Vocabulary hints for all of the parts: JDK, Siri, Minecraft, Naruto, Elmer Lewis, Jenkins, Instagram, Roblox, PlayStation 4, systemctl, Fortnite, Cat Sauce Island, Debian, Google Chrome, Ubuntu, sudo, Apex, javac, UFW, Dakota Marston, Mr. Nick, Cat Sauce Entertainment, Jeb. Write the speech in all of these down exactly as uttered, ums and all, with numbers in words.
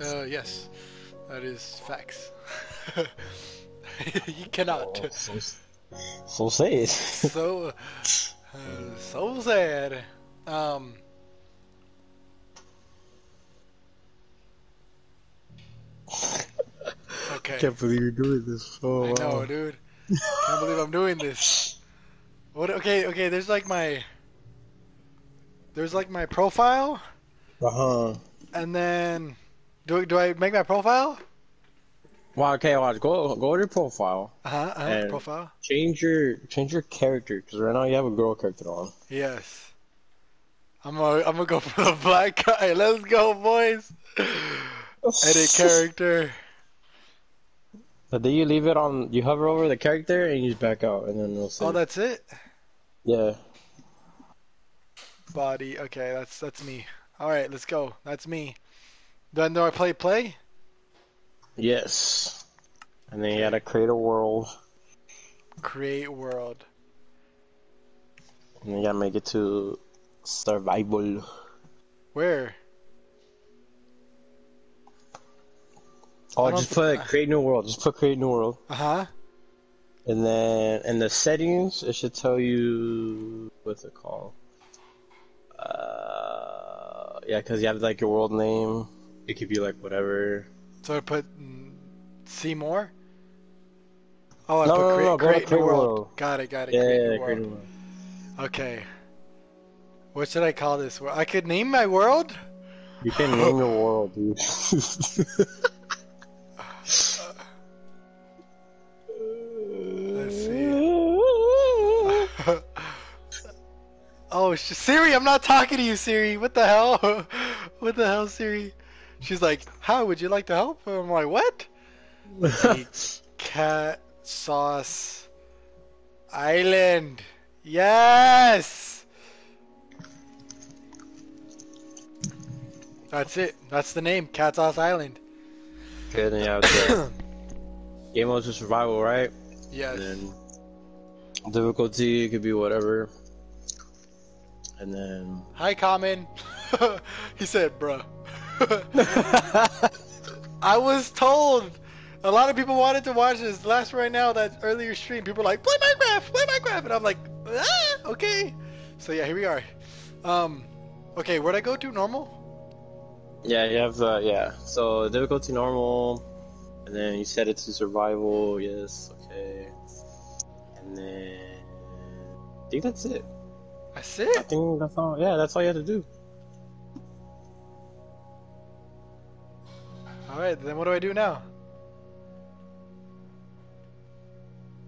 Uh, yes, that is facts. You cannot. Oh, so, so sad. so, uh, so sad. Um. Okay. I can't believe you're doing this. Oh, I know, wow. Dude. Can't believe I'm doing this. What? Okay, okay. There's like my. There's like my profile. Uh huh. And then, do do I make my profile? Well, okay, well, go go to your profile. Uh huh. Uh -huh profile. Change your change your character, because right now you have a girl character on. Yes. I'm gonna I'm gonna go for the black guy. Let's go, boys. Edit character. But then you leave it on. You hover over the character and you just back out, and then it'll say. Oh, that's it. Yeah. Body. Okay, that's that's me. All right, let's go. That's me. Then do I play play? Yes. And then you gotta create a world. Create world. And you gotta make it to survival. Where? Oh, just put create new world. Just put create new world. Uh huh. And then in the settings, it should tell you what's it called. Uh, yeah, because you have like your world name. It could be like whatever. So I put see more. Oh, I no, put no, create, no, create, create new world. world. Got it, got it. Yeah, create yeah, new yeah, world. Create world. Okay. What should I call this world? I could name my world. You can name your world, dude. Uh, let's see. Oh, it's just, Siri, I'm not talking to you, Siri. What the hell? What the hell, Siri? She's like, "How would you like to help?" I'm like, "What?" Cat Sauce Island. Yes. That's it. That's the name, Cat Sauce Island. Okay, then you have the game mode is survival, right? Yes. And then difficulty could be whatever. And then. Hi, Common. He said, "Bruh." I was told. A lot of people wanted to watch this. Last right now, that earlier stream, people were like, "Play Minecraft, play Minecraft," and I'm like, "Ah, okay." So yeah, here we are. Um, okay, where'd I go to? Normal. Yeah, you have the, yeah, so difficulty normal, and then you set it to survival, yes, okay, and then, I think that's it. That's it? I think that's all, yeah, that's all you have to do. Alright, then what do I do now?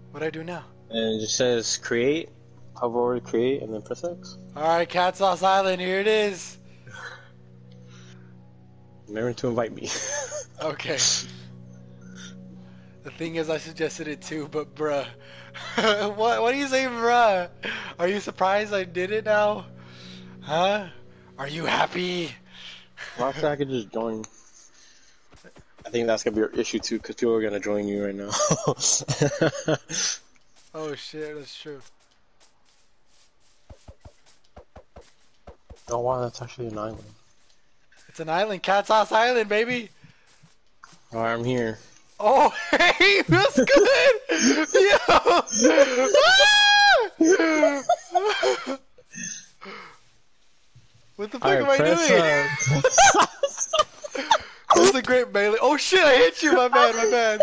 What do I do now? And it just says create, hover over to create, and then press X. Alright, Cat Sauce Island, here it is! Remember to invite me. Okay. The thing is, I suggested it too, but bruh. What? What do you say, bruh? Are you surprised I did it now? Huh? Are you happy? Well, I could just join. I think that's gonna be your issue too, because people are gonna join you right now. Oh shit, that's true. Oh wow, that's actually an island. It's an island, Cat Sauce Island, baby. Alright, I'm here. Oh, hey, feels good. Yo. What the fuck right, am I doing? That was a great melee. Oh shit, I hit you. My bad, my bad.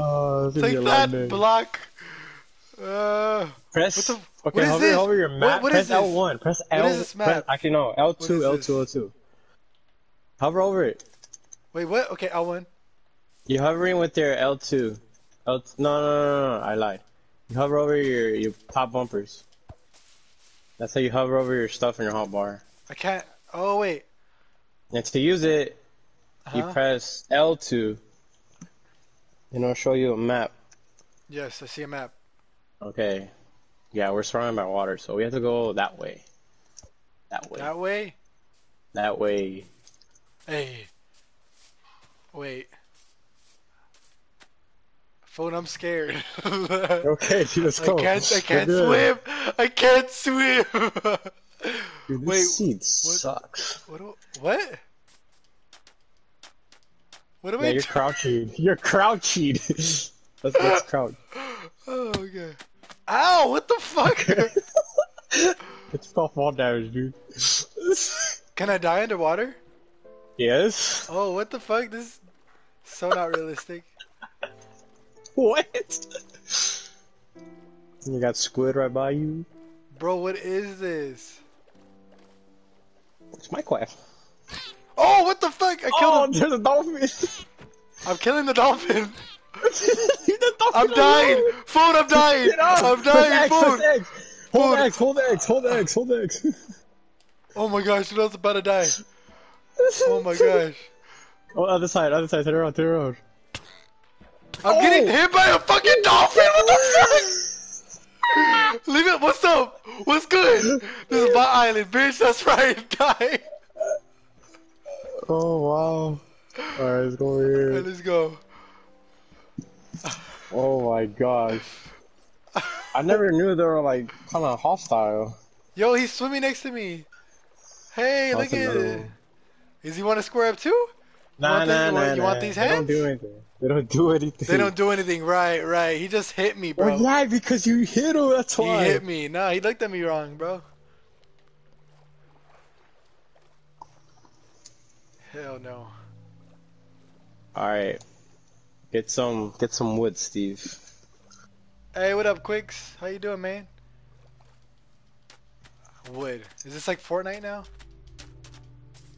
Oh, take that name. Block. Uh, press. What the fuck? Okay, what hover, is hover your map. What, what press L one. Press L. What is this map? Press, actually, no. L two, L two, L two. Hover over it. Wait, what? Okay, L one. You're hovering with your L two. L. No, no, no, no. I lied. You hover over your your top bumpers. That's how you hover over your stuff in your hotbar. I can't. Oh wait. And to use it, uh-huh. You press L two. And it'll show you a map. Yes, I see a map. Okay. Yeah, we're surrounded by water, so we have to go that way. That way. That way? That way. Hey. Wait. Phone, I'm scared. Okay, dude, let's go. I can't, I can't swim! I can't swim! Dude, this Wait, seat what, sucks. What? What? What am yeah, I? You're crouching. You're crouching. let's, let's crouch. Oh, okay. Ow! What the fuck? It's twelve wall damage, dude. Can I die underwater? Yes. Oh, what the fuck? This is so not realistic. What? You got squid right by you? Bro, what is this? It's Minecraft. Oh, what the fuck? I oh, killed him. There's a dolphin. I'm killing the dolphin. the dolphin I'm dying. Alone. Food, I'm dying. I'm dying. Press X, X. Hold X, hold X, hold X, hold X. Oh my gosh, dude, I was about to die. Oh my gosh. Oh, other side, other side, turn around, turn around. I'm oh. getting hit by a fucking dolphin. What the fuck? Leave it. What's up? What's good? This is my island, bitch. That's right. Die. Oh wow. Alright, let's go over here. Alright, let's go. Oh my gosh. I never knew they were like kind of hostile. Yo, he's swimming next to me. Hey, That's look at it. Is he want to square up too? Nah, nah, nah. You want these hands? They don't do anything. They don't do anything. They don't do anything. Right, right. He just hit me, bro. Well, why? Because you hit him. That's why. He hit me. Nah, he looked at me wrong, bro. Hell no. Alright. Get some get some wood, Steve. Hey, what up, Quicks? How you doing, man? Wood. Is this like Fortnite now?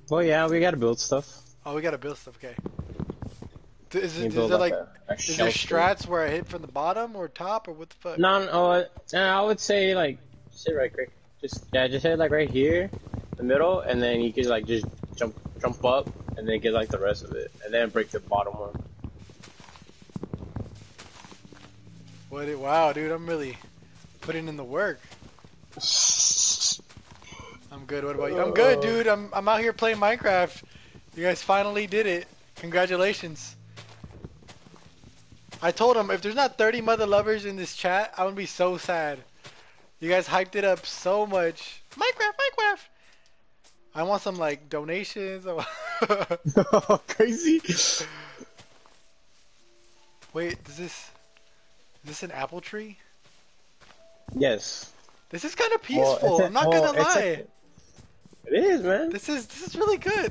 Well, yeah, we gotta build stuff. Oh, we gotta build stuff, okay. Is, it, is there like, a, a is there strats thing. Where I hit from the bottom or top or what the fuck? No, no, no, I would say like, sit right quick. Just, yeah, just hit like right here, the middle, and then you could like just jump jump up and then get like the rest of it and then break the bottom one. What it, wow dude, I'm really putting in the work. I'm good. What about you? I'm good, dude. I'm I'm out here playing Minecraft. You guys finally did it. Congratulations. I told him if there's not thirty mother lovers in this chat, I would be so sad. You guys hyped it up so much. Minecraft, Minecraft. I want some like donations. Oh, crazy. Wait, is this is this an apple tree? Yes. This is kind of peaceful. Well, I'm not well, gonna lie. A, it is, man. This is this is really good.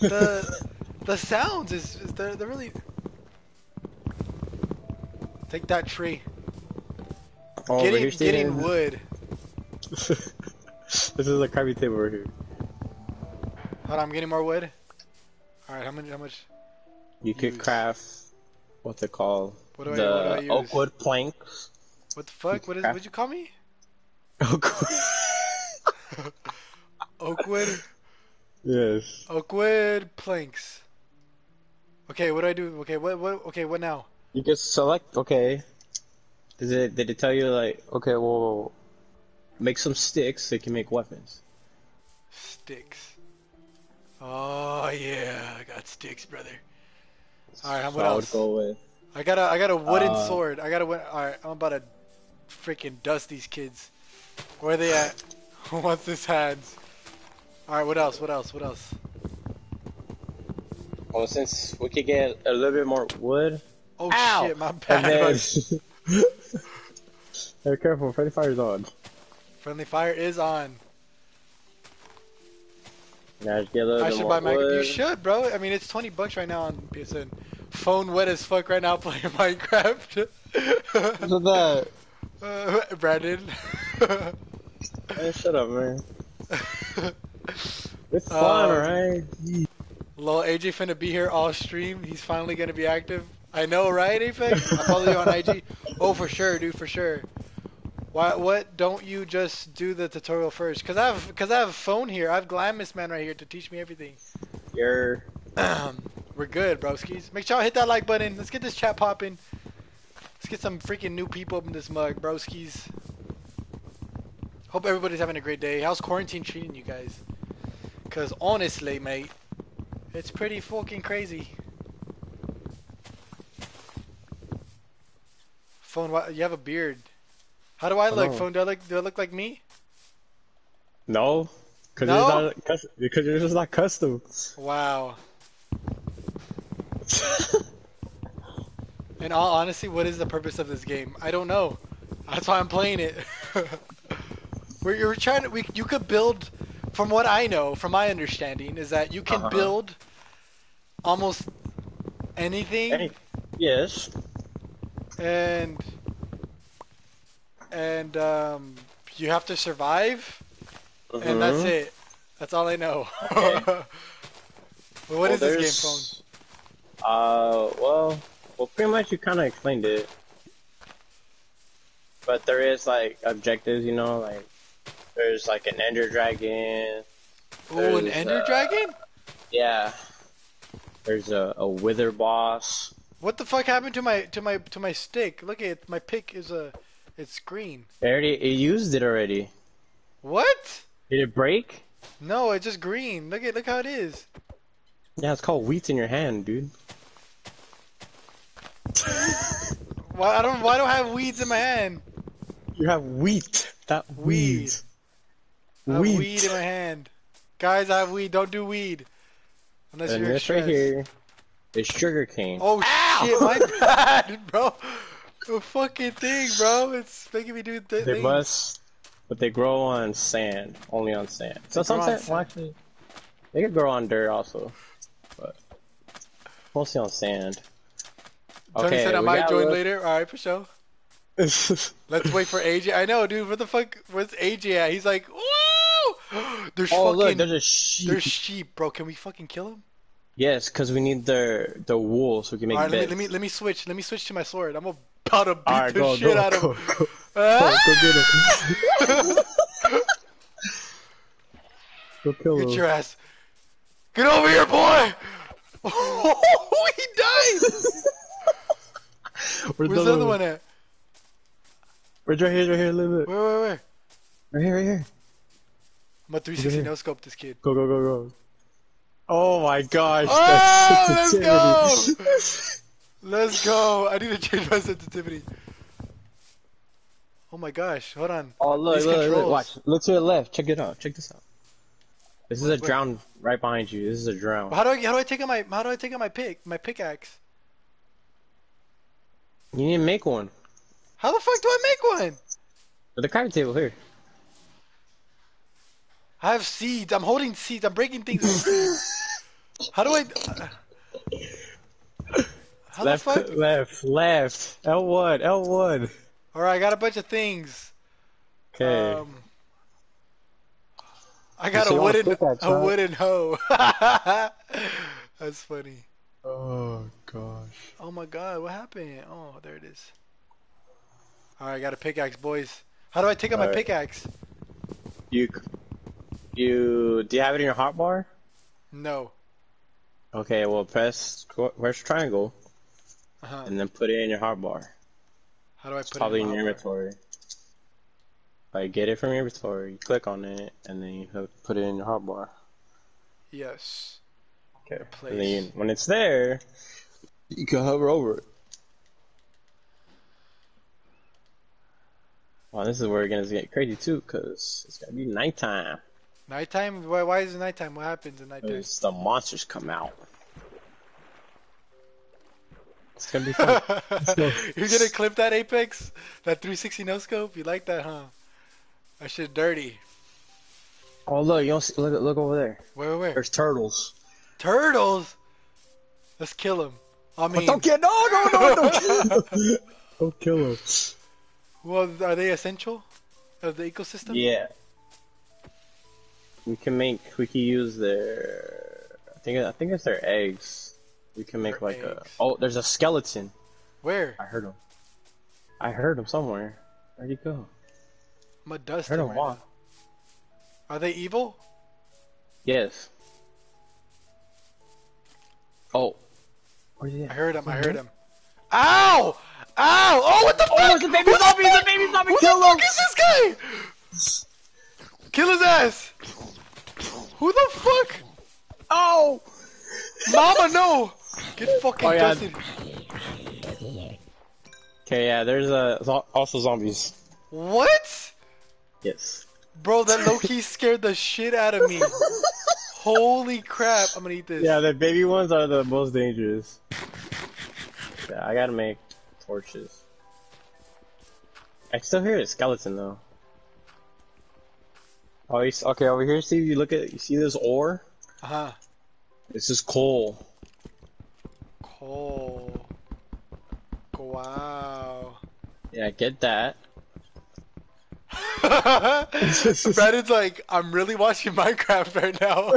The the sounds is, is they're they're really. Take that tree. Oh, getting getting in. Wood. This is a crabby table right here. Hold on, I'm getting more wood. Alright, how much? How much? You use? Could craft, what's it called? What do I, the what do I use? Oak wood planks. What the fuck? What is? What'd you call me? Oakwood. Oakwood. Yes. Oakwood planks. Okay, what do I do? Okay, what what? Okay, what now? You just select. Okay. Is it? Did it tell you like? Okay, well, make some sticks so you can make weapons. Sticks. Oh yeah, I got sticks, brother. All right, how about else? Go with. I got a I got a wooden uh, sword. I got a. All right, I'm about to freaking dust these kids. Where are they at? Who wants this hands? All right, what else? What else? What else? Well, since we could get a little bit more wood. Oh Ow! Shit, my bad. Then... Hey, careful! Friendly fire is on. Friendly fire is on. I should buy Minecraft. You should, bro. I mean, it's twenty bucks right now on P S N. Phone wet as fuck right now playing Minecraft. What's with that? Uh, Brandon. Hey, shut up, man. It's fun, um, right? Lol, A J finna be here all stream. He's finally gonna be active. I know, right, Apex? I follow you on I G. Oh, for sure, dude, for sure. Why? What? Don't you just do the tutorial first? Cause I have, cause I have a phone here. I have Glamis Man right here to teach me everything. Yeah. Um, we're good, broskies. Make sure y'all hit that like button. Let's get this chat popping. Let's get some freaking new people up in this mug, broskies. Hope everybody's having a great day. How's quarantine treating you guys? Cause honestly, mate, it's pretty fucking crazy. Phone, why, you have a beard. How do I look, oh. Phone? Do I look, do I look like me? No, because no? you're, you're just not custom. Wow. In all honesty, what is the purpose of this game? I don't know. That's why I'm playing it. We're, you're trying to, we, you could build, from what I know, from my understanding, is that you can uh-huh. build almost anything. Any yes. And, and um, you have to survive, mm-hmm. and that's it. That's all I know. Okay. Well, what well, is there's... this game, Phone? Uh, well, well, pretty much you kind of explained it. But there is, like, objectives, you know, like, there's, like, an Ender Dragon. Oh, an Ender uh, Dragon? Yeah. There's a, a Wither boss. What the fuck happened to my, to my, to my stick? Look at it, my pick is a, it's green. It already, it used it already. What? Did it break? No, it's just green. Look at, look how it is. Yeah, it's called wheat in your hand, dude. Why I don't, why do I have weeds in my hand? You have wheat. That weed. Weed. I have weed in my hand. Guys, I have weed. Don't do weed. Unless and you're this stressed. Right here is sugar cane. Oh, ow! Shit. My bad, bro. The fucking thing, bro. It's making me do th they things. Must, but they grow on sand. Only on sand. So some sand, well, actually, they could grow on dirt also. But mostly on sand. Tony okay, said I might join look. later. All right, for sure. Let's wait for A J. I know, dude. What the fuck was A J at? He's like, woo! There's oh, fucking. Look, there's a sheep. There's sheep, bro. Can we fucking kill him? Yes, cause we need their the wool so we can make. All right, let me, let me let me switch. Let me switch to my sword. I'm about to beat right, the go, shit go, out go, of him. Go, go, ah! go get him. Go kill him. Get your ass. Get over here, boy. Oh, he died. Where's, Where's the other one at? Where's right here, right here, look, look. Where, where, where? Right here, right here. I'm a three sixty no-scope this kid. Go, go, go, go. Oh my gosh, oh, that's sensitivity. Let's go! Let's go! I need to change my sensitivity. Oh my gosh, hold on. Oh look, These look, controls. look, watch. Look to the left, check it out, check this out. This wait, is a wait. drown right behind you, this is a drown. How do I, how do I take out my, how do I take out my pick, my pickaxe? You need to make one. How the fuck do I make one? With the crafting table here. I have seeds. I'm holding seeds. I'm breaking things with seeds. How do I? How left, the fuck? Left, left. L one, L one. All right, I got a bunch of things. Okay. Um, I got a wooden, that, a wooden hoe. That's funny. Oh gosh. Oh my god, what happened? Oh, there it is. Alright, I got a pickaxe, boys. How do I take out my right. pickaxe? You... You... Do you have it in your hotbar? No. Okay, well press... Press triangle. Uh-huh. And then put it in your hotbar. How do I put it's it probably in your inventory. Like, get it from your inventory, you click on it, and then you have to put it in your hotbar. Yes. Okay. And then you, when it's there, you can hover over it. Well, this is where it's gonna get crazy too, cause it's gonna be nighttime. Nighttime? Why? Why is it nighttime? What happens at nighttime? It's the monsters come out. It's gonna be fun. You're gonna clip that Apex, that three sixty no scope. You like that, huh? That shit dirty. Oh look, you don't see, look look over there. Where? Where? There's turtles. Turtles? Let's kill him. I mean, but don't kill. No, no, no, don't kill him. Don't kill him. Well, are they essential of the ecosystem? Yeah. We can make. We can use their. I think. I think it's their eggs. We can make their like eggs. a. Oh, there's a skeleton. Where? I heard him. I heard him somewhere. Where'd he go? I'm a dust. Heard him right walk. Now. Are they evil? Yes. Oh. Where's he at? I heard him, I heard him. Ow! Ow! Oh, what the fuck? Oh, it's a baby zombie! It's a baby zombie! Kill him! Who the fuck is this guy? Kill his ass! Who the fuck? Ow! Mama, no! Get fucking oh, yeah. dusted. Okay, yeah, there's uh, also zombies. What? Yes. Bro, that low-key scared the shit out of me. Holy crap, I'm gonna eat this. Yeah, the baby ones are the most dangerous. that. I gotta make torches. I still hear a skeleton though. Oh, you, okay, over here, Steve, you look at, you see this ore? Uh-huh. This is coal. Coal. Wow. Yeah, get that. Brandon's like, I'm really watching Minecraft right now.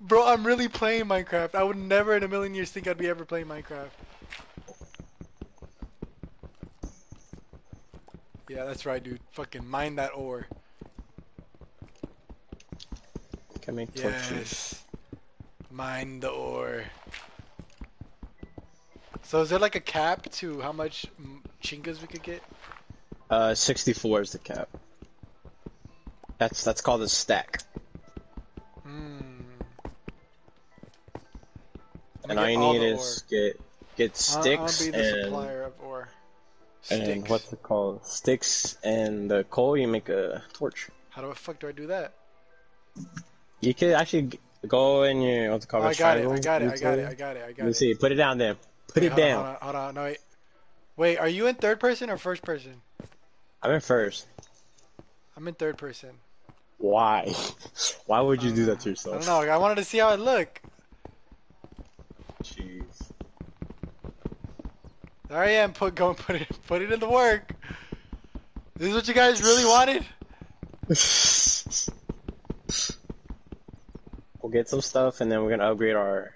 Bro, I'm really playing Minecraft. I would never in a million years think I'd be ever playing Minecraft. Yeah, that's right, dude. Fucking mine that ore. Can make torches. Yes. Mine the ore. So is there like a cap to how much chingas we could get? Uh, sixty-four is the cap. That's that's called a stack. Hmm. And all you need is get get sticks and. I'll be the supplier of ore. Sticks. And what's it called? Sticks and the coal. You make a torch. How the fuck do I do that? You could actually go in your what's it called? Oh, I got it. I got it. I got it. I got it. I got it. Let's see. Put it down there. Put wait, it down. On, hold on. Hold on. No, wait. Wait. Are you in third person or first person? I'm in first. I'm in third person. Why? Why would you uh, do that to yourself? I don't know. I wanted to see how it looked. Jeez. There I am, put go and put it put it in the work. This is what you guys really wanted? We'll get some stuff and then we're gonna upgrade our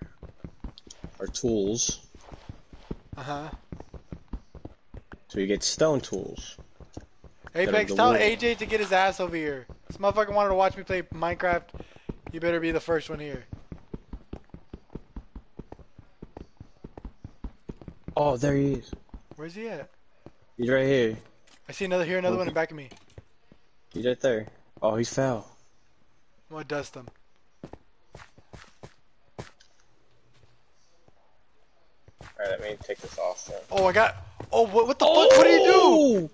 our tools. Uh-huh. So you get stone tools. Apex, tell A J to get his ass over here. This motherfucker wanted to watch me play Minecraft. You better be the first one here. Oh, there he is. Where's he at? He's right here. I see another here, another okay. one in back of me. He's right there. Oh, he fell. I'm gonna dust him. Alright, let me take this off then. Oh, I got. Oh, what, what the oh! fuck? What did he do?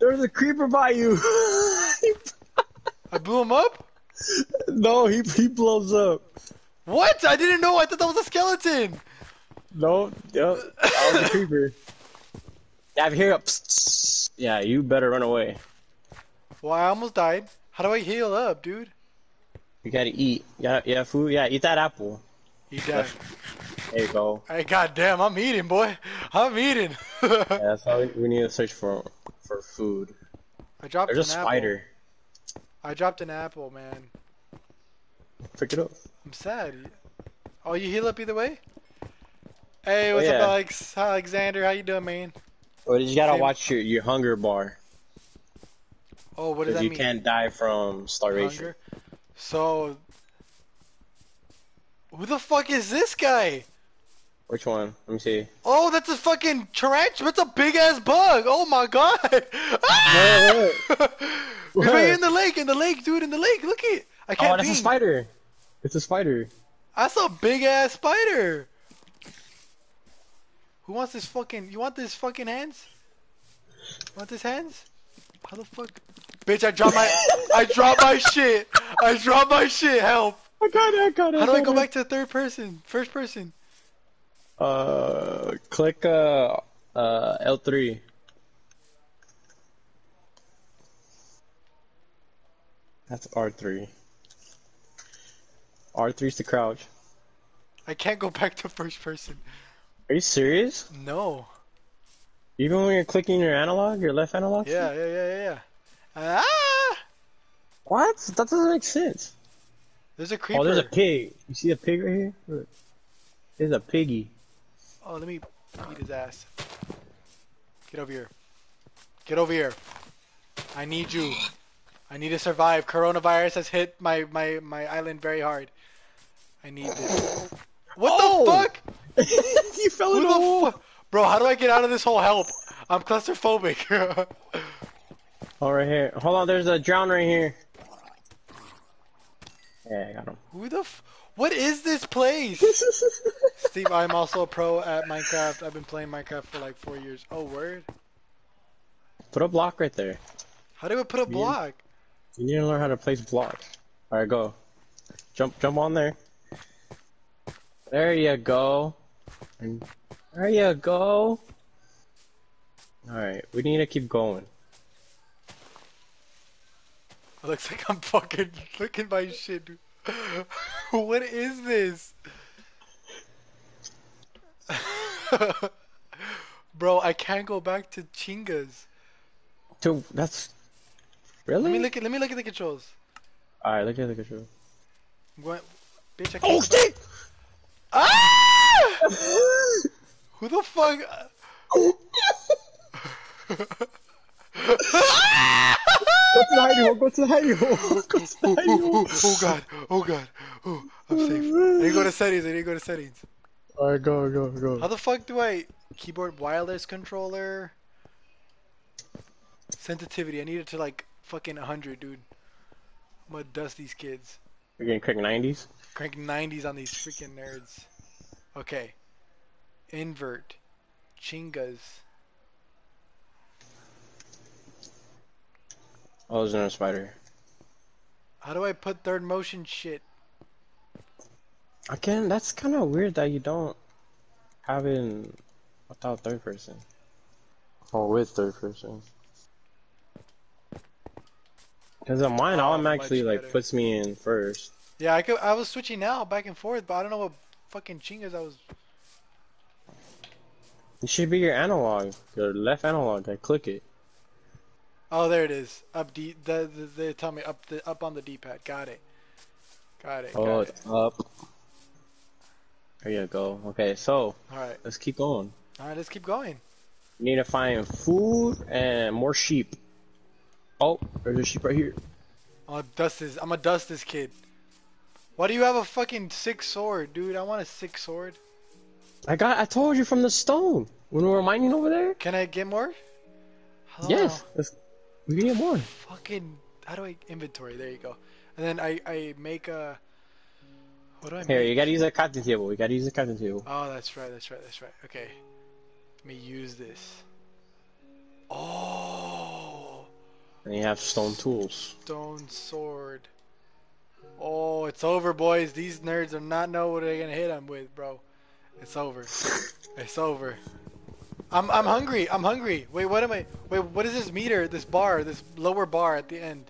There's a creeper by you. I blew him up? No, he, he blows up. What? I didn't know. I thought that was a skeleton. No, no, I was a creeper. I'm here up. Yeah, you better run away. Well, I almost died. How do I heal up, dude? You gotta eat. Yeah, yeah, food. Yeah, eat that apple. Eat that. There you go. Hey, goddamn, I'm eating, boy. I'm eating. Yeah, that's how we, we need to search for for food. I dropped There's an apple. There's a spider. I dropped an apple, man. Pick it up. I'm sad. Oh, you heal up either way? Hey, what's oh, yeah. up, Alex? Hi, Alexander? How you doing, man? Well, you gotta Same. watch your, your hunger bar. Oh, what does that you mean? You can't die from starvation. Hunger? So... Who the fuck is this guy? Which one? Let me see. Oh, that's a fucking tarantula. That's a big-ass bug. Oh, my God. Ah! What? What? What? Right in the lake, in the lake, dude, in the lake. Look at it. I can't Oh, that's beam. a spider. It's a spider. That's a big-ass spider. Who wants this fucking? You want this fucking hands? Want this hands? How the fuck? Bitch, I dropped my, I dropped my shit. I dropped my shit. Help! I got it. I got it. How do I go back to the third person? First person. Uh, click uh, uh L three. That's R three. R three's to crouch. I can't go back to first person. Are you serious? No. Even when you're clicking your analog, your left analog? Yeah, yeah, yeah, yeah, yeah. Ah! What? That doesn't make sense. There's a creeper. Oh, there's a pig. You see a pig right here? Look. There's a piggy. Oh, let me beat his ass. Get over here. Get over here. I need you. I need to survive. Coronavirus has hit my, my, my island very hard. I need this. What oh! the fuck? You fell in the hole. Bro, how do I get out of this hole? Help! I'm claustrophobic. Oh, right here. Hold on, there's a drown right here. Yeah, I got him. Who the f- What is this place? Steve, I'm also a pro at Minecraft. I've been playing Minecraft for like four years. Oh, word. Put a block right there. How do I put a you block? Need, you need to learn how to place blocks. Alright, go. Jump, jump on there. There you go. There you go. Alright, we need to keep going. It looks like I'm fucking... Look at my shit, dude. What is this? Bro, I can't go back to Chingas. Dude, that's... Really? Let me look at, let me look at the controls. Alright, look at the controls. What? Bitch, I can't... Oh, shit! Ah! Who the fuck... Go to the hidey hole, go to the hidey hole, go to the hidey hole. Oh god, oh god, oh, I'm safe. I didn't go to settings, I didn't go to settings. Alright, go, go, go. How the fuck do I... Keyboard wireless controller... Sensitivity, I need it to like fucking one hundred, dude. I'm gonna dust these kids. You're gonna crank nineties? Crank nineties on these freaking nerds. Okay. Invert. Chingas. Oh, there's another spider. How do I put third motion shit? Again, that's kind of weird that you don't have it in without third person. Oh, with third person. Because on mine, oh, automatically like better. Puts me in first. Yeah, I could. I was switching now back and forth, but I don't know what fucking chingas I was. It should be your analog, your left analog. I click it. Oh, there it is. Up D. The, the, they tell me up the up on the D-pad. Got it. Got it. Oh, got it's it. Up. There you go. Okay, so all right, let's keep going. All right, let's keep going. We need to find food and more sheep. Oh, there's a sheep right here. I'll dust this. I'm gonna dust this kid. Why do you have a fucking six sword, dude? I want a six sword. I got. I told you from the stone when we were mining over there. Can I get more? Hello. Yes. Let's We need more. Fucking, how do I inventory? There you go. And then I, I make a. What do I make? Here, you gotta use a captain table. You gotta use a captain table. Oh, that's right, that's right, that's right. Okay. Let me use this. Oh! And you have stone tools. Stone sword. Oh, it's over, boys. These nerds do not know what they're gonna hit them with, bro. It's over. It's over. I'm I'm hungry. I'm hungry. Wait, what am I? Wait, what is this meter? This bar, this lower bar at the end.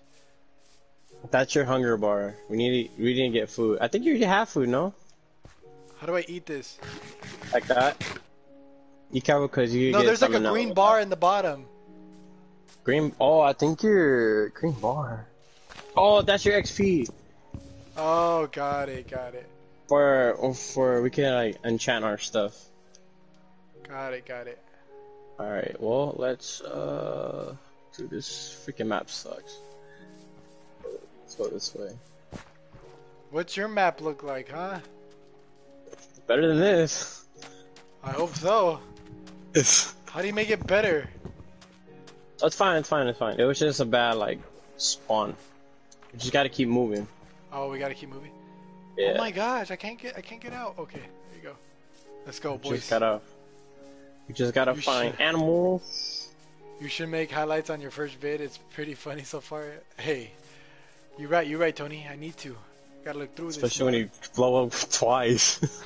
That's your hunger bar. We need to, we didn't get food. I think you already have food, no? How do I eat this? Like that? You can't because you. No, get there's like a green bar in the bottom. Green. Oh, I think your green bar. Oh, that's your X P. Oh, got it, got it. For or for we can like enchant our stuff. Got it, got it. Alright, well, let's, uh... Dude, this freaking map sucks. Let's go this way. What's your map look like, huh? Better than this. I hope so. How do you make it better? It's fine, it's fine, it's fine. It was just a bad, like, spawn. We just gotta keep moving. Oh, we gotta keep moving? Yeah. Oh my gosh, I can't get, I can't get out. Okay, there you go. Let's go, boys. Just got out. You just gotta you find should. animals. You should make highlights on your first vid. It's pretty funny so far. Hey, you're right, you're right, Tony. I need to. Gotta look through Especially this. Especially when you blow up twice.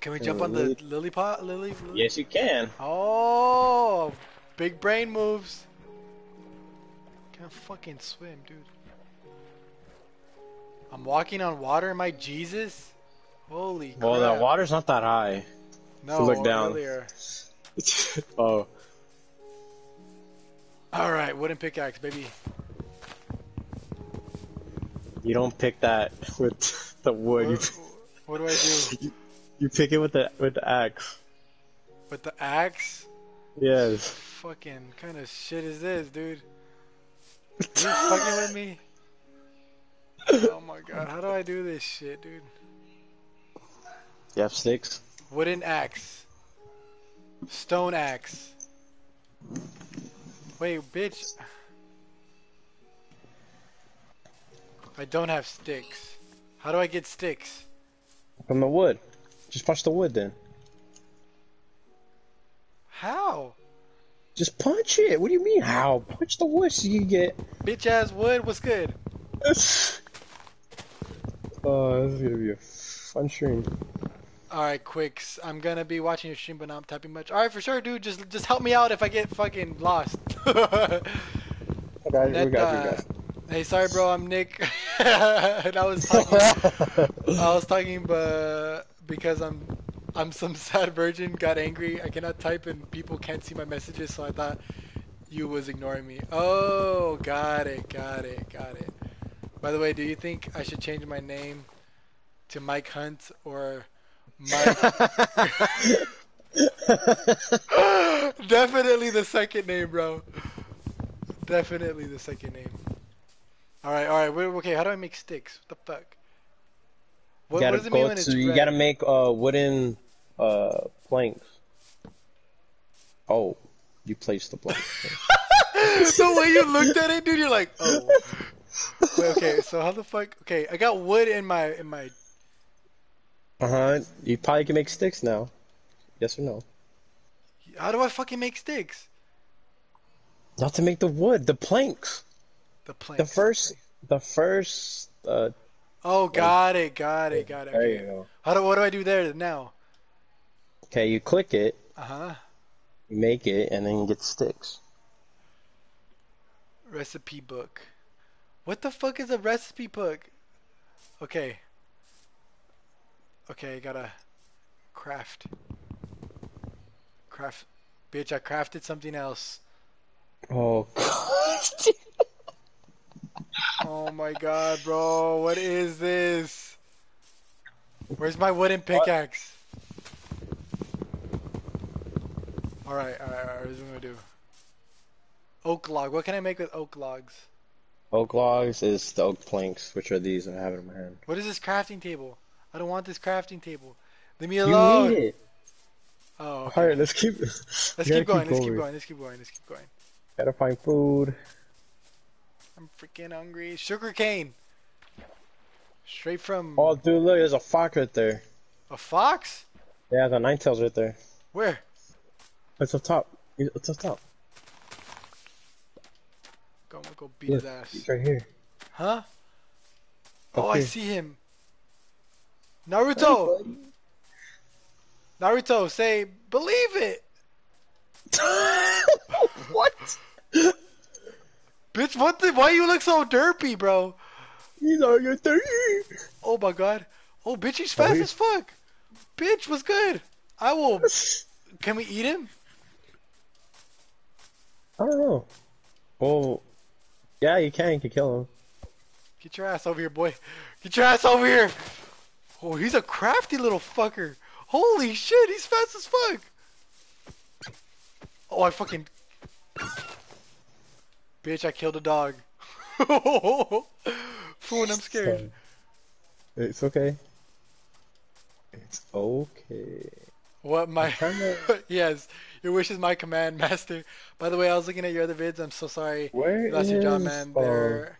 Can we jump on the lily pot? Lily, lily? Yes, you can. Oh, big brain moves. Can't fucking swim, dude. I'm walking on water, am I Jesus? Holy crap. Well, that water's not that high. No, so look down. Earlier. Oh. Alright, wooden pickaxe, baby. You don't pick that with the wood. What, what do I do? You, you pick it with the with the axe. With the axe? Yes. What fucking kind of shit is this, dude? Are you fucking with me? Oh my god, how do I do this shit, dude? You have sticks. Wooden axe. Stone axe. Wait, bitch. I don't have sticks. How do I get sticks? From the wood. Just punch the wood then. How? Just punch it. What do you mean how? Punch the wood so you get... Bitch ass wood, what's good? Oh, this is gonna be a fun stream. Alright, Quicks, I'm gonna be watching your stream, but not typing much. Alright, for sure, dude. Just just help me out if I get fucking lost. Okay, that, we got you guys. Uh, hey, sorry, bro. I'm Nick. And I was talking. I was talking, but because I'm I'm some sad virgin, got angry. I cannot type, and people can't see my messages, so I thought you was ignoring me. Oh, got it, got it, got it. By the way, do you think I should change my name to Mike Hunt or? Mike. Definitely the second name, bro. Definitely the second name. Alright, alright. Okay, how do I make sticks? What the fuck? What, what does it mean when it's red? You gotta make uh, wooden uh, planks. Oh, you placed the plank. The way you looked at it, dude, you're like, oh. Wait, okay, so how the fuck? Okay, I got wood in my in my. Uh-huh, you probably can make sticks now. Yes or no? How do I fucking make sticks? Not to make the wood, the planks. The planks. The first, the first, uh... Oh, got like, it, got it, got it. There okay. you go. How do, what do I do there now? Okay, you click it. Uh-huh. You make it, and then you get sticks. Recipe book. What the fuck is a recipe book? Okay. Okay, I gotta craft. Craft. Bitch, I crafted something else. Oh, God. Oh, my God, bro. What is this? Where's my wooden pickaxe? Alright, alright, alright. What am I gonna do? Oak log. What can I make with oak logs? Oak logs is the oak planks, which are these I have in my hand. What is this crafting table? I don't want this crafting table. Leave me alone. You need it. Oh. Okay. Alright, let's keep. Let's keep going. Keep let's going. keep going. Let's keep going. Let's keep going. Gotta find food. I'm freaking hungry. Sugar cane. Straight from. Oh, dude, look, there's a fox right there. A fox? Yeah, the nine tails right there. Where? It's up top. It's up top. Go, go beat look, his ass. He's right here. Huh? Oh, okay. I see him. Naruto! Hey, Naruto, say, believe it! What? Bitch, what the? Why you look so derpy, bro? You know, you're dirty. Oh my god. Oh, bitch, he's fast as fuck. Bitch, what's good? I will... Can we eat him? I don't know. Well, yeah, you can. You can kill him. Get your ass over here, boy. Get your ass over here! Oh, he's a crafty little fucker. Holy shit, he's fast as fuck. Oh, I fucking... Bitch, I killed a dog. Fool, I'm scared. It's okay. It's okay. What, my... To... Yes, your wish is my command, master. By the way, I was looking at your other vids. I'm so sorry. Where you lost is... your job, man. Oh. They're...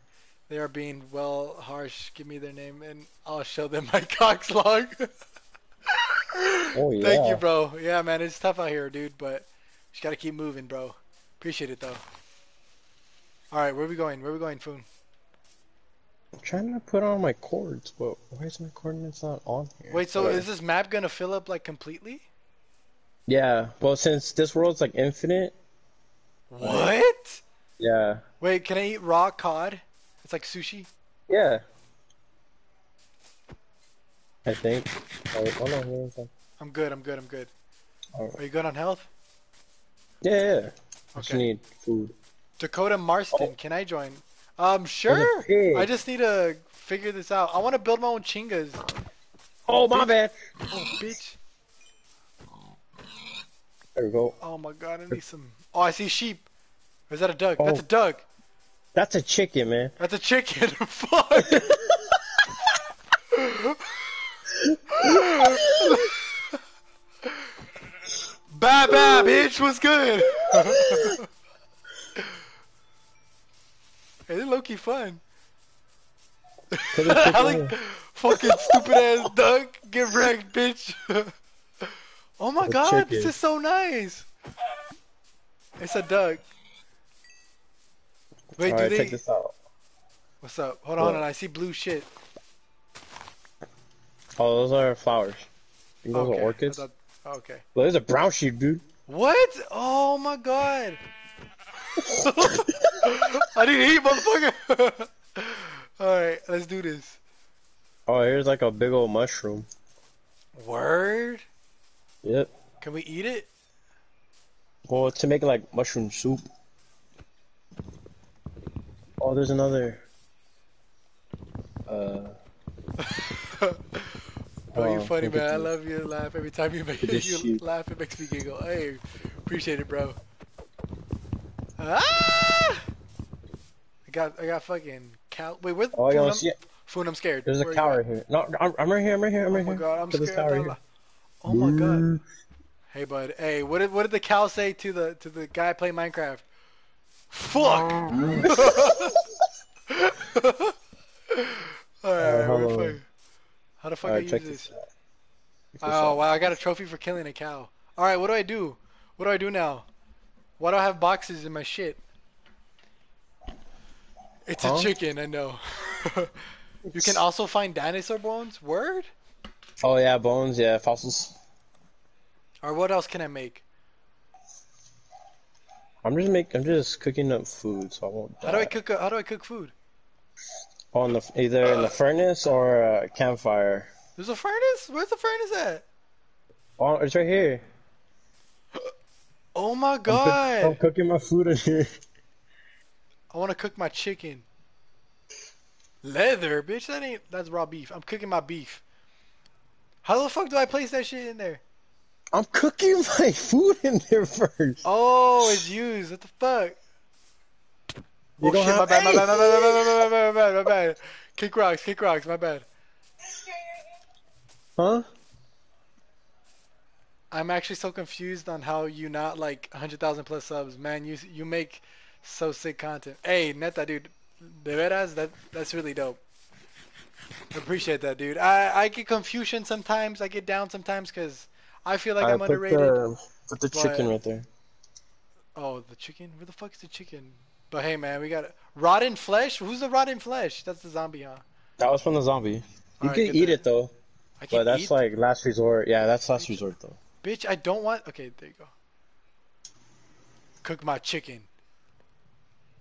They are being well harsh. Give me their name and I'll show them my cock's log. Oh, yeah. Thank you, bro. Yeah, man, it's tough out here, dude, but just gotta keep moving, bro. Appreciate it, though. All right, where are we going? Where are we going, Foon? I'm trying to put on my cords, but why is my coordinates not on here? Wait, so but... is this map gonna fill up like completely? Yeah. Well, since this world's like infinite. What? Yeah. Wait, can I eat raw cod? It's like sushi? Yeah. I think. Oh, no, I'm good, I'm good, I'm good. Right. Are you good on health? Yeah, yeah. Okay. I just need food. Dakota Marston, oh. Can I join? Um, sure! I just need to figure this out. I want to build my own chingas. Oh, oh my bitch. bad! Oh, bitch. There we go. Oh my god, I need some... Oh, I see sheep! Or is that a duck? Oh. That's a duck! That's a chicken, man. That's a chicken. Fuck. Bye bye, bitch. What's good? Hey, they're low key fun. I like fucking stupid ass duck. Get wrecked, bitch. Oh my god, this is so nice. It's a duck. Wait, All do right, they... check this out. What's up? Hold on, hold on, I see blue shit. Oh, those are flowers. I think those okay. are orchids. Thought... Okay. Well, there's a brown sheep, dude. What? Oh my god. I didn't eat, motherfucker. Alright, let's do this. Oh, here's like a big old mushroom. Word? Yep. Can we eat it? Well, to make like mushroom soup. Oh, there's another. Uh. Oh, you funny, man. I love your laugh. Every time you make you laugh, it makes me giggle. Hey, appreciate it, bro. Ah! I got, I got fucking cow. Wait, where's oh, Foon? I'm, Foon, I'm scared. There's Where a cow right here. No, I'm, I'm right here. I'm right here. I'm right here. Oh my god, I'm scared. Right here. Oh my god. Hey, bud. Hey, what did what did the cow say to the to the guy playing Minecraft? Fuck. All right, we're fine. How the fuck right, do I use this? this oh, wow, I got a trophy for killing a cow. Alright, what do I do? What do I do now? Why do I have boxes in my shit? It's huh? a chicken, I know. You can also find dinosaur bones? Word? Oh, yeah, bones, yeah, fossils. Or what else can I make? I'm just make. I'm just cooking up food, so I won't die. How do I cook, how do I cook food? On the either uh, in the furnace or a campfire. There's a furnace? Where's the furnace at? Oh, it's right here. Oh my god! I'm, cook I'm cooking my food in here. I want to cook my chicken. Leather, bitch. That ain't. That's raw beef. I'm cooking my beef. How the fuck do I place that shit in there? I'm cooking my food in there first. Oh, it's used. What the fuck? You oh don't shit, have... my bad, my bad, my bad, my bad, my bad, my bad. Kick rocks, kick rocks, my bad. Huh? I'm actually so confused on how you not like one hundred thousand plus subs. Man, you you make so sick content. Hey, neta, dude. De veras, that, that's really dope. I appreciate that, dude. I, I get confusion sometimes. I get down sometimes because I feel like I I'm put underrated. The, put the but... chicken right there. Oh, the chicken? Where the fuck is the chicken? But hey, man, we got it. Rotten flesh? Who's the rotten flesh? That's the zombie, huh? That was from the zombie. You can eat it, though. I can eat it? But that's like last resort. Yeah, that's last resort, though. Bitch, I don't want... Okay, there you go. Cook my chicken.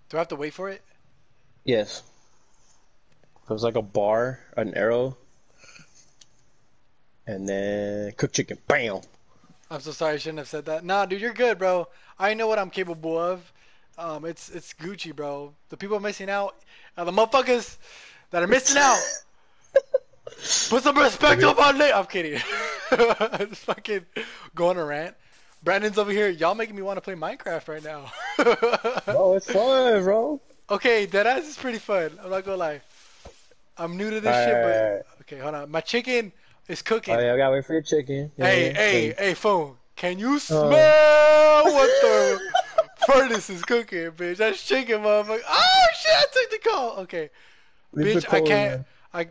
Do I have to wait for it? Yes. There's like a bar, an arrow. And then cook chicken. Bam! I'm so sorry I shouldn't have said that. Nah, dude, you're good, bro. I know what I'm capable of. Um, it's it's Gucci, bro. The people missing out are the motherfuckers that are missing out. Put some respect up on it. I'm kidding. I'm just fucking going on a rant. Brandon's over here. Y'all making me want to play Minecraft right now. Oh, it's fun, bro. Okay, deadass is pretty fun. I'm not gonna lie. I'm new to this all shit, right, but right, right. Okay, hold on. My chicken is cooking. Oh yeah, I gotta wait for your chicken. Yeah, hey, yeah, hey, hey, phone. Can you smell uh... what the? Furnace is cooking, bitch. That's chicken, motherfucker. Oh shit! I took the call. Okay, leave bitch. I can't. Man. I,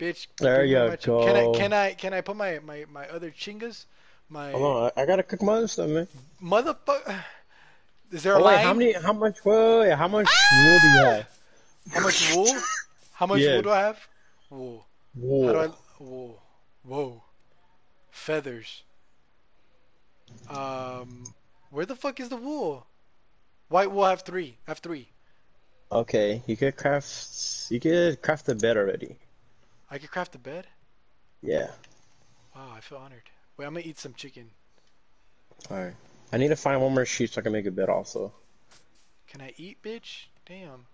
bitch. There you go. Can I? Can I? Can I put my my my other chingas? My. Hold on. I, I gotta cook my other stuff, man. Motherfucker. Is there oh, a line? Wait, how many? How much? Well, yeah. How much ah! wool do you have? How much wool? How much yeah. wool do I have? Wool. Wool. How do I? Wool. Whoa. Feathers. Um. Where the fuck is the wool? White wool. I have three. I have three. Okay, you could craft. You could craft the bed already. I could craft the bed. Yeah. Wow, I feel honored. Wait, I'm gonna eat some chicken. All right. I need to find one more sheep so I can make a bed also. Can I eat, bitch? Damn.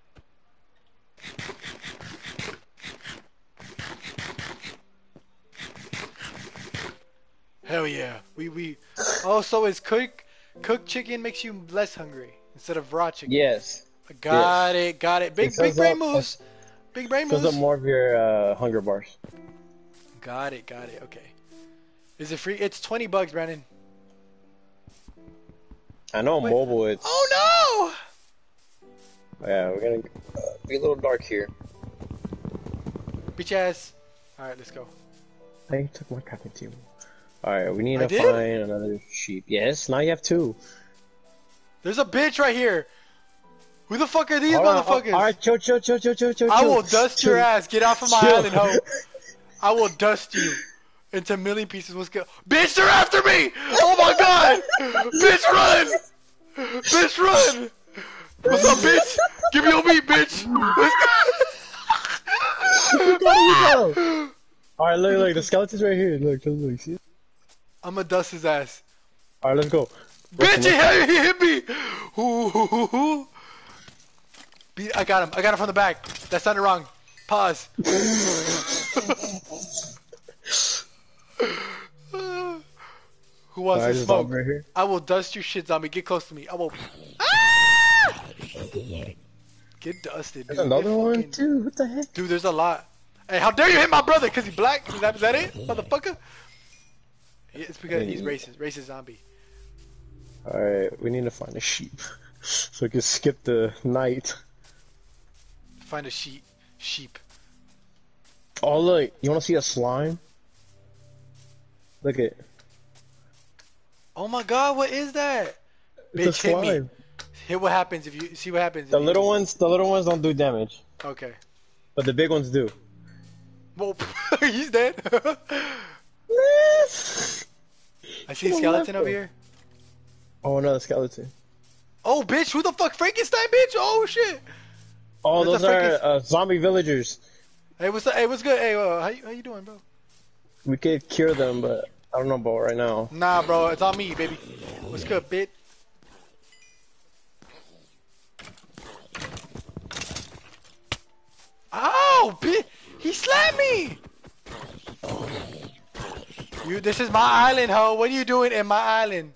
Hell yeah. We we. Oh, so it's cook. Cooked chicken makes you less hungry instead of raw chicken. Yes. Got yes. it. Got it. Big it big brain up, moves. Big brain moves. Fills up more of your uh, hunger bars. Got it. Got it. Okay. Is it free? It's twenty bucks, Brandon. I know Wait. mobile. It's. Oh no! Yeah, we're gonna uh, be a little dark here. Bitch ass. All right, let's go. I took my coffee too. Alright, we need I to did? find another sheep. Yes, now you have two. There's a bitch right here. Who the fuck are these all motherfuckers? Alright, chill, chill, chill, chill, chill, chill. I will dust chill. your ass. Get off of my chill. island, ho. I will dust you into a million pieces. What's good? Bitch, they're after me! Oh my god! Bitch, run! Bitch, run! What's up, bitch? Give me your meat, bitch! Alright, look, look, the skeleton's right here. Look, look, see? I'ma dust his ass. Alright, let's go. Bitch, he hit me! Ooh, hoo, hoo, hoo. Be I got him. I got him from the back. That sounded wrong. Pause. Who wants to smoke? Right here. I will dust your shit, zombie. Get close to me. I will. Ah! Get dusted, dude. There's another fucking... one, too. What the heck? Dude, there's a lot. Hey, how dare you hit my brother because he's black? Is that, is that it, motherfucker? It's because he's racist. Racist zombie. Alright, we need to find a sheep. So we can skip the night. Find a sheep. Sheep. Oh, look. You want to see a slime? Look at it. Oh my god, what is that? It's bitch, a slime. Hit me. Hit what happens if you see what happens. The little ones, the little ones don't do damage. Okay. But the big ones do. Well, he's dead. I see a skeleton over here. Oh, another skeleton. Oh, bitch, who the fuck? Frankenstein, bitch? Oh, shit. Oh, where's those are uh, zombie villagers. Hey, what's up? Hey, what's good? Hey, uh, how, you, how you doing, bro? We could cure them, but I don't know about right now. Nah, bro, it's on me, baby. What's good, bitch? Ow, bitch! He slapped me! You, this is my island, ho. What are you doing in my island?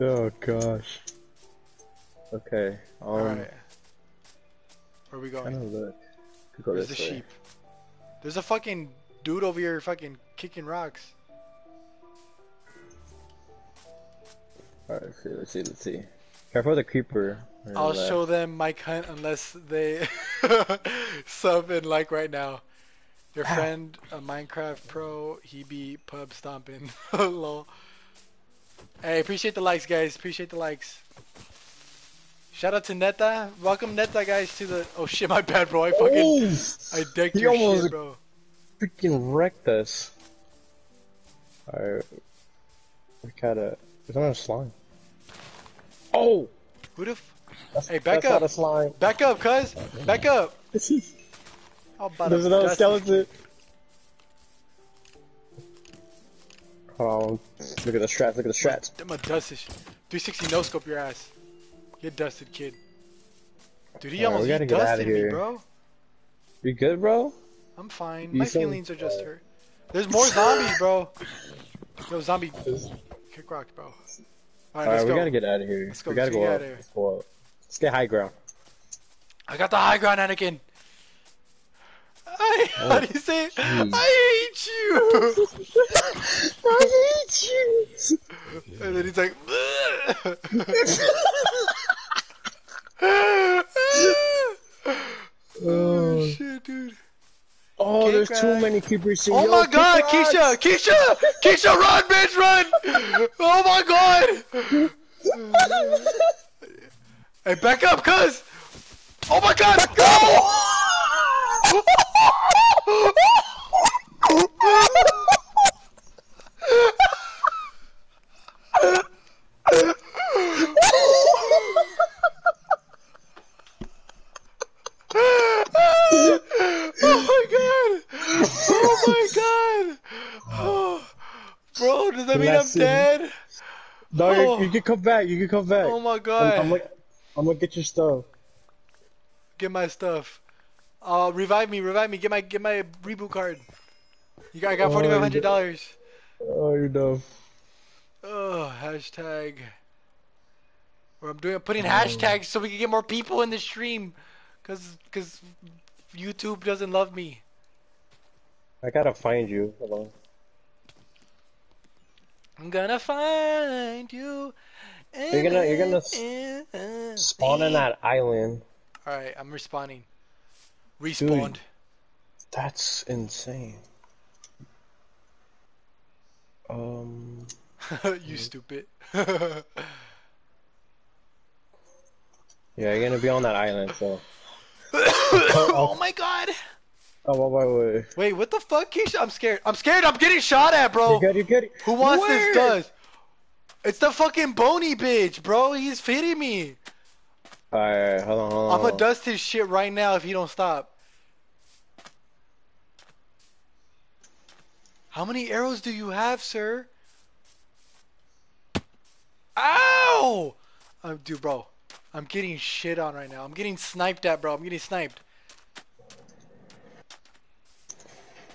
Oh gosh. Okay. Um, All right. Where are we going? I don't know. Go There's this a way. sheep. There's a fucking dude over here, fucking kicking rocks. All right. Let's see. Let's see. Let's see. Careful the creeper. I'll that. show them Mike Hunt unless they sub and like right now. Your friend, a Minecraft pro, he be pub stomping. Lol. Hey, appreciate the likes, guys. Appreciate the likes. Shout out to Neta. Welcome, Neta, guys, to the... Oh, shit, my bad, bro. I fucking... Oh, I decked your shit, bro. Freaking wrecked us. Alright. We gotta... There's not a slime. Oh! Who the f... That's, hey, back that's up. That's not a slime. Back up, cuz. Back up. How about There's another skeleton. Oh, look at the strats, look at the strats. I'm a dusted shit. three sixty no scope your ass. Get dusted, kid. Dude, he almost right, dusted me, bro. You good, bro? I'm fine. You My feelings are just hurt. There's more zombies, bro. Yo, zombie. Kick rocks, bro. Alright, right, we go. gotta get out of here. Let's go. We gotta Let's go, go out. Let's go out. Let's get high ground. I got the high ground, Anakin. I, oh, how do you say it? Geez. I hate you! I hate you! And then he's like, oh shit, dude. Oh, Can't there's cry. too many creepers. Oh Yo, my god, Keisha! Keisha! Keisha, run, bitch, run! Oh my god! Hey, back up, cuz! Oh my god! Back oh! up! Oh my god! Oh my god! Oh. Bro, does that mean Blessing. I'm dead? No, oh. you, you can come back. You can come back. Oh my god! I'm, I'm, like, I'm gonna get your stuff. Get my stuff. Uh, revive me, revive me. Get my get my reboot card. You got I got forty five hundred dollars. Oh, you're dumb. Oh, hashtag. Or I'm doing I'm putting oh. hashtags so we can get more people in the stream, cause cause YouTube doesn't love me. I gotta find you. Hello. I'm gonna find you. You're gonna you're gonna spawn in that island. All right, I'm respawning. Respawned. Dude, that's insane. Um. You stupid. Yeah, you're gonna be on that island, so. I'll, I'll, oh my god! Oh, wait, wait, wait. What the fuck, Keisha? I'm scared. I'm scared. I'm getting shot at, bro. You good, you good. Who wants Where? this does? It's the fucking bony bitch, bro. He's hitting me. Alright, hold on, hold on. I'ma dust his shit right now if he don't stop. How many arrows do you have, sir? Ow! Um, dude, bro. I'm getting shit on right now. I'm getting sniped at, bro. I'm getting sniped.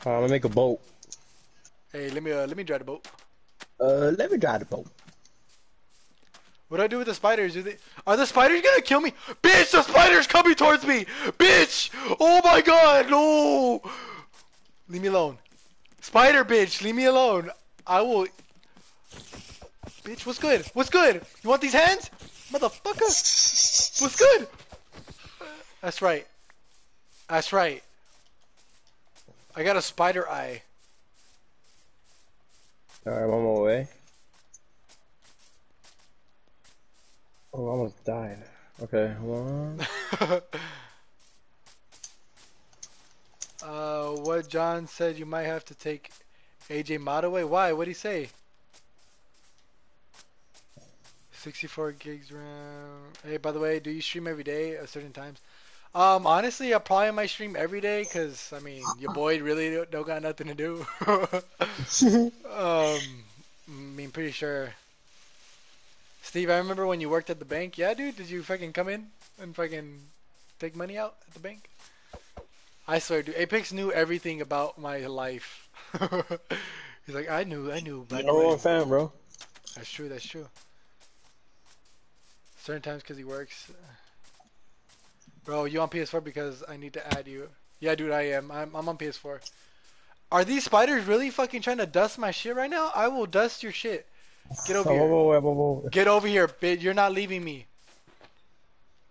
Uh, I'm gonna make a boat. Hey, let me uh, let me drive the boat. Uh, let me drive the boat. What do I do with the spiders? Do they are the spiders gonna kill me? Bitch, the spider's coming towards me! Bitch! Oh my god, no! Leave me alone. Spider bitch, leave me alone. I will. Bitch, what's good? What's good? You want these hands? Motherfucker! What's good? That's right. That's right. I got a spider eye. Alright, I'm on my way. Oh, I almost died. Okay, hold on. uh, what John said, you might have to take A J mod away. Why? What'd he say? sixty-four gigs RAM. Hey, by the way, do you stream every day at certain times? Um, honestly, I probably might stream every day because, I mean, your boy really don't, don't got nothing to do. um, I mean, pretty sure. Steve, I remember when you worked at the bank. Yeah, dude, did you fucking come in and fucking take money out at the bank? I swear, dude, Apex knew everything about my life. He's like, I knew, I knew. You're number one fan, bro. That's true, that's true. Certain times because he works. Bro, you on P S four because I need to add you. Yeah, dude, I am. I'm, I'm on P S four. Are these spiders really fucking trying to dust my shit right now? I will dust your shit. Get over oh, here. Whoa, whoa, whoa, whoa. Get over here, bitch. You're not leaving me.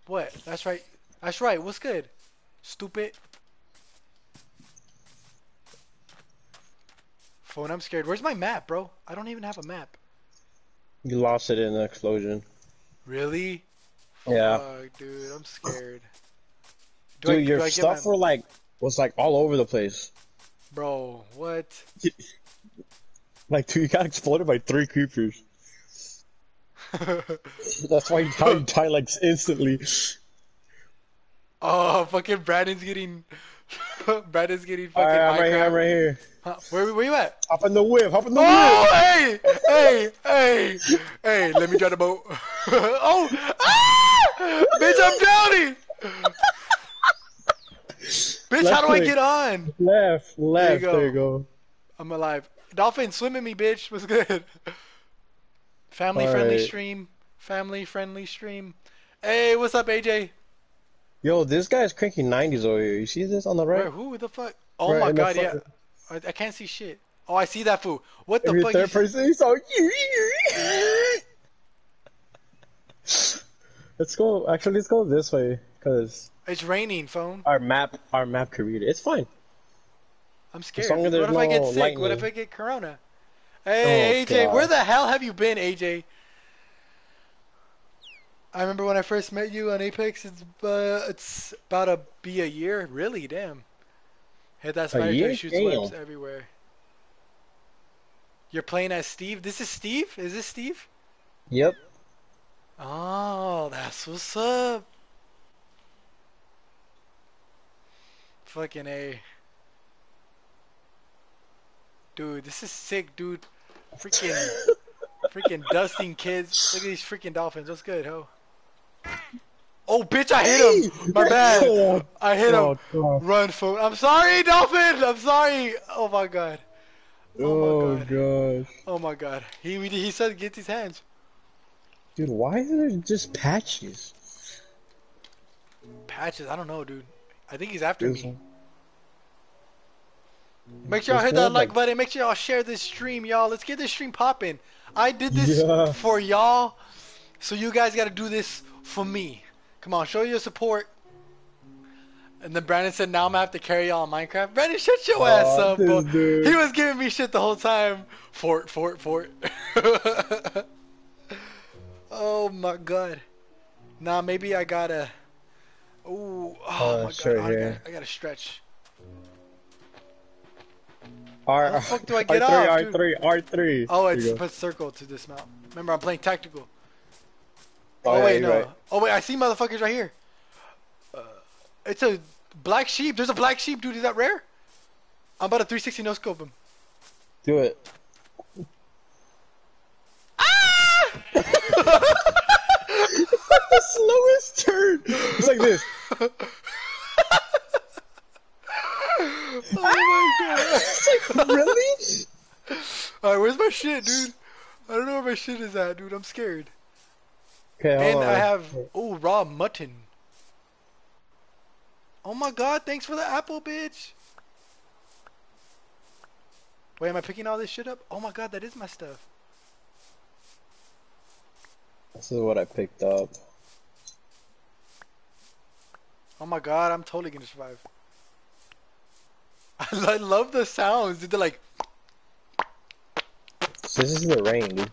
What? That's right. That's right. What's good? Stupid. Phone, I'm scared. Where's my map, bro? I don't even have a map. You lost it in the explosion. Really? Yeah. Oh, dude, I'm scared. Do dude, I, your do stuff my... were like, was like all over the place. Bro, what? Like, dude, you got exploded by three creepers. That's why you died, died like instantly. Oh, fucking Brandon's getting, Brandon's getting fucking. All right, I'm right here. I'm right here. Huh? Where, where you at? Hop in the whip. Hop in the oh, whip. Oh, hey, hey, hey, hey! Let me drive the boat. Oh, ah! Bitch, I'm drowning. Bitch, left how do click. I get on? Left, left. There you, there you go. I'm alive. Dolphin, swim at me, bitch. What's good? Family All friendly right. stream. Family friendly stream. Hey, what's up, A J? Yo, this guy's cranking nineties over here. You see this on the right? Where, who the fuck? Oh right, my god, yeah. I, I can't see shit. Oh, I see that fool. What the Every fuck? Third person you saw. Let's go. Actually, let's go this way because it's raining. Phone. Our map, our map can read it. It's fine. I'm scared. What if no I get sick? Lightning. What if I get corona? Hey, oh, A J, God. Where the hell have you been, A J? I remember when I first met you on Apex. It's uh, it's about to be a year. Really, damn. Hit that spider that shoots webs everywhere. You're playing as Steve. This is Steve. Is this Steve? Yep. Oh, that's what's up. Fucking A. Dude, this is sick, dude. Freaking, freaking dusting kids. Look at these freaking dolphins. What's good, ho? Oh, bitch, I hit him. My bad. I hit him. Oh, run, fool. I'm sorry, dolphin. I'm sorry. Oh, my God. Oh, my God. Oh, gosh. Oh, my God. He, he said get these hands. Dude, why is there just patches? Patches? I don't know, dude. I think he's after There's me. One. Make sure y'all hit that like button. Make sure y'all share this stream, y'all. Let's get this stream popping. I did this yeah. for y'all, so you guys got to do this for me. Come on, show your support. And then Brandon said, now I'm going to have to carry y'all on Minecraft. Brandon, shut your oh, ass up, bro. Dude. He was giving me shit the whole time. Fort, fort, fort. Oh, my God. Nah, maybe I got to... Oh, oh, my God. Right I got to stretch. How the fuck do I get R three, off, R three, R three, R three. Oh, it's put circle to this mount. Remember, I'm playing tactical. Oh, oh yeah, wait, no. Right. Oh, wait, I see motherfuckers right here. Uh, it's a black sheep. There's a black sheep, dude. Is that rare? I'm about to three sixty no-scope him. Do it. Ah! It's like the slowest turn. It's like this. Oh my god. It's like, really? Alright, where's my shit, dude? I don't know where my shit is at, dude. I'm scared. Okay, and I have, oh, raw mutton. Oh my god, thanks for the apple, bitch. Wait, am I picking all this shit up? Oh my god, that is my stuff. This is what I picked up. Oh my god, I'm totally gonna survive. I love the sounds, dude. They're like... This is the rain, dude.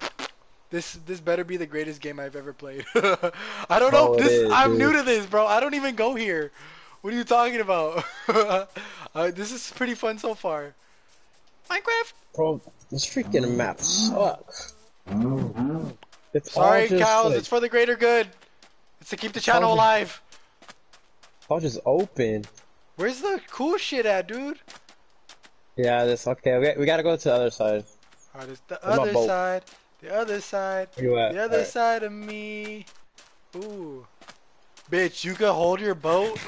This, this better be the greatest game I've ever played. I don't know. Oh, this, is, I'm dude. new to this, bro. I don't even go here. What are you talking about? uh, this is pretty fun so far. Minecraft? Bro, this freaking map sucks. It's Sorry, cows. Like... It's for the greater good. It's to keep the channel I'll just... alive. I'll just open. Where's the cool shit at, dude? Yeah, this okay. Okay, we gotta go to the other side. Alright, it's the There's other side. The other side. You at? The other right. side of me. Ooh, bitch, you can hold your boat.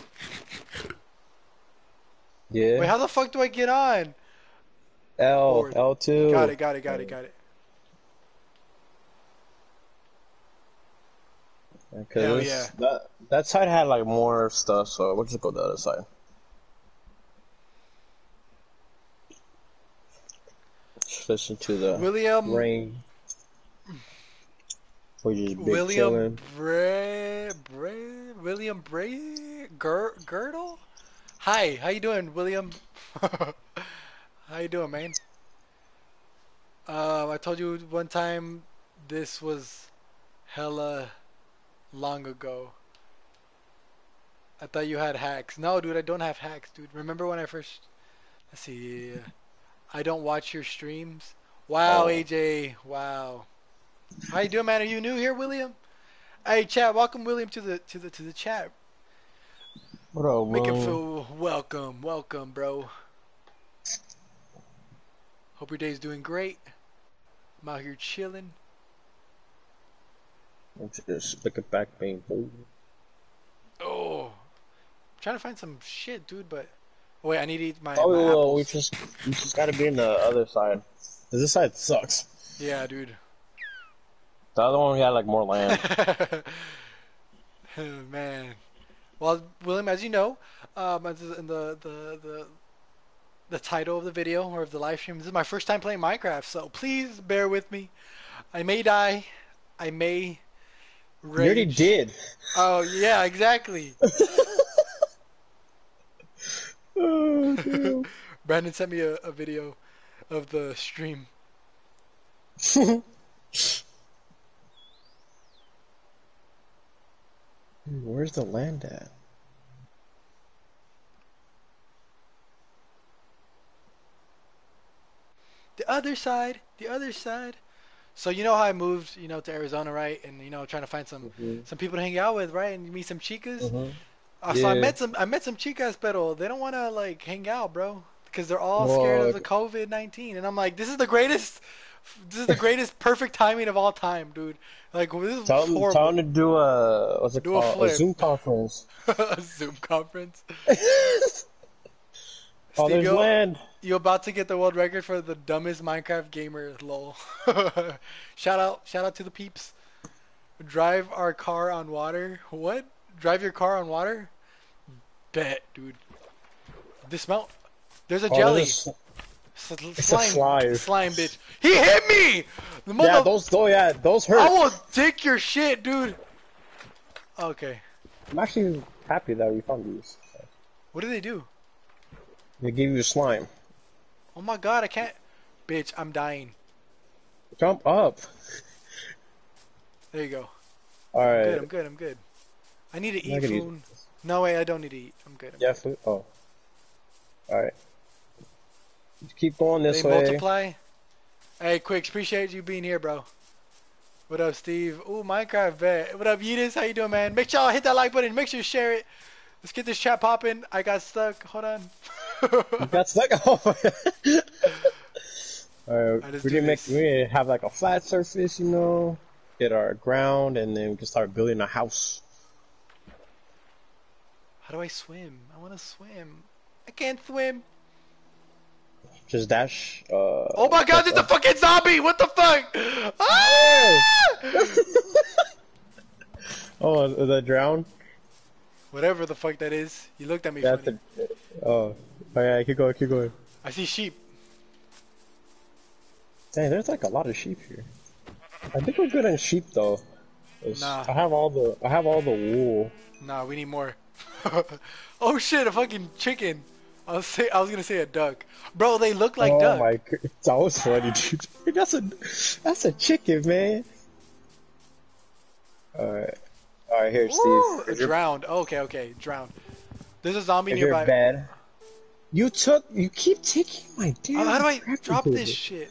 Yeah. Wait, how the fuck do I get on? L L two. Got it. Got it. Got it. Got it. Yeah, Hell yeah. That that side had like more stuff, so we'll just go to the other side. Listen to the William rain. Big William Bray, Bray, William Bray, Gir Girdle. Hi, how you doing, William? How you doing, man? Uh, I told you one time this was hella long ago. I thought you had hacks. No, dude, I don't have hacks, dude. Remember when I first? Let's see. I don't watch your streams. Wow, oh. A J. Wow. How you doing, man? Are you new here, William? Hey, chat. Welcome, William, to the to the to the chat. Bro, make him feel welcome, welcome, bro. Hope your day's doing great. I'm out here chilling. Let's just look at back pain. Oh, I'm trying to find some shit, dude, but. Wait, I need to eat my. Oh, my apples. we just we just gotta be in the other side. This side sucks. Yeah, dude. The other one we had like more land. Oh, man, well, William, as you know, um, in the the the the title of the video or of the live stream, this is my first time playing Minecraft, so please bear with me. I may die. I may. Rage. You already did. Oh yeah, exactly. Oh, Brandon sent me a, a video of the stream. Where's the land at? The other side, the other side. So you know how I moved, you know, to Arizona, right? And you know, trying to find some mm-hmm. some people to hang out with, right? And you meet some chicas. Mm-hmm. Uh, yeah. So I met some I met some chicas, pero they don't want to like hang out, bro, because they're all Whoa. scared of the COVID nineteen. And I'm like, this is the greatest, this is the greatest perfect timing of all time, dude. Like, this is horrible. Time to do a what's it do called? A, a Zoom conference. A Zoom conference. Oh, there's land. You're about to get the world record for the dumbest Minecraft gamer, lol. Shout out, shout out to the peeps. Drive our car on water. What? Drive your car on water? Bet, dude. Dismount. There's a oh, jelly. There's a sl it's slime. A slime. Slime, bitch. He hit me! The mother yeah, those, oh, yeah, those hurt. I will dick your shit, dude. Okay. I'm actually happy that we found these. What do they do? They give you slime. Oh my god, I can't. Bitch, I'm dying. Jump up. There you go. Alright. I'm good, I'm good, I'm good. I need to eat food. Eat. No, wait, I don't need to eat. I'm good. I'm yeah, good. food? Oh. Alright. Just keep going this they way. They multiply. Hey, Quicks, appreciate you being here, bro. What up, Steve? Ooh, Minecraft vet. What up, Yudis? How you doing, man? Make sure y'all hit that like button. Make sure you share it. Let's get this chat popping. I got stuck. Hold on. You got stuck? Oh, my God. All right. We can make, we can have like a flat surface, you know. Get our ground, and then we can start building a house. How do I swim? I want to swim. I can't swim. Just dash. Uh, oh my God! There's a fucking zombie! What the fuck? Ah! Oh, did I drown? Whatever the fuck that is. You looked at me. That's funny. A, oh, oh yeah. Keep going. Keep going. I see sheep. Dang, there's like a lot of sheep here. I think we're good on sheep though. Nah. I have all the. I have all the wool. Nah, we need more. Oh shit! A fucking chicken. I was, say, I was gonna say a duck. Bro, they look like oh duck. Oh my god, that was funny, dude. That's a, that's a chicken, man. Alright. Alright, here, Ooh, Steve. Drowned. Oh, okay, okay, drowned. There's a zombie if nearby. You're bad. You took, you keep taking my damn. How do I drop this shit?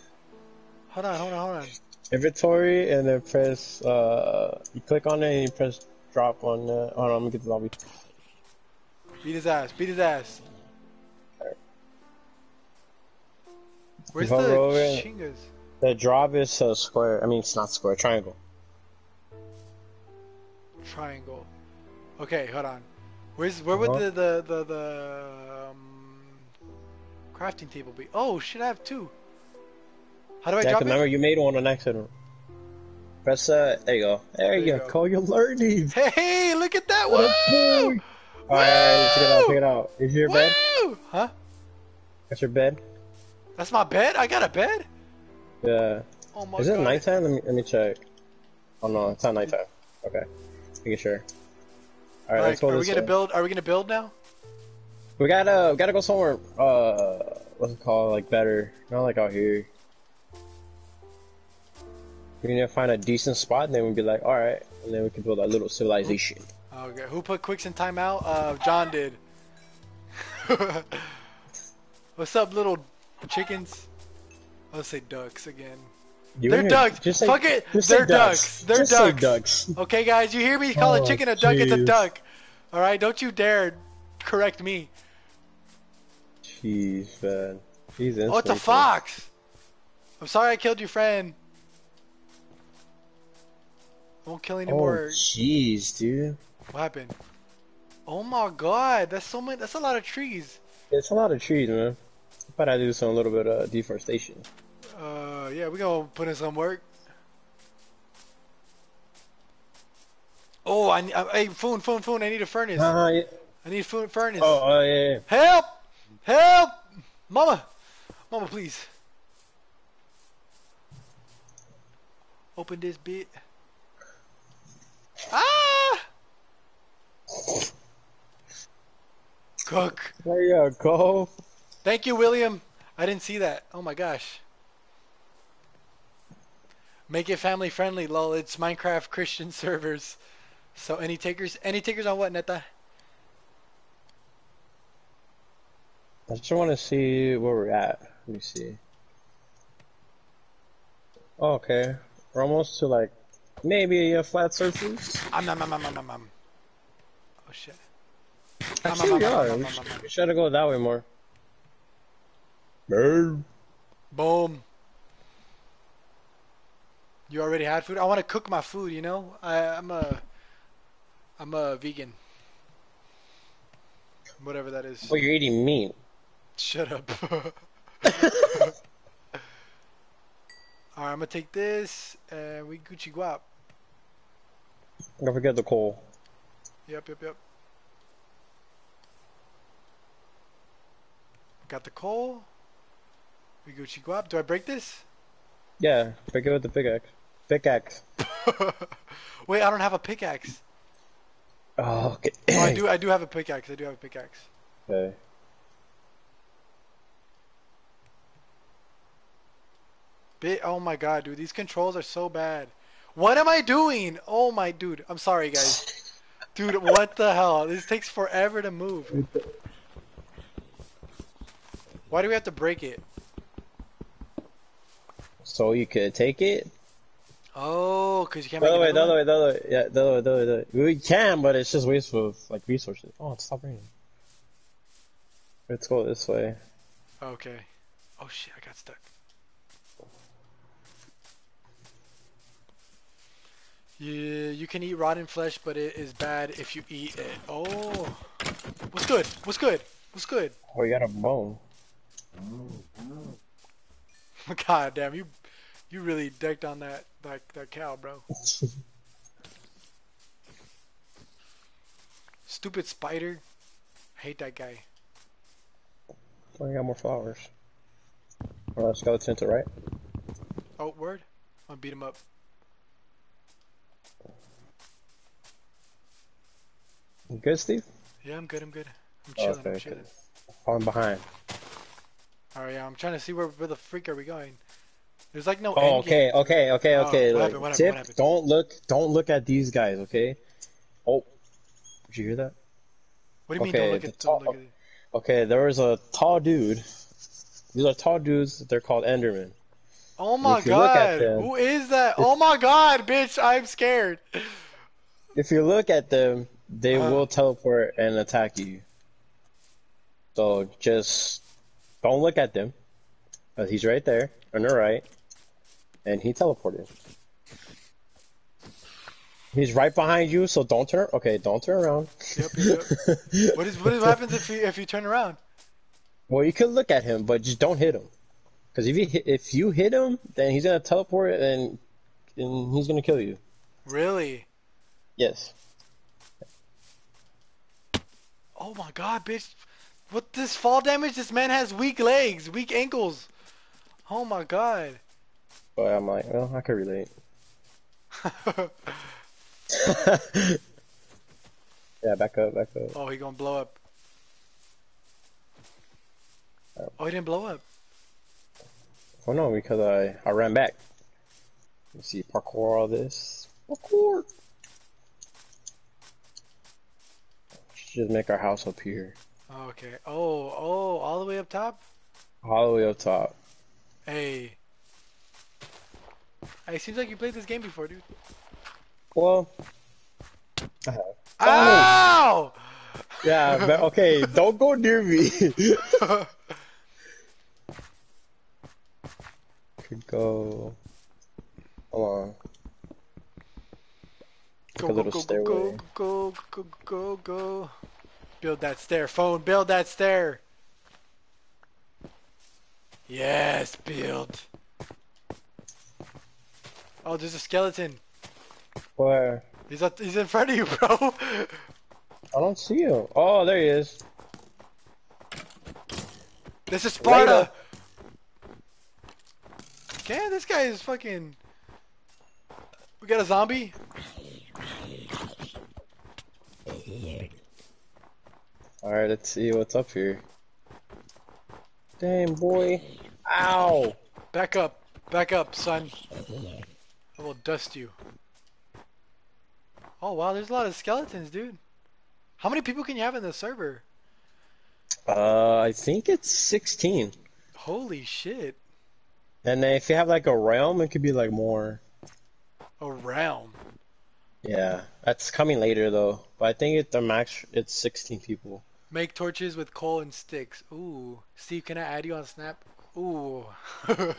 Hold on, hold on, hold on. Inventory, and then press, uh, you click on it and you press drop on, uh, hold on, I'm gonna get the zombie. Beat his ass, beat his ass. Where's the chingas? The drop is a square. I mean, it's not square. Triangle. Triangle. Okay, hold on. Where's where would the the the, the um, crafting table be? Oh shit, I have two. How do I yeah, drop it? Remember, you made one on accident. Press uh. There you go. There, there you, you go. Call your learning. Hey, look at that one. Alright, check it out. Check it out. Is your Woo! bed? Huh? That's your bed. That's my bed? I got a bed? Yeah. Oh my god. Is it nighttime? Let me, let me check. Oh no, it's not nighttime. Okay. Making sure. Alright, let's go this way. Are we gonna build, are we gonna build now? We gotta, we gotta go somewhere, uh, what's it called, like better. Not like out here. We need to find a decent spot and then we'll be like, alright. And then we can build our little civilization. Okay, who put Quicks in timeout? Uh, John did. What's up, little... Chickens. I'll say ducks again. You They're ducks. Just Fuck say, it. Just They're ducks. ducks. They're just ducks. ducks. Okay, guys, you hear me call oh, a chicken a duck? Geez. It's a duck. All right, don't you dare correct me. Jeez, man. He's oh, it's a fox. I'm sorry I killed your friend. I won't kill anymore. Oh, jeez, dude. What happened? Oh my God, that's so many. That's a lot of trees. It's a lot of trees, man. But I do some little bit of deforestation. Uh, yeah, we gonna put in some work. Oh, I, I hey, phone, phone, phone! I need a furnace. Uh, yeah. I need a furnace. Oh, uh, yeah, yeah. Help! Help! Mama, mama, please. Open this bit. Ah! Cook. There you go. Thank you, William. I didn't see that. Oh my gosh. Make it family friendly, lol. It's Minecraft Christian servers. So any takers? Any takers on what, Neta? I just want to see where we're at. Let me see. Oh, okay. We're almost to like, maybe a flat surface. Um, nom, nom, nom, nom, nom, nom. Oh shit. Actually, um, we are. Um, we should, um, we should have gone that way more. Boom. Boom. You already had food? I want to cook my food, you know? I, I'm a... I'm a vegan. Whatever that is. Well, you're eating meat. Shut up. Alright, I'm gonna take this. Uh, we Gucci Guap. Don't forget the coal. Yep, yep, yep. Got the coal. We Gucci Guap. Do I break this? Yeah, break it with the pickaxe. Pickaxe. Wait, I don't have a pickaxe. Oh, okay. Oh, I do. I do have a pickaxe. I do have a pickaxe. Okay. Bit. Oh my god, dude, these controls are so bad. What am I doing? Oh my dude, I'm sorry, guys. Dude, what the hell? This takes forever to move. Why do we have to break it? so you could take it. Oh, because you can't make it. Way, the other way, the other way, yeah, the other way, the other way. We can, but it's just wasteful of like resources. Oh, it stopped raining. Let's go this way. Okay. Oh shit, I got stuck. Yeah, you can eat rotten flesh, but it is bad if you eat it. Oh, what's good? What's good? What's good? Oh, you got a bone. God damn, you, you really decked on that that that cow, bro. Stupid spider, I hate that guy. Oh, you got more flowers. Or skeleton to right. Oh, word! I'm gonna beat him up. You good, Steve? Yeah, I'm good, I'm good. I'm chilling, okay, I'm chilling. Falling behind. Alright, yeah, I'm trying to see where, where the freak are we going. There's like no oh, end game. okay, okay, okay, oh, okay. What like, happened, what tip, happened, what don't look, don't look at these guys, okay? Oh, did you hear that? What do you okay, mean don't look at, the don't look at it? Okay, there was a tall dude. These are tall dudes, they're called Endermen. Oh my god, them, who is that? Oh my god, bitch, I'm scared. If you look at them, they uh, will teleport and attack you. So just don't look at them. Cause he's right there on the right. And he teleported. He's right behind you, so don't turn okay, don't turn around. Yep, yep. What is what is what happens if you if you turn around? Well, you can look at him, but just don't hit him. Cause if you if you hit him, then he's gonna teleport and and he's gonna kill you. Really? Yes. Oh my god, bitch. What this fall damage? This man has weak legs, weak ankles. Oh my god. But well, I'm like, well, I can relate. Yeah, back up, back up. Oh, he gonna blow up. Oh, he didn't blow up. Oh no, because I, I ran back. You see, parkour all this. Parkour! Just make our house up here. Okay. Oh, oh, all the way up top? All the way up top. Hey. Hey, it seems like you played this game before, dude. Well, I have. Ow! Oh! Yeah, but, okay, don't go near me. Could go. Come on. Go, go, go, go, go, go, go, go, go. Build that stair, phone. Build that stair. Yes, build. Oh, there's a skeleton. Where? He's up, he's in front of you, bro. I don't see him. Oh, there he is. This is Sparta. Damn, this guy is fucking. We got a zombie. Alright, let's see what's up here. Damn, boy. Ow! Back up. Back up, son. I will dust you. Oh, wow, there's a lot of skeletons, dude. How many people can you have in the server? Uh, I think it's sixteen. Holy shit. And if you have, like, a realm, it could be, like, more. A realm? Yeah, that's coming later though. But I think it, the max it's sixteen people. Make torches with coal and sticks. Ooh, Steve, can I add you on Snap? Ooh, uh,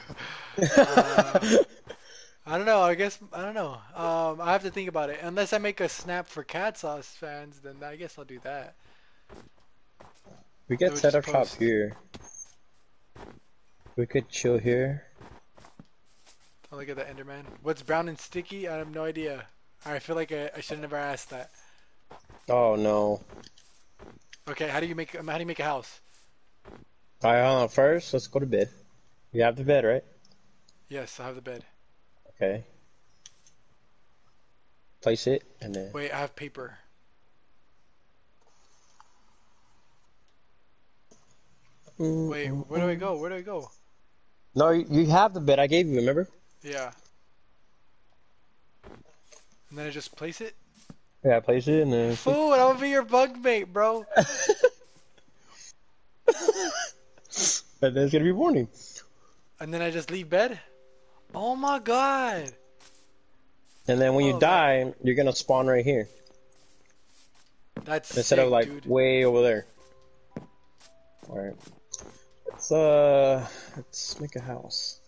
I don't know. I guess I don't know. Um, I have to think about it. Unless I make a Snap for Cat Sauce fans, then I guess I'll do that. We get set up shop here. We could chill here. Don't look at the Enderman. What's brown and sticky? I have no idea. I feel like I, I shouldn't have asked that. Oh no. Okay, how do you make how do you make a house? All right, hold on. First, let's go to bed. You have the bed, right? Yes, I have the bed. Okay. Place it and then. Wait, I have paper. Mm-hmm. Wait, where do I go? Where do I go? No, you have the bed I gave you. Remember? Yeah. And then I just place it? Yeah, place it and then... Fool, I would be your bug mate, bro! And then it's gonna be morning. And then I just leave bed? Oh my god! And then when oh, you die, man. you're gonna spawn right here. That's Instead sick, of like dude. way over there. Alright. Let's uh let's make a house.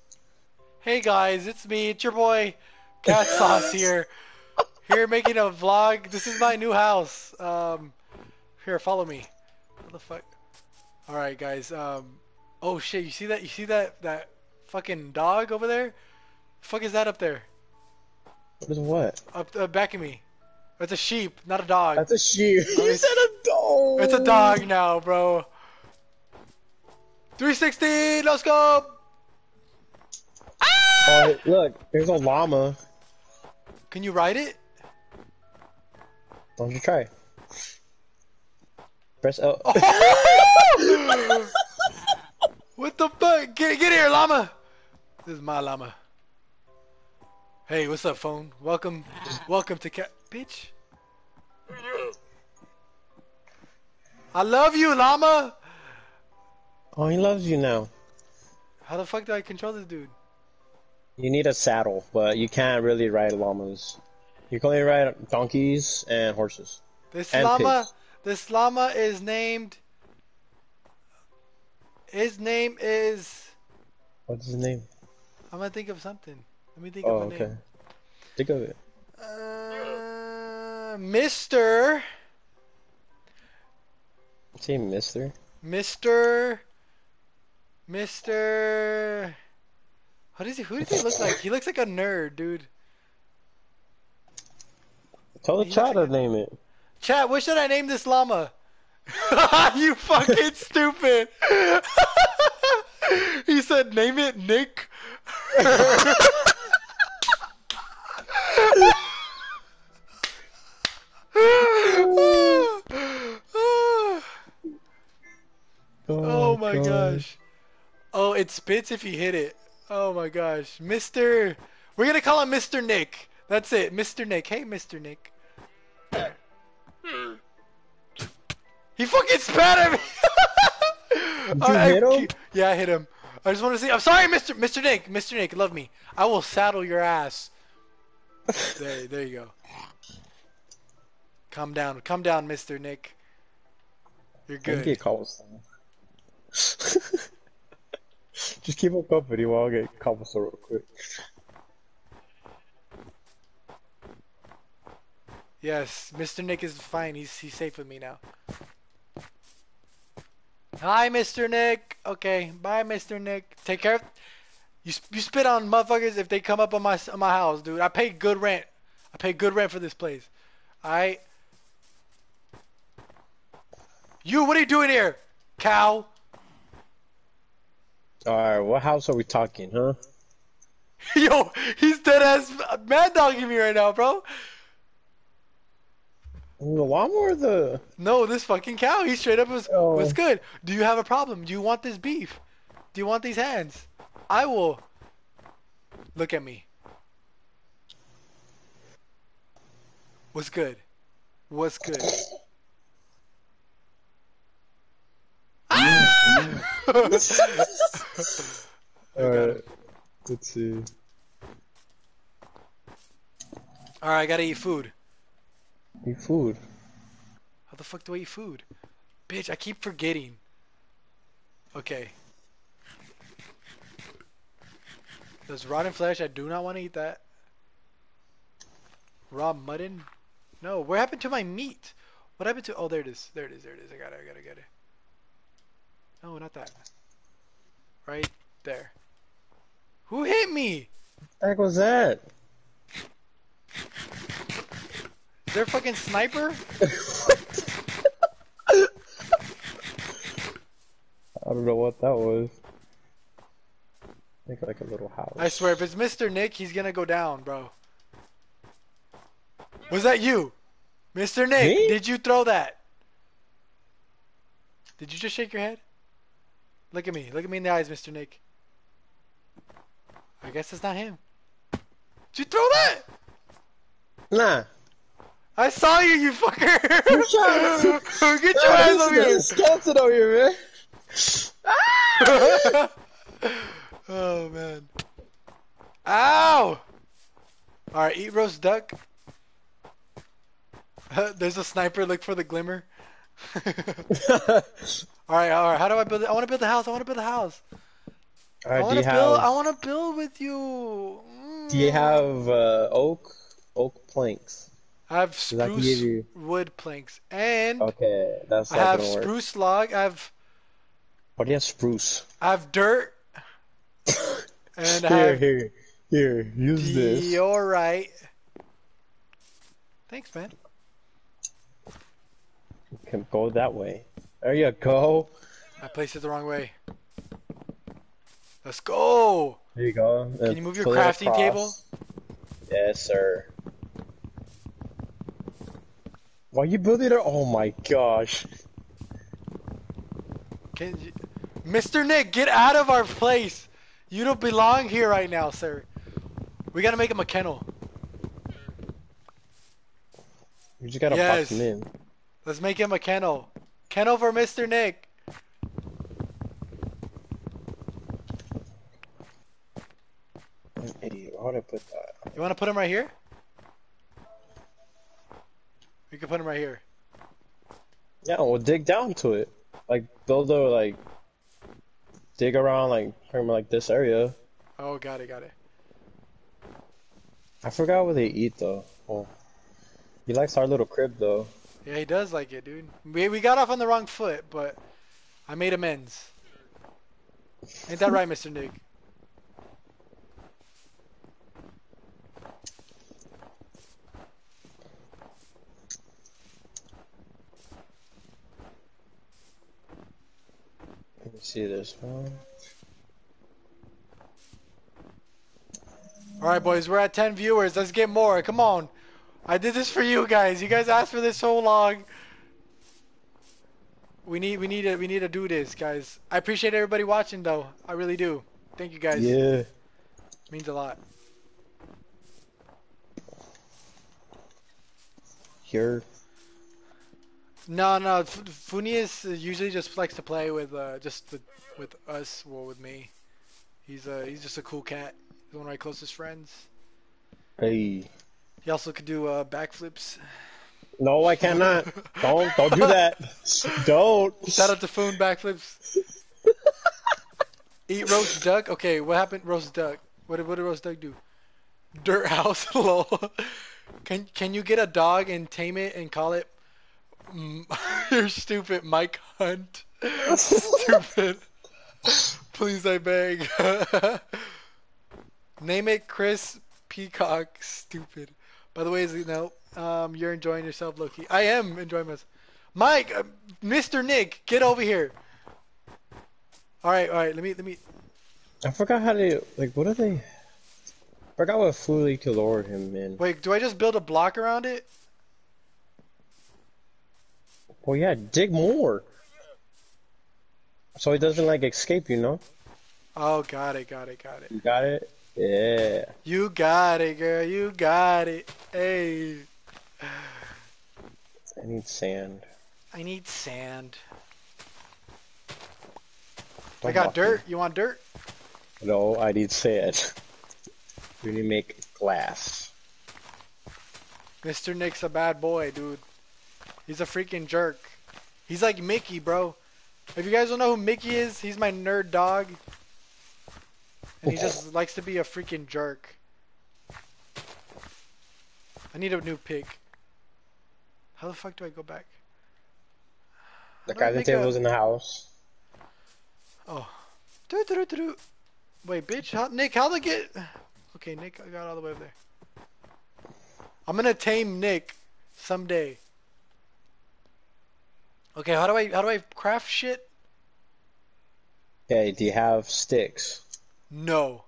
Hey guys, it's me, it's your boy Cat Sauce here. Here making a vlog. This is my new house. Um here, follow me. What the fuck? Alright guys, um oh shit, you see that you see that that fucking dog over there? The fuck is that up there? There's what? Up uh, back of me. It's a sheep, not a dog. That's a sheep. Oh, you said a dog. It's a dog now, bro. three sixty, let's go. Ah! Oh, look, there's a llama. Can you ride it? Don't you try? Press L. Oh! What the fuck? Get get here, llama. This is my llama. Hey, what's up, phone? Welcome, welcome to Cat. Bitch. I love you, llama. Oh, he loves you now. How the fuck do I control this dude? You need a saddle, but you can't really ride llamas. You can only ride donkeys and horses. This and llama, pigs. this llama is named. His name is. What's his name? I'm gonna think of something. Let me think oh, of a okay. name. Think of it. Uh, Mister. Say Mister. Mister. Mister. What is he? Who does he look like? He looks like a nerd, dude. Tell the chat to name it. Chat, what should I name this llama? You fucking stupid. He said, name it Nick. Oh my gosh. gosh. Oh, it spits if you hit it. Oh my gosh. Mister We're gonna call him Mister Nick. That's it, Mister Nick. Hey, Mister Nick. He fucking spat at me! Did you hit him? Yeah, I hit him. I just want to see. I'm sorry, Mister Mister Nick. Mister Nick, love me. I will saddle your ass. There, there you go. Calm down. Calm down, Mister Nick. You're good. Get cobblestone. Just keep up company while I get cobblestone real quick. Yes, Mister Nick is fine. He's he's safe with me now. Hi, Mister Nick. Okay, bye, Mister Nick. Take care. Of you you spit on motherfuckers if they come up on my on my house, dude. I pay good rent. I pay good rent for this place. All right. You, what are you doing here, cow? All right, what house are we talking, huh? Yo, he's dead ass mad dogging me right now, bro. The llama or the... No, this fucking cow. He straight up was, oh. was good. Do you have a problem? Do you want this beef? Do you want these hands? I will... Look at me. What's good? What's good? Ah! Alright. Let's see. Alright, I gotta eat food. Eat food. How the fuck do I eat food? Bitch, I keep forgetting. Okay. There's rotten flesh. I do not want to eat that. Raw mutton? No. What happened to my meat? What happened to... Oh, there it is. There it is. There it is. I got it. I got to get it. No, not that. Right there. Who hit me? What the heck was that? Is there a fucking sniper? I don't know what that was. Make like a little house. I swear, if it's Mister Nick, he's gonna go down, bro. Was that you? Mister Nick, Me? Did you throw that? Did you just shake your head? Look at me. Look at me in the eyes, Mister Nick. I guess it's not him. Did you throw that? Nah. I saw you, you fucker! To... Get your ass over here! There's a skeleton over here, man! Ah! Oh, man. Ow! Alright, eat roast duck. There's a sniper, look for the glimmer. Alright, alright, how do I build it? I want to build the house, I want to build the house. Uh, I want to build, I want to build with you. Mm. Do you have uh, oak, oak planks? I have spruce you... wood planks. And okay, that's I have spruce work. log, I have... What do you have spruce? I have dirt. And here, I have here, here, use diorite. this. You're right. Thanks, man. You can go that way. There you go. I placed it the wrong way. Let's go. There you go. Can uh, you move your crafting table? Yes, sir. Why you building it? Oh my gosh. Can you... Mister Nick, get out of our place. You don't belong here right now, sir. We gotta make him a kennel. We just gotta yes. box him in. Let's make him a kennel. Kennel for Mister Nick. I'm an idiot. Where would I put that? You wanna put him right here? We can put him right here. Yeah, we'll dig down to it. Like, build a, like... dig around like like this area. Oh, got it, got it. I forgot what they eat though. Oh, he likes our little crib though. Yeah, he does like it, dude. We we got off on the wrong foot, but I made amends. Ain't that right, Mister Nick? Let me see this one. Alright boys, we're at ten viewers. Let's get more. Come on. I did this for you guys. You guys asked for this so long. We need we need to we need to do this, guys. I appreciate everybody watching though. I really do. Thank you guys. Yeah. It means a lot. Here. No, no. Funius usually just likes to play with, uh, just the, with us, well, with me. He's uh, he's just a cool cat. He's one of my closest friends. Hey. He also could do uh, backflips. No, I cannot. don't, don't do that. Don't. Shout out to Foon backflips. Eat roast duck. Okay, what happened? Roast duck. What did what did roast duck do? Dirt house. Lol. Can can you get a dog and tame it and call it? You're stupid, Mike Hunt. Stupid. Please, I beg. Name it Chris Peacock. Stupid. By the way, you know, um, you're enjoying yourself, Loki. I am enjoying myself. Mike, uh, Mister Nick, get over here. All right, all right. Let me, let me. I forgot how to like. What are they? I forgot what fully could lure him in. Wait, do I just build a block around it? Well, yeah, dig more. So he doesn't, like, escape, you know? Oh, got it, got it, got it. You got it? Yeah. You got it, girl. You got it. Hey. I need sand. I need sand. Don't I got dirt. Me. You want dirt? No, I need sand. We need to make glass. Mister Nick's a bad boy, dude. He's a freaking jerk. He's like Mickey, bro. If you guys don't know who Mickey is, he's my nerd dog. And he just likes to be a freaking jerk. I need a new pig. How the fuck do I go back? The crafting table's in the house. Oh. Doo -doo -doo -doo -doo. Wait, bitch. How, Nick, how'd I get... Okay, Nick, I got all the way over there. I'm gonna tame Nick someday. Okay, how do I how do I craft shit? Okay, do you have sticks? No.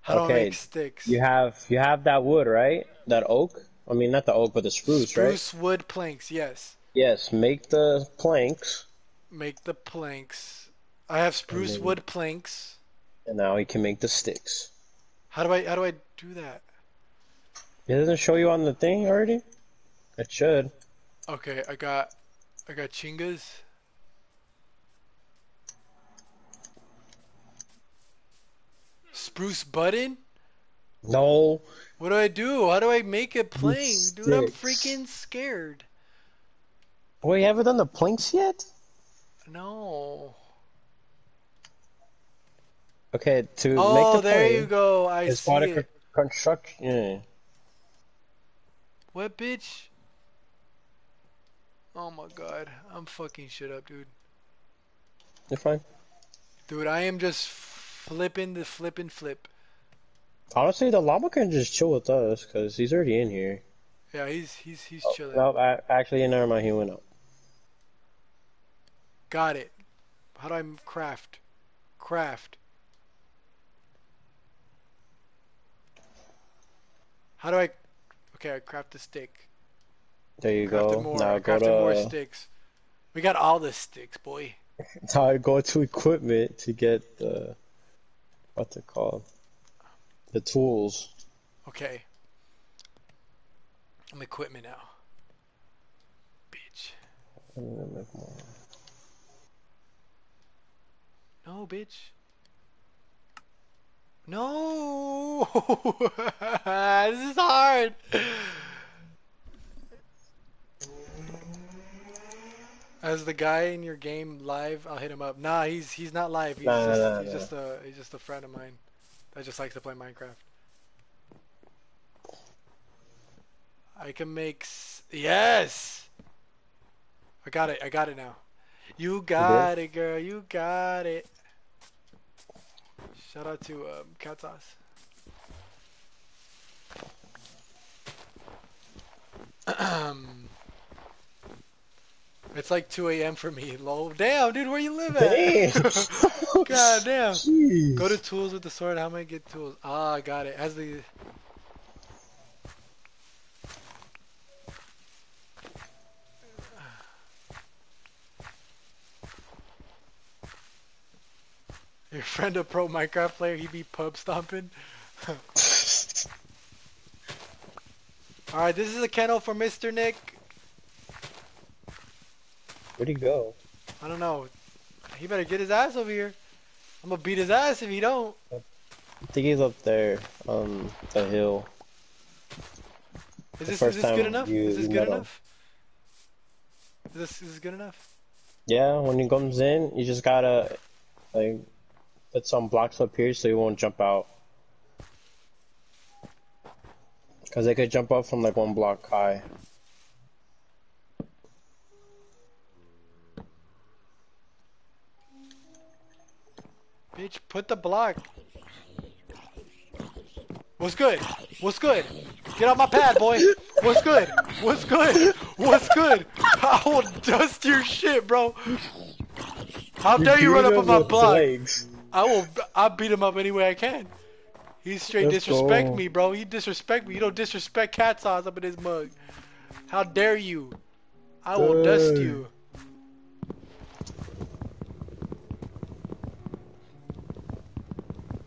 How okay. do I make sticks? You have you have that wood, right? That oak? I mean, not the oak, but the spruce, spruce right? Spruce wood planks, yes. Yes, make the planks. Make the planks. I have spruce then, wood planks. And now you can make the sticks. How do I how do I do that? It doesn't show you on the thing already? It should. Okay, I got I got chingas. Spruce button? No. What do I do? How do I make it plain? Dude, I'm freaking scared. We haven't done the planks yet? No. Okay, to oh, make the plane. There you go. I see part it. Of construction. Yeah. What, bitch? Oh my god. I'm fucking shit up, dude. You're fine. Dude, I am just flipping the flipping flip. Honestly, the llama can just chill with us, because he's already in here. Yeah, he's he's he's oh, chilling. No, I, actually, never mind. He went up. Got it. How do I craft? Craft. How do I... Okay, I craft a stick. There you go. More. Now I go to... more sticks. We got all the sticks, boy. Now I go to equipment to get the... What's it called? The tools. Okay. I'm equipment now. Bitch. I'm gonna make more. No, bitch. No! This is hard! As the guy in your game live, I'll hit him up. Nah, he's he's not live. He's, nah, just, nah, he's nah. just a he's just a friend of mine that just likes to play Minecraft. I can make s yes. I got it. I got it now. You got it, girl. You got it. Shout out to um, Cat Sauce. It's like two A M for me, lol. Damn, dude, where you live at? God damn. Jeez. Go to tools with the sword. How am I gonna get tools? Ah, I got it. As the... Your friend a pro Minecraft player, he be pub stomping. Alright, this is a kennel for Mister Nick. Where'd he go? I don't know. He better get his ass over here. I'm gonna beat his ass if he don't. I think he's up there on the hill. Is this good enough? Is this good enough? Is this is this good enough? Yeah, when he comes in, you just gotta like put some blocks up here so he won't jump out. Cause they could jump up from like one block high. Bitch, put the block. What's good? What's good? Get off my pad, boy. What's good? What's good? What's good? I will dust your shit, bro. How dare you, you run up on my block? Legs. I will. I'll beat him up any way I can. He straight Let's disrespect go. me, bro. He disrespect me. You don't disrespect Cat Sauce up in his mug. How dare you? I will uh. dust you.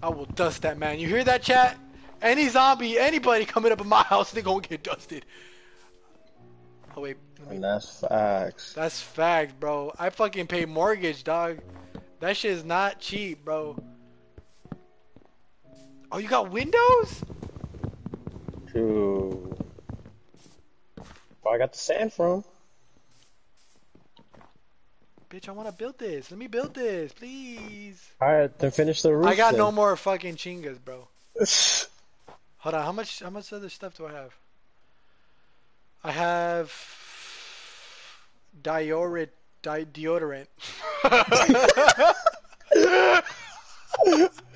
I will dust that man. You hear that, chat? Any zombie, anybody coming up in my house, they gonna get dusted. Oh wait. And that's facts. That's facts, bro. I fucking pay mortgage, dog. That shit is not cheap, bro. Oh, you got windows? True. Where I got the sand from. Bitch, I want to build this. Let me build this, please. Alright, then finish the roof. I got then. no more fucking chingas, bro. Hold on, how much how much other stuff do I have? I have... Diorit... Di deodorant.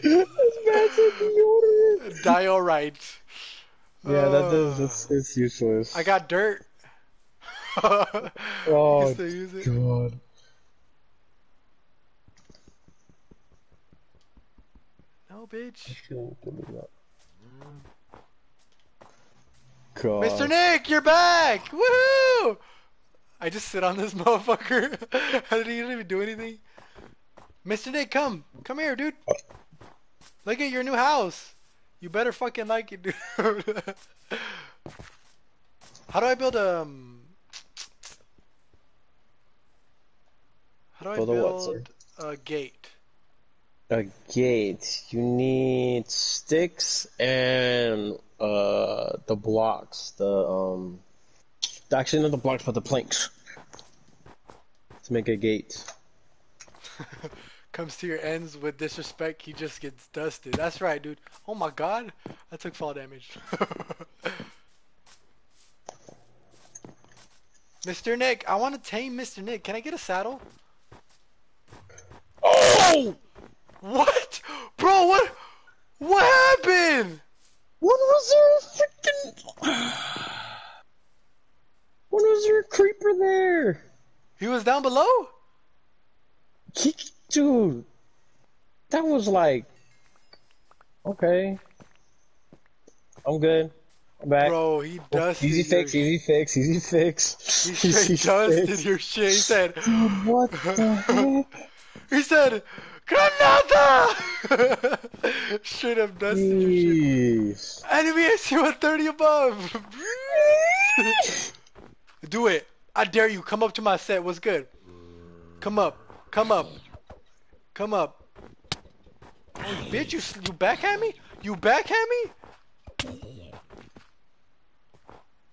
deodorant. Diorite. Yeah, that does... It's, it's useless. I got dirt. Oh, use it. God. No, bitch. God. Mister Nick, you're back! Woohoo! I just sit on this motherfucker. How did he didn't even do anything? Mister Nick, come. Come here, dude. Look at your new house. You better fucking like it, dude. How do I build a... Um... How do I build, build a, what, a gate? a gate, you need sticks and uh, the blocks, the um, actually not the blocks, but the planks to make a gate. Comes to your ends with disrespect, he just gets dusted. That's right, dude. Oh my god, I took fall damage. Mister Nick, I want to tame Mister Nick. Can I get a saddle? Oh! What? Bro, what? What happened? When was there a freaking... When was there a creeper there? He was down below? He... Dude, that was like, okay, I'm good, I'm back. Bro, he dusted Easy fix, your... easy fix, easy fix. He straight easy dusted fix. your shit, he said. Dude, what the heck? He said, Granada! Straight up dusted Jeez. your shit. Enemy S U one thirty above. Do it. I dare you, come up to my set, what's good? Come up, come up. Come up. Oh, bitch, you, you backhand me? You backhand me?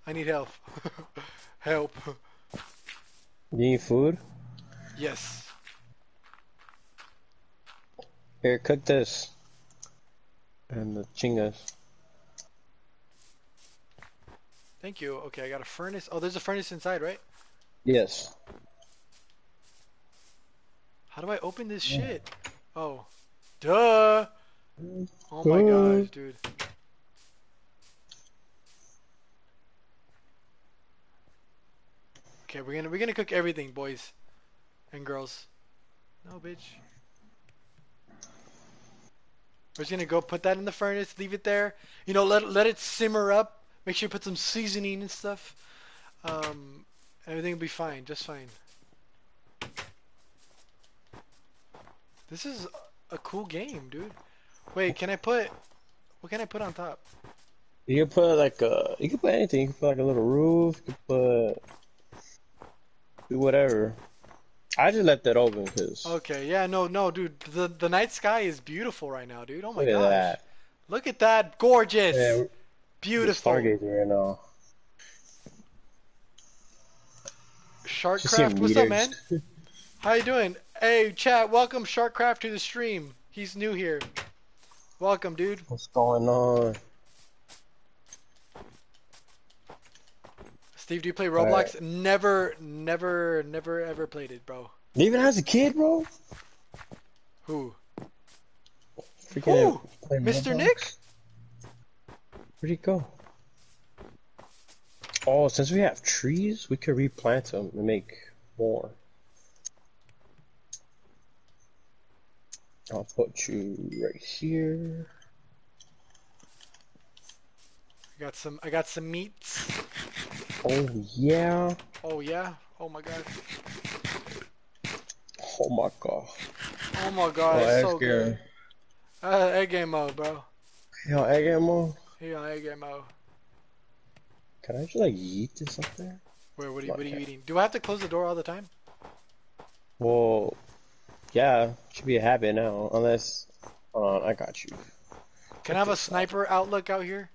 I need help. Help. You need food? Yes. Here, cook this. And the chingas. Thank you. Okay, I got a furnace. Oh, there's a furnace inside, right? Yes. How do I open this shit? Oh. Duh! Oh my gosh, dude. Okay, we're gonna we're gonna cook everything, boys. And girls. No, bitch. We're just gonna go put that in the furnace, leave it there. You know, let let it simmer up. Make sure you put some seasoning and stuff. Um everything will be fine, just fine. This is a cool game, dude. Wait, can I put... What can I put on top? You can put like a... You can put anything. You can put like a little roof. You can put... Do whatever. I just left that open because... Okay, yeah, no, no, dude. The the night sky is beautiful right now, dude. Oh my gosh. Look at that. Look at that. Gorgeous. Yeah, beautiful. Stargazing right now. Sharkcraft, what's up, man? How you doing? Hey chat, welcome Sharkcraft to the stream. He's new here. Welcome, dude. What's going on? Steve, do you play Roblox? Right. Never, never, never ever played it, bro. Even as a kid, bro? Who? Freaking Who? Mister Roblox? Nick? Where'd he go? Oh, since we have trees, we could replant them and make more. I'll put you right here. I got some. I got some meats. Oh yeah. Oh yeah. Oh my god. Oh my god. Oh my god. Oh, it's so good. Uh, egg game mode, bro. You on egg game mode? You on egg game mode? Can I just like eat this up there? Where? What are you? What are you eating? Do I have to close the door all the time? Well. Yeah, should be a habit now, unless... Hold on, I got you. Can I have a sniper outlook out here?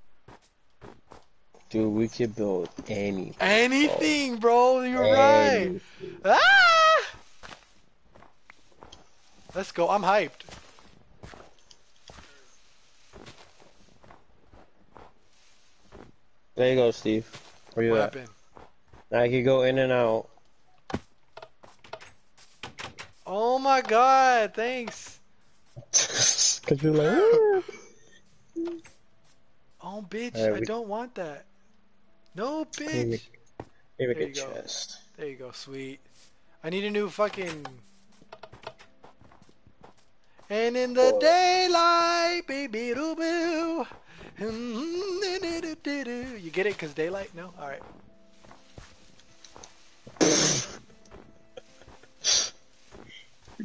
Dude, we could build anything. Anything, bro! You're right! Ah! Let's go, I'm hyped. There you go, Steve. Where you at? Now you can go in and out. Oh my god, thanks. Cause you're like, oh, oh bitch, right, I we... don't want that. No, bitch. Hey, make there a you chest. Go. There you go, sweet. I need a new fucking... And in the Whoa. daylight, baby doo boo. You get it? Cause daylight? No? Alright.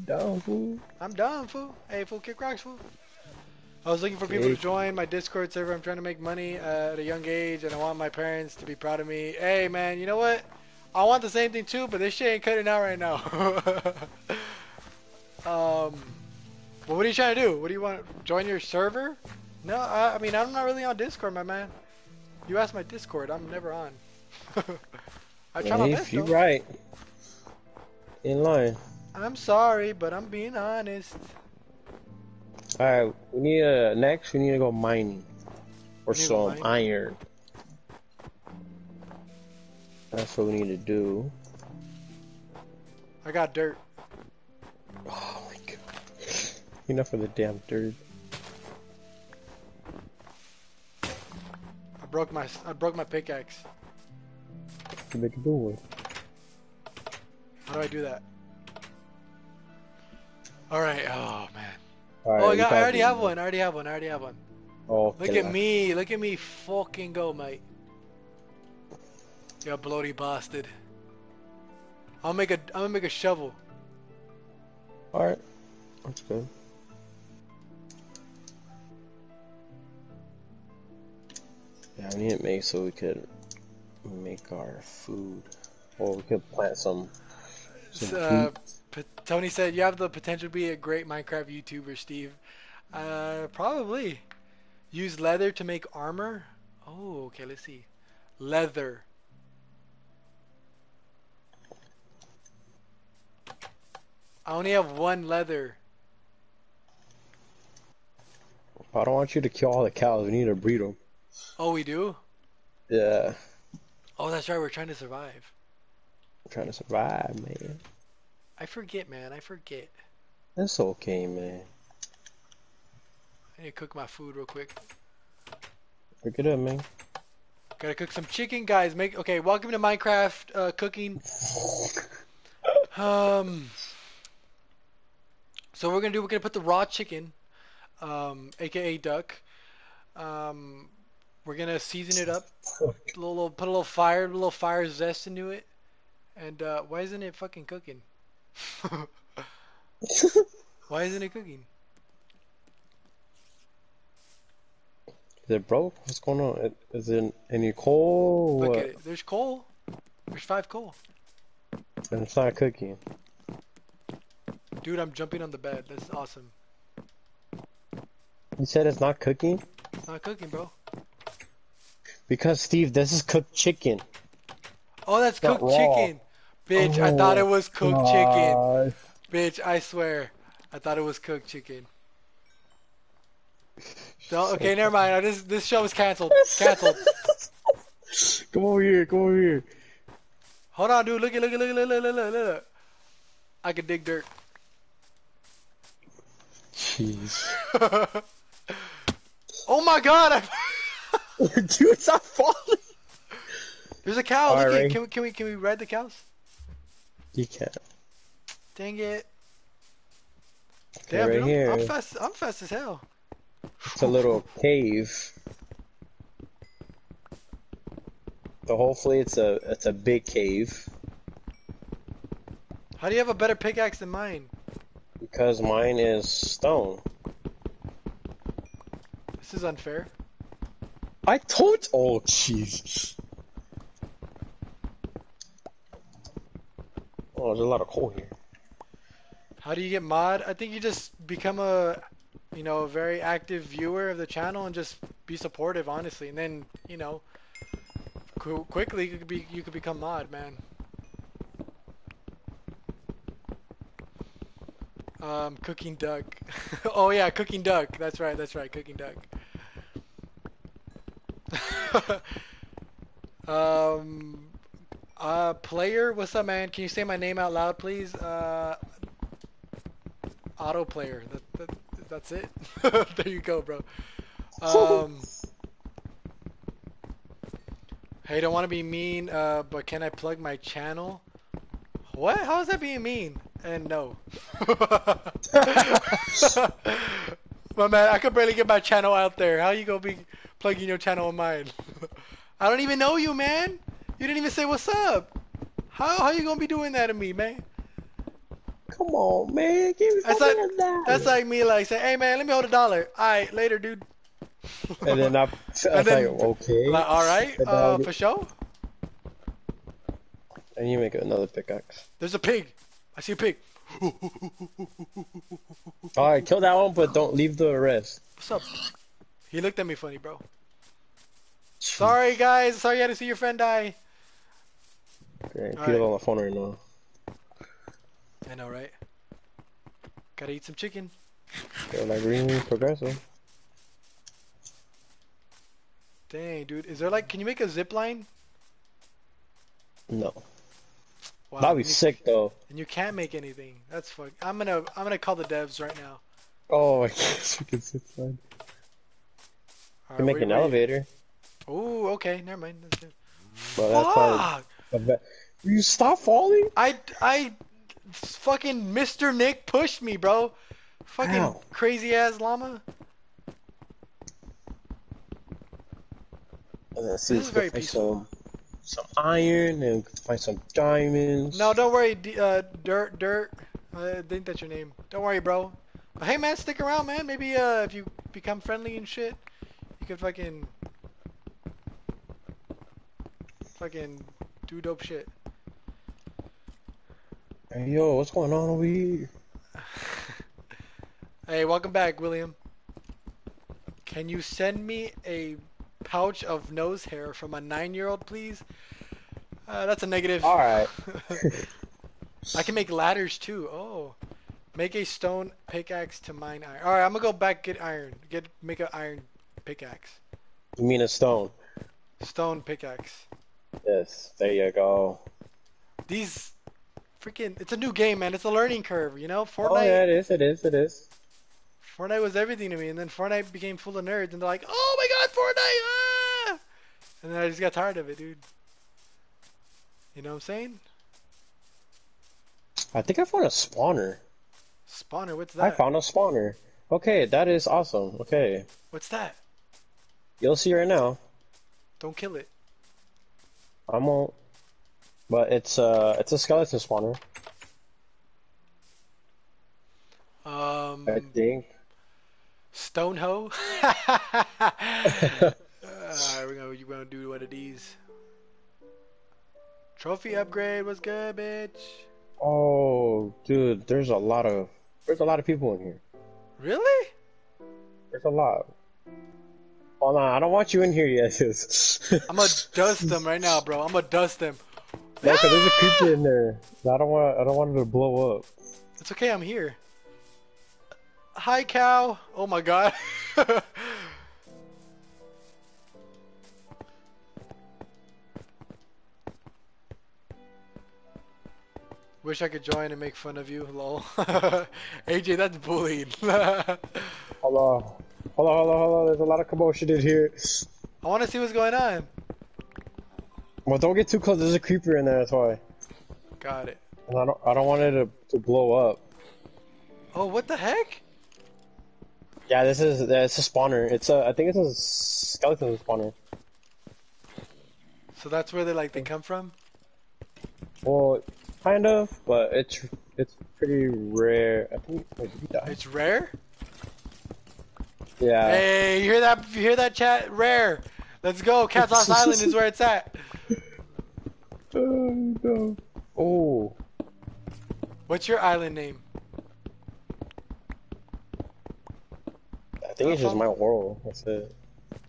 Down, fool. I'm down, fool. Hey, fool, kick rocks, fool. I was looking for people to join my Discord server. I'm trying to make money uh, at a young age, and I want my parents to be proud of me. Hey, man, you know what? I want the same thing, too, but this shit ain't cutting out right now. um, Well, what are you trying to do? What do you want? Join your server? No, I, I mean, I'm not really on Discord, my man. You asked my Discord. I'm never on. I try my best, though. You're right. In line. I'm sorry, but I'm being honest. Alright, we need to, uh, next we need to go mining. Or some mine. iron. That's what we need to do. I got dirt. Oh my god. Enough of the damn dirt. I broke my I broke my pickaxe. You better do it. How do I do that? Alright, oh man. All right, oh, I, got, I already have one. I already have one. I already have one. Oh, look at me. Look at me fucking go, mate. You bloody bastard. I'll make a, I'm gonna make a shovel. Alright. That's good. Yeah, I need to make so we could make our food. Or we could plant some. some uh, Tony said, you have the potential to be a great Minecraft YouTuber, Steve. Uh, probably. Use leather to make armor? Oh, okay, let's see. Leather. I only have one leather. I don't want you to kill all the cows. We need to breed them. Oh, we do? Yeah. Oh, that's right. We're trying to survive. We're trying to survive, man. I forget, man. I forget. That's okay, man. I need to cook my food real quick. Pick it up, man. Gotta cook some chicken, guys. Make okay. Welcome to Minecraft uh, cooking. um. So what we're gonna do. We're gonna put the raw chicken, um, aka duck. Um, we're gonna season it up. A little, put a little fire, a little fire zest into it. And uh, why isn't it fucking cooking? Why isn't it cooking? Is it broke? What's going on? Is there any coal? Look at it. There's coal. There's five coal. And it's not cooking. Dude, I'm jumping on the bed. That's awesome. You said it's not cooking? It's not cooking, bro. Because, Steve, this is cooked chicken. Oh, that's cooked chicken. Bitch, oh, I thought it was cooked God. chicken. Bitch, I swear. I thought it was cooked chicken. Don't, okay, never mind. I just, this show is canceled. Canceled. Come over here. Come over here. Hold on, dude. Look at, look at, look at, look at, look at, look at. I can dig dirt. Jeez. Oh my God. I... Dude, it's not falling. There's a cow. All look right. at, can we, can we, can we ride the cows? You can't. Dang it. Okay, Damn, right dude, I'm, here. I'm fast. I'm fast as hell. It's a little cave. So hopefully it's a it's a big cave. How do you have a better pickaxe than mine? Because mine is stone. This is unfair. I told. Oh, jeez. Oh, there's a lot of coal here. How do you get mod? I think you just become a, you know, a very active viewer of the channel and just be supportive, honestly. And then, you know, qu quickly you could be you could become mod, man. Um, cooking duck. Oh yeah, cooking duck. That's right. That's right. Cooking duck. um. Uh, player, what's up, man? Can you say my name out loud, please? Uh, auto player. That, that, that's it. There you go, bro. Um, hey, don't want to be mean, uh, but can I plug my channel? What? How is that being mean? And no. My man, I could barely get my channel out there. How you gonna be plugging your channel on mine? I don't even know you, man. You didn't even say what's up. How how you gonna be doing that to me, man? Come on, man. Give me that's like that's like me like saying, "Hey, man, let me hold a dollar." All right, later, dude. And then I, I and then, like, okay. Like, all right, uh, for sure. And you make another pickaxe. There's a pig. I see a pig. Alright, kill that one, but don't leave the rest. What's up? He looked at me funny, bro. Sorry, guys. Sorry you had to see your friend die. Dang, Peter's right on the phone right now. I know, right? Gotta eat some chicken. Yeah, like really progressive. Dang, dude. Is there like, can you make a zip line? No. Wow, that'd be sick though. And you can't make anything. That's fuck. I'm gonna, I'm gonna call the devs right now. Oh, I guess we can zip line. Right, can make an elevator. Oh, okay. Never mind. That's it. Bro, that's fuck! Like, you stop falling? I, I, fucking Mister Nick pushed me, bro. Fucking Ow. Crazy ass llama. This is very peaceful. Some iron and find some diamonds. No, don't worry, D uh, dirt, dirt. I think that's your name. Don't worry, bro. But hey, man, stick around, man. Maybe uh, if you become friendly and shit, you can fucking, fucking do dope shit. Hey, yo, what's going on over here? Hey, welcome back, William. Can you send me a pouch of nose hair from a nine-year-old, please? Uh, that's a negative. All right. I can make ladders too. Oh, make a stone pickaxe to mine iron. All right, I'm gonna go back get iron. Get make an iron pickaxe. You mean a stone? Stone pickaxe. Yes. There you go. These freaking. It's a new game, man. It's a learning curve, you know. Fortnite. Oh yeah, it is. It is. It is. Fortnite was everything to me, and then Fortnite became full of nerds, and they're like, "Oh my God, Fortnite!" And then I just got tired of it, dude. You know what I'm saying? I think I found a spawner. Spawner? What's that? I found a spawner. Okay, that is awesome. Okay. What's that? You'll see right now. Don't kill it. I won't. But it's uh, it's a skeleton spawner. Um. I think. Stone hoe. Alright, we're gonna, we're gonna do one of these. Trophy upgrade was good, bitch. Oh, dude, there's a lot of there's a lot of people in here. Really? There's a lot. Hold on, I don't want you in here yet. I'm gonna dust them right now, bro. I'm gonna dust them. No, ah! There's a creeper in there. I don't want I don't want it to blow up. It's okay, I'm here. Hi, cow. Oh my God. Wish I could join and make fun of you, lol. A J, that's bullying. Hello, hello, hello, hello. There's a lot of commotion in here. I want to see what's going on. Well, don't get too close. There's a creeper in there. That's why. Got it. And I don't. I don't want it to to blow up. Oh, what the heck? Yeah, this is. It's a spawner. It's a. I think it's a skeleton spawner. So that's where they like they come from. Well. Kind of, but it's it's pretty rare. I think wait, did he die? It's rare. Yeah. Hey, you hear that? You hear that, chat? Rare. Let's go. Cat Sauce Island is where it's at. Oh no. Oh. What's your island name? I think it's just my world. That's it.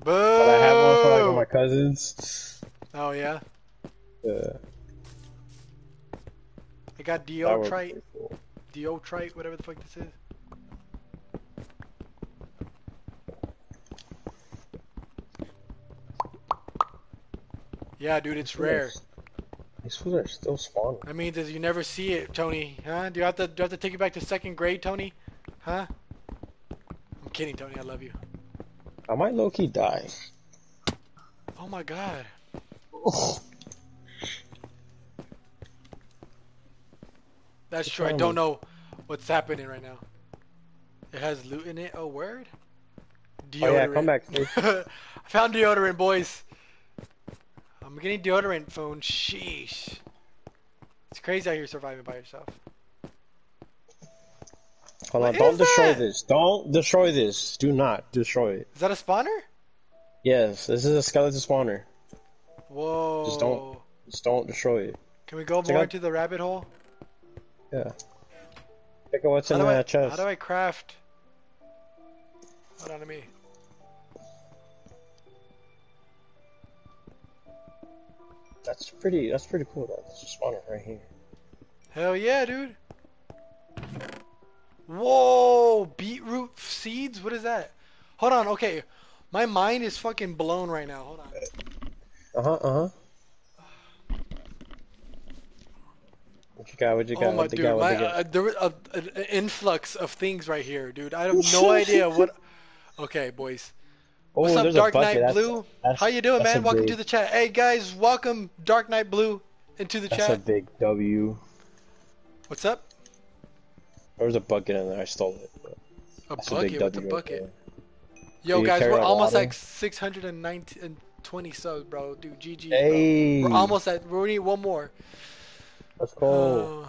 Boo! But I have one for like all my cousins. Oh yeah. Yeah. I got Deotrite, cool. Deotrite, whatever the fuck this is. Yeah, dude, it's these rare. Are, these fools are still spawning. That means is you never see it, Tony, huh? Do you have to do you have to take you back to second grade, Tony? Huh? I'm kidding, Tony. I love you. I might low-key die. Oh my God. Oh. That's true. I don't know what's happening right now. It has loot in it. Oh, word. Deodorant. Oh yeah, come back. I found deodorant, boys. I'm getting deodorant phone. Sheesh. It's crazy out here surviving by yourself. Hold on. Don't destroy this. Don't destroy this. Do not destroy it. Is that a spawner? Yes. This is a skeleton spawner. Whoa. Just don't. Just don't destroy it. Can we go more into the rabbit hole? Yeah. Look at what's in the chest. How do I craft? Hold on to me. That's pretty, that's pretty cool, though. There's a spawner right here. Hell yeah, dude! Whoa! Beetroot seeds? What is that? Hold on, okay. My mind is fucking blown right now. Hold on. Uh-huh, uh-huh. What you got? What you got? Oh my dude, my, uh, there was a, a, an influx of things right here, dude. I have no idea what... Okay, boys. Oh, what's up, Dark Knight Blue? That's, that's, how you doing, man? Welcome big... to the chat. Hey, guys, welcome Dark Knight Blue into the that's chat. That's a big W. What's up? There was a bucket in there. I stole it. A that's bucket? What's a bucket? Right Yo, guys, we're almost at like six hundred nineteen and twenty subs, bro. Dude, G G, hey. Bro. We're almost at... We need one more. Let's go. Uh,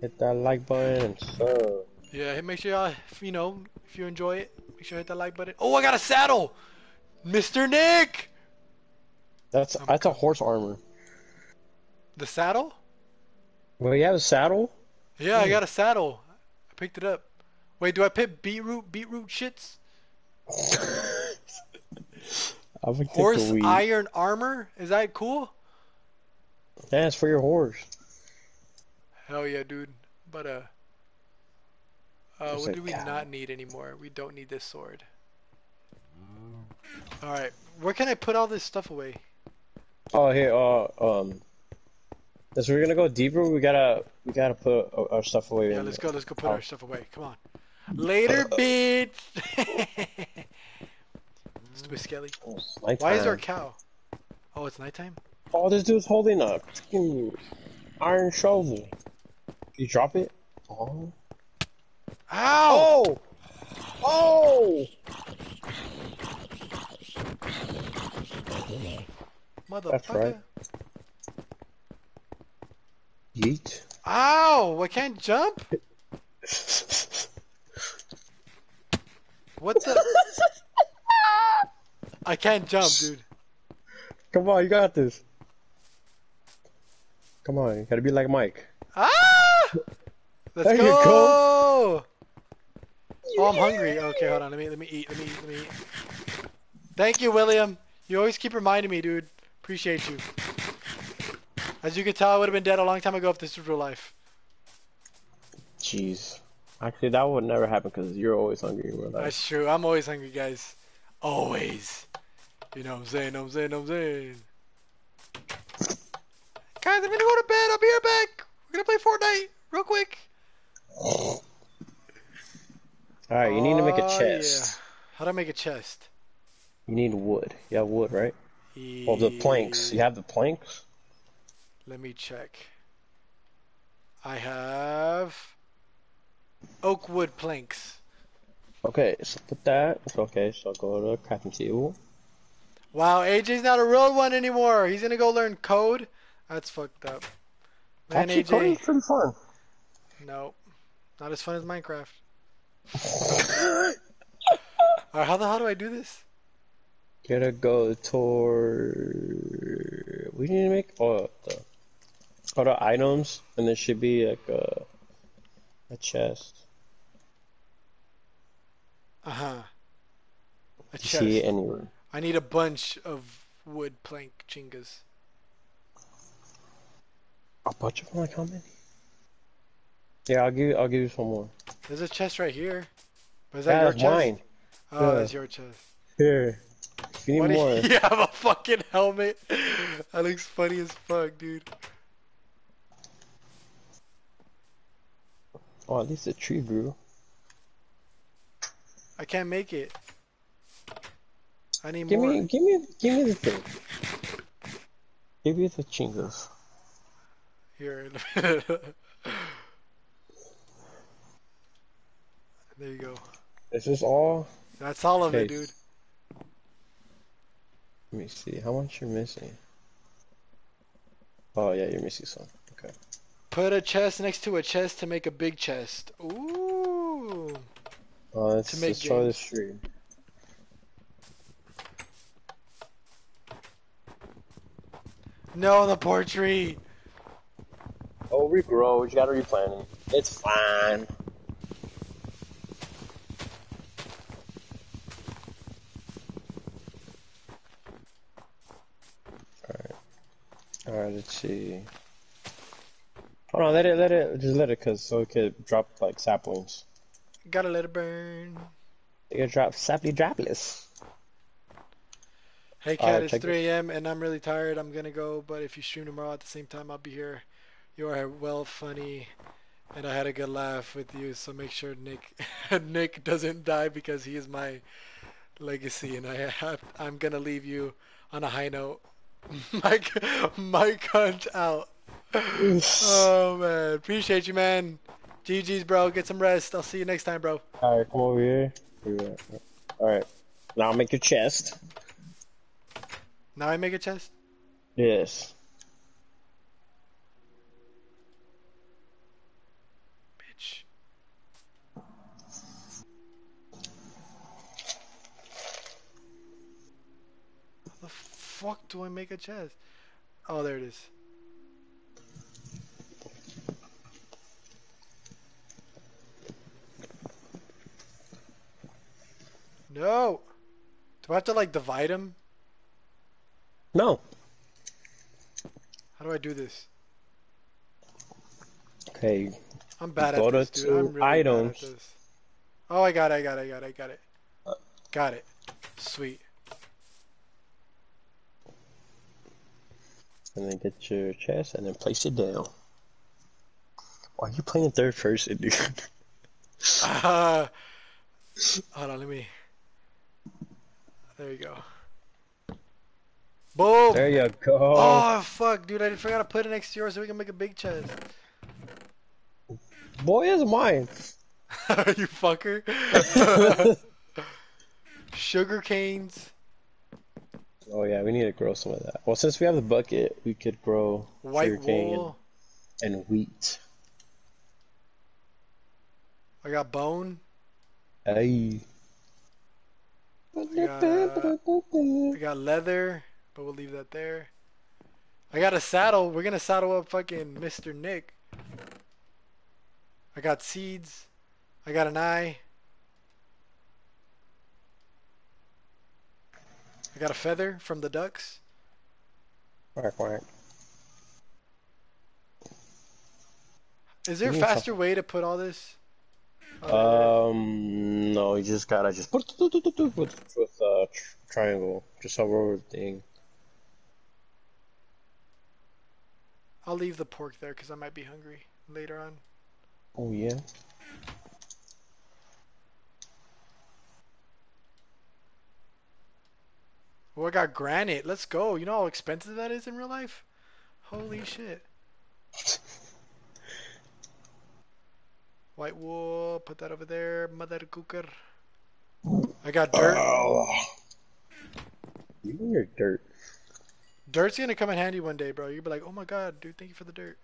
hit that like button. So. Yeah, make sure y'all, you know, if you enjoy it, make sure you hit that like button. Oh, I got a saddle! Mister Nick! That's, that's a horse armor. The saddle? Well, you have a saddle? Yeah, hmm. I got a saddle. I picked it up. Wait, do I pick beetroot, beetroot shits? Horse iron armor? Is that cool? Yeah, it's for your horse. Hell yeah, dude. But, uh... Uh, what do we not need anymore? We don't need this sword. Alright, where can I put all this stuff away? Oh, here, uh, um... as we're gonna go deeper, we gotta... We gotta put our stuff away. Yeah, let's go, let's go put our stuff away. Come on. Later, bitch! Stupid Skelly. Why is there a cow? Oh, it's nighttime? Oh, this dude's holding a freaking iron shovel. You drop it? Oh. Ow! Oh! Oh! Motherfucker. That's right. Yeet. Ow! I can't jump? What the? I can't jump, dude. Come on, you got this. Come on, you gotta be like Mike. Ah! Let's there go! You go. Oh, I'm hungry. Okay, hold on. Let me let me eat. Let me eat. Let me eat. Thank you, William. You always keep reminding me, dude. Appreciate you. As you can tell, I would have been dead a long time ago if this was real life. Jeez. Actually, that would never happen because you're always hungry in real life. That's true. I'm always hungry, guys. Always. You know what I'm saying? Know what I'm saying? Know what I'm saying? Guys, I'm gonna go to bed. I'll be right back. We're gonna play Fortnite real quick. All right, you need to make a chest. Yeah. How do I make a chest? You need wood. You have wood, right? E... Well, the planks. You have the planks? Let me check. I have oak wood planks. Okay, so put that. Okay, so go to crafting table. Wow, A J's not a real one anymore. He's gonna go learn code. That's fucked up. Man, actually, A J. Code is pretty fun. No. Not as fun as Minecraft. Alright, how the hell do I do this? Gotta go toward... We need to make... Oh, the... Go to items, and there should be like a... A chest. Uh-huh. A chest. See anywhere. I need a bunch of wood plank chingas. A bunch of them? Like how many? Yeah, I'll give you, I'll give you some more. There's a chest right here. But is that yeah, your chest? Mine. Oh, yeah. That's your chest. Here. If you need what more. You, you have a fucking helmet. That looks funny as fuck, dude. Oh, at least a tree grew. I can't make it. I need give more. Me, give me, give me the thing. Give me the chingas. Here. There you go. Is this all? That's all of okay. It, dude. Let me see. How much you're missing? Oh, yeah, you're missing some. Okay. Put a chest next to a chest to make a big chest. Ooh. Uh, let's to make let's try this stream. No, the poor tree. Oh, regrow. You gotta replant it. It's fine. All right. All right. Let's see. Hold on. Let it. Let it. Just let it, cause so it could drop like saplings. Gotta let it burn. You gotta drop saply droplets. Hey Cat, right, it's three A M and I'm really tired. I'm gonna go, but if you stream tomorrow at the same time, I'll be here. You are well funny, and I had a good laugh with you. So make sure Nick Nick doesn't die because he is my legacy, and I have, I'm gonna leave you on a high note. Mike, Mike Hunt out. Oh man, appreciate you, man. G G's, bro. Get some rest. I'll see you next time, bro. All right, come over here. All right, now make your chest. Now I make a chest? Yes. Bitch. How the fuck do I make a chest? Oh, there it is. No! Do I have to, like, divide them? No. How do I do this? Okay. I'm bad at this, dude. I'm really items. bad at this. Oh, I got it, I got it, I got it, I got it. Got it. Sweet. And then get your chest and then place it down. Why are you playing third person, dude? uh, hold on, let me... There you go. Boom! There you go. Oh fuck, dude! I forgot to put it next to yours so we can make a big chest. Boy, is mine. You fucker. Sugar canes. Oh yeah, we need to grow some of that. Well, since we have the bucket, we could grow white sugar cane and, and wheat. I got bone. Hey. I got, I got leather. But we'll leave that there. I got a saddle. We're gonna saddle up fucking Mister Nick. I got seeds. I got an eye. I got a feather from the ducks. Quack, quack. Is there a faster way to put all this? Um, no, you just gotta just put with with uh, triangle. Just hover over the thing. I'll leave the pork there because I might be hungry later on. Oh yeah. Oh, I got granite. Let's go. You know how expensive that is in real life? Holy shit. White wool. Put that over there. Mother cooker. I got dirt. Oh. You and your dirt. Dirt's gonna come in handy one day, bro. You'll be like, oh my god, dude, thank you for the dirt.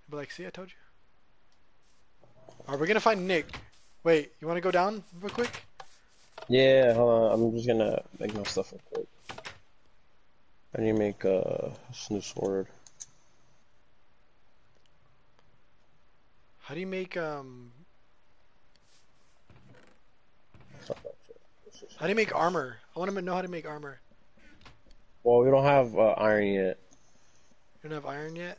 You'll be like, see, I told you. Alright, we're gonna find Nick. Wait, you wanna go down real quick? Yeah, hold on. I'm just gonna make my stuff real quick. I need to make uh, a new sword. How do you make, um... how do you make armor? I wanna know how to make armor. Well, we don't have uh, iron yet. You don't have iron yet?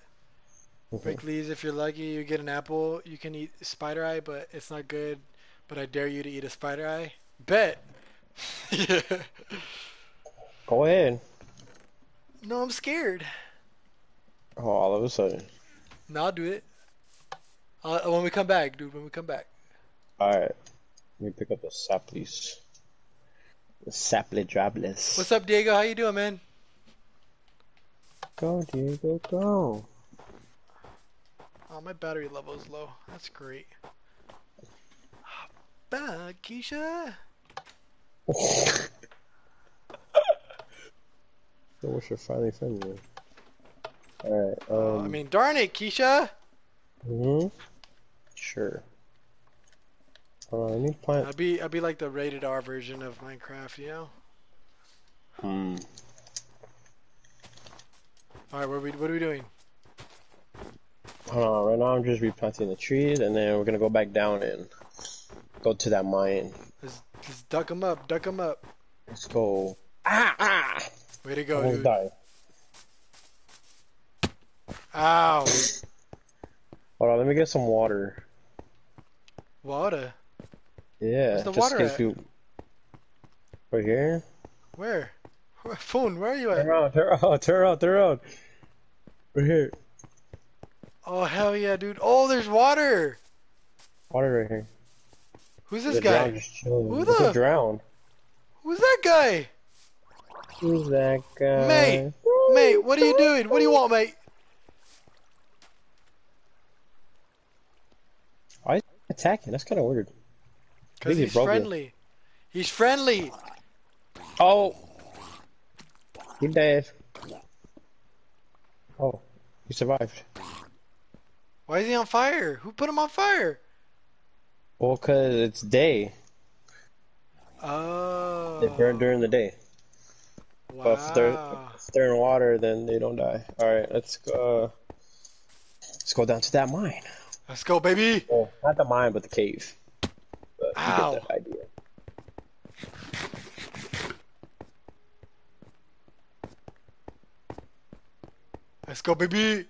Break leaves. If you're lucky, you get an apple. You can eat spider eye, but it's not good. But I dare you to eat a spider eye. Bet! Yeah. Go ahead. No, I'm scared. Oh, all of a sudden. No, I'll do it. Uh, when we come back, dude. When we come back. Alright. Let me pick up the saplies. The saply droplets. What's up, Diego? How you doing, man? Go, Diego, go. Oh, my battery level is low. That's great. Back, Keisha. I wish I finally found you. Alright, um... oh, I mean, darn it, Keisha! Mm-hmm. Sure. Hold on, I need plant. I'd be, I'd be like the rated R version of Minecraft, you know? Hmm. Alright, what, what are we doing? Uh, right now I'm just replanting the trees, and then we're gonna go back down and go to that mine. Let's, let's duck him up, duck him up. Let's go. Ah, ah! Way to go, I dude. Die. Ow. Hold on, let me get some water. Water? Yeah, the just water in case you... Right here? Where? Where? Phone, where are you at? Turn around, turn around, turn around, turn around. Right here. Oh, hell yeah, dude. Oh, there's water! Water right here. Who's this guy? Who the? Drowned. Who's that guy? Who's that guy? Mate! Mate, what are you doing? What do you want, mate? Why is he attacking? That's kind of weird. Because he's friendly. It. He's friendly! Oh! He died. Oh, he survived. Why is he on fire? Who put him on fire? Well, cause it's day. Oh. They burn during the day. Wow. But if they're, if they're in water, then they don't die. Alright, let's go. Uh, let's go down to that mine. Let's go, baby! Well, not the mine, but the cave. But ow. You get that idea. Let's go, baby!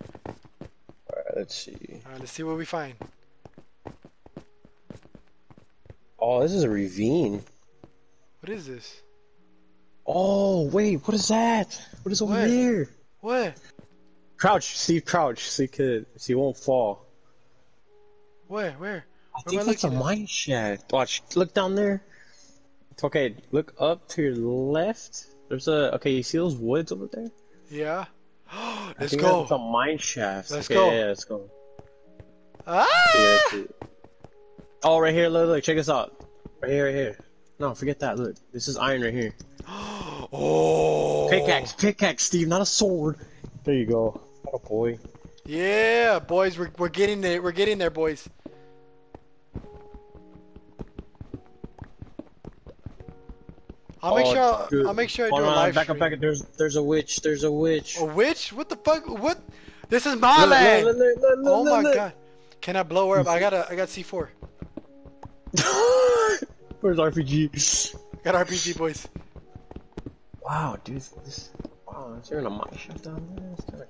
Alright, let's see. Alright, let's see what we find. Oh, this is a ravine. What is this? Oh, wait, what is that? What is over here? What? Crouch, see, crouch, so you could, so you won't fall. Where, where? I think that's a mine shaft. Watch, look down there. It's okay, look up to your left. There's a, okay, you see those woods over there? Yeah. Let's go. It's a mine shaft. Let's okay, go. Yeah, let's go. Ah! Yeah, oh, right here, look, look, check this out. Right here, right here. No, forget that, look. This is iron right here. Oh! Pickaxe, pickaxe, Steve, not a sword. There you go. Oh, boy. Yeah, boys, we're, we're getting there, we're getting there, boys. I'll make oh, sure dude. I'll make sure I do oh, no, a live back stream. Up, back up. There's there's a witch. There's a witch. A witch? What the fuck? What? This is my land. Oh my god! Can I blow her up? I got a I got C four. Where's R P G? I got R P G, boys. Wow, dude. This, wow, is there in a mine shaft down there? It's kinda...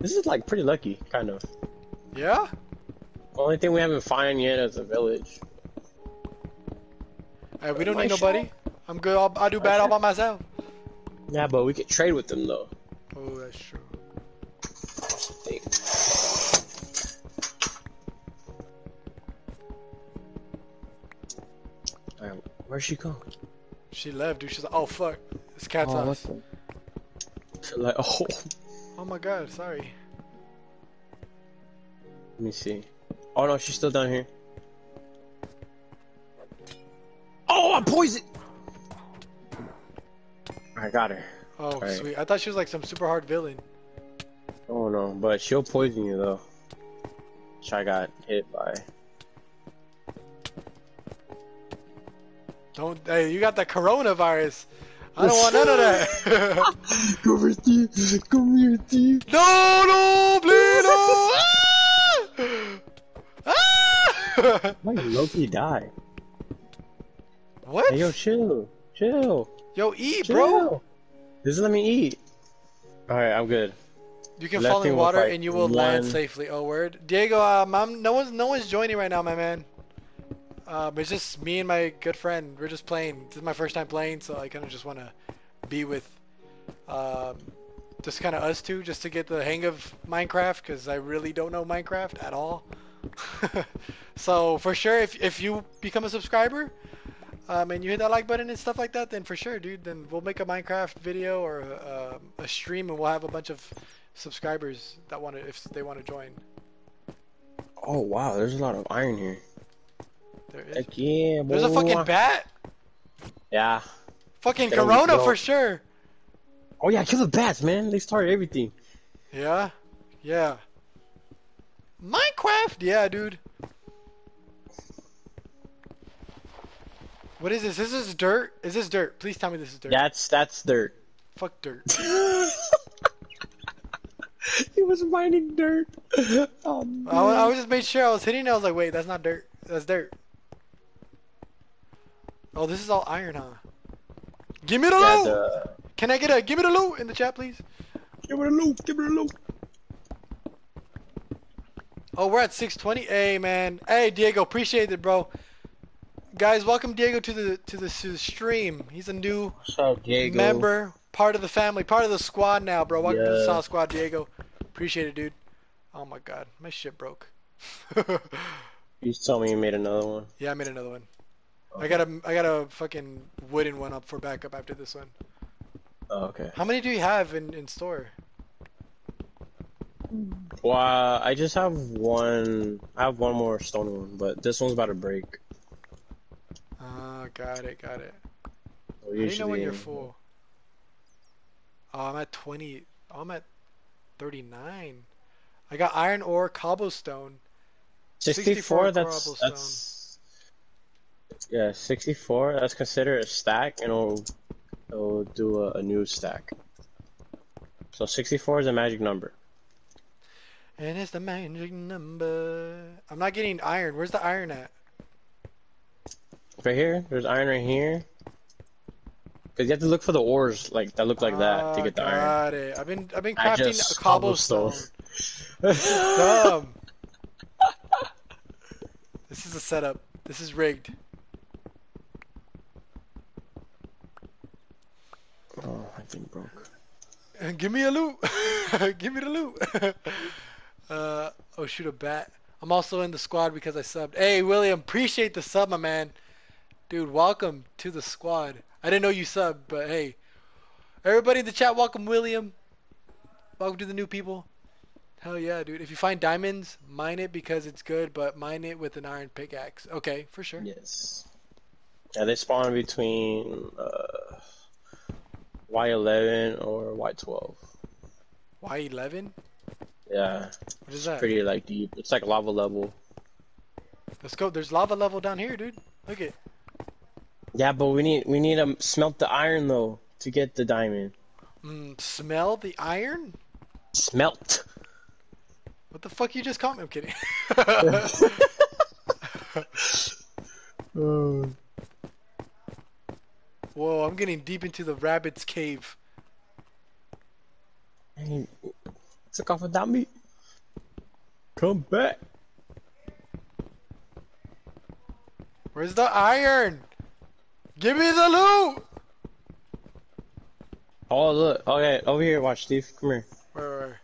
This is like pretty lucky, kind of. Yeah. The only thing we haven't found yet is a village. Alright, we don't need nobody. Shaft? I'm good. I'll, I'll do bad all by myself. Yeah, but we could trade with them though. Oh, that's true. Hey. Alright, where'd she go? She left, dude. She's like, oh fuck, this cat's on us. Like, oh. Oh my god, sorry. Let me see. Oh no, she's still down here. Oh, I'm poisoned! I got her. Oh, right. Sweet. I thought she was like some super hard villain. Oh, no. But she'll poison you, though. Which I got hit by. Don't... Hey, you got the coronavirus. I don't want none of that. Come here, Steve. Come here, Steve. No, no, please, no. Ah! Ah! Why did Loki die? What? Hey, yo, chill, chill. Yo, eat, chill. Bro. Just let me eat. All right, I'm good. You can Left fall in water and you will one. land safely. Oh, word, Diego. Um, I'm, no one's no one's joining right now, my man. Um, it's just me and my good friend. We're just playing. This is my first time playing, so I kind of just want to be with, um, just kind of us two, just to get the hang of Minecraft, because I really don't know Minecraft at all. So for sure, if if you become a subscriber. Um, and you hit that like button and stuff like that, then for sure, dude, then we'll make a Minecraft video or a, a, a stream, and we'll have a bunch of subscribers that want to, if they want to join. Oh wow, there's a lot of iron here. There is. Heck yeah, boy. There's a fucking bat. Yeah. Fucking there Corona for sure. Oh yeah, kill the bats, man. They start everything. Yeah. Yeah. Minecraft. Yeah, dude. What is this? Is this dirt? Is this dirt? Please tell me this is dirt. That's that's dirt. Fuck dirt. He was mining dirt. Oh, I, I was just made sure I was hitting it. I was like, wait, that's not dirt. That's dirt. Oh, this is all iron, huh? Give me the loot! Uh... Can I get a give me the loot in the chat, please? Give me the loot. Give me the loot. Oh, we're at six twenty. Hey, man. Hey, Diego. Appreciate it, bro. Guys, welcome Diego to the to the, to the stream. He's a new What's up, Diego? member, part of the family, part of the squad now, bro. Welcome yeah. to the Sauce Squad, Diego. Appreciate it, dude. Oh my god, my shit broke. You tell me you made another one. Yeah, I made another one. Okay. I got a I got a fucking wooden one up for backup after this one. Oh, okay. How many do you have in in store? Wow, I just have one. I have one more stone one, but this one's about to break. Ah, uh, got it, got it. Well, you How do you know when you're full? Oh, I'm at twenty. Oh, I'm at thirty-nine. I got iron ore, cobblestone. sixty-four, sixty-four that's, cobblestone. That's, yeah, sixty-four. That's considered a stack, and it'll, it'll do a, a new stack. So sixty-four is a magic number. And it's the magic number. I'm not getting iron. Where's the iron at? Right here. There's iron right here. Cause you have to look for the ores like that look like that oh, to get the got iron. Got it. I've been I've been crafting a cobblestone. cobblestone. Dumb. This is a setup. This is rigged. Oh, I think broke. Give me a loot. Give me the loot. uh oh, shoot a bat. I'm also in the squad because I subbed. Hey, William, appreciate the sub, my man. Dude, welcome to the squad. I didn't know you subbed, but hey. Everybody in the chat, welcome, William. Welcome to the new people. Hell yeah, dude. If you find diamonds, mine it because it's good, but mine it with an iron pickaxe. Okay, for sure. Yes. Yeah, they spawn between uh, Y eleven or Y twelve. Y eleven? Yeah. What is that? It's pretty, like, deep. It's like lava level. Let's go. There's lava level down here, dude. Look it. Yeah, but we need we need to smelt the iron though to get the diamond. Mm, smell the iron? Smelt. What the fuck you just called me? I'm kidding. um. Whoa, I'm getting deep into the rabbit's cave. Hey, took off without me. Come back. Where's the iron? Give me the loot! Oh, look. Okay, over here. Watch, Steve. Come here. Where, where?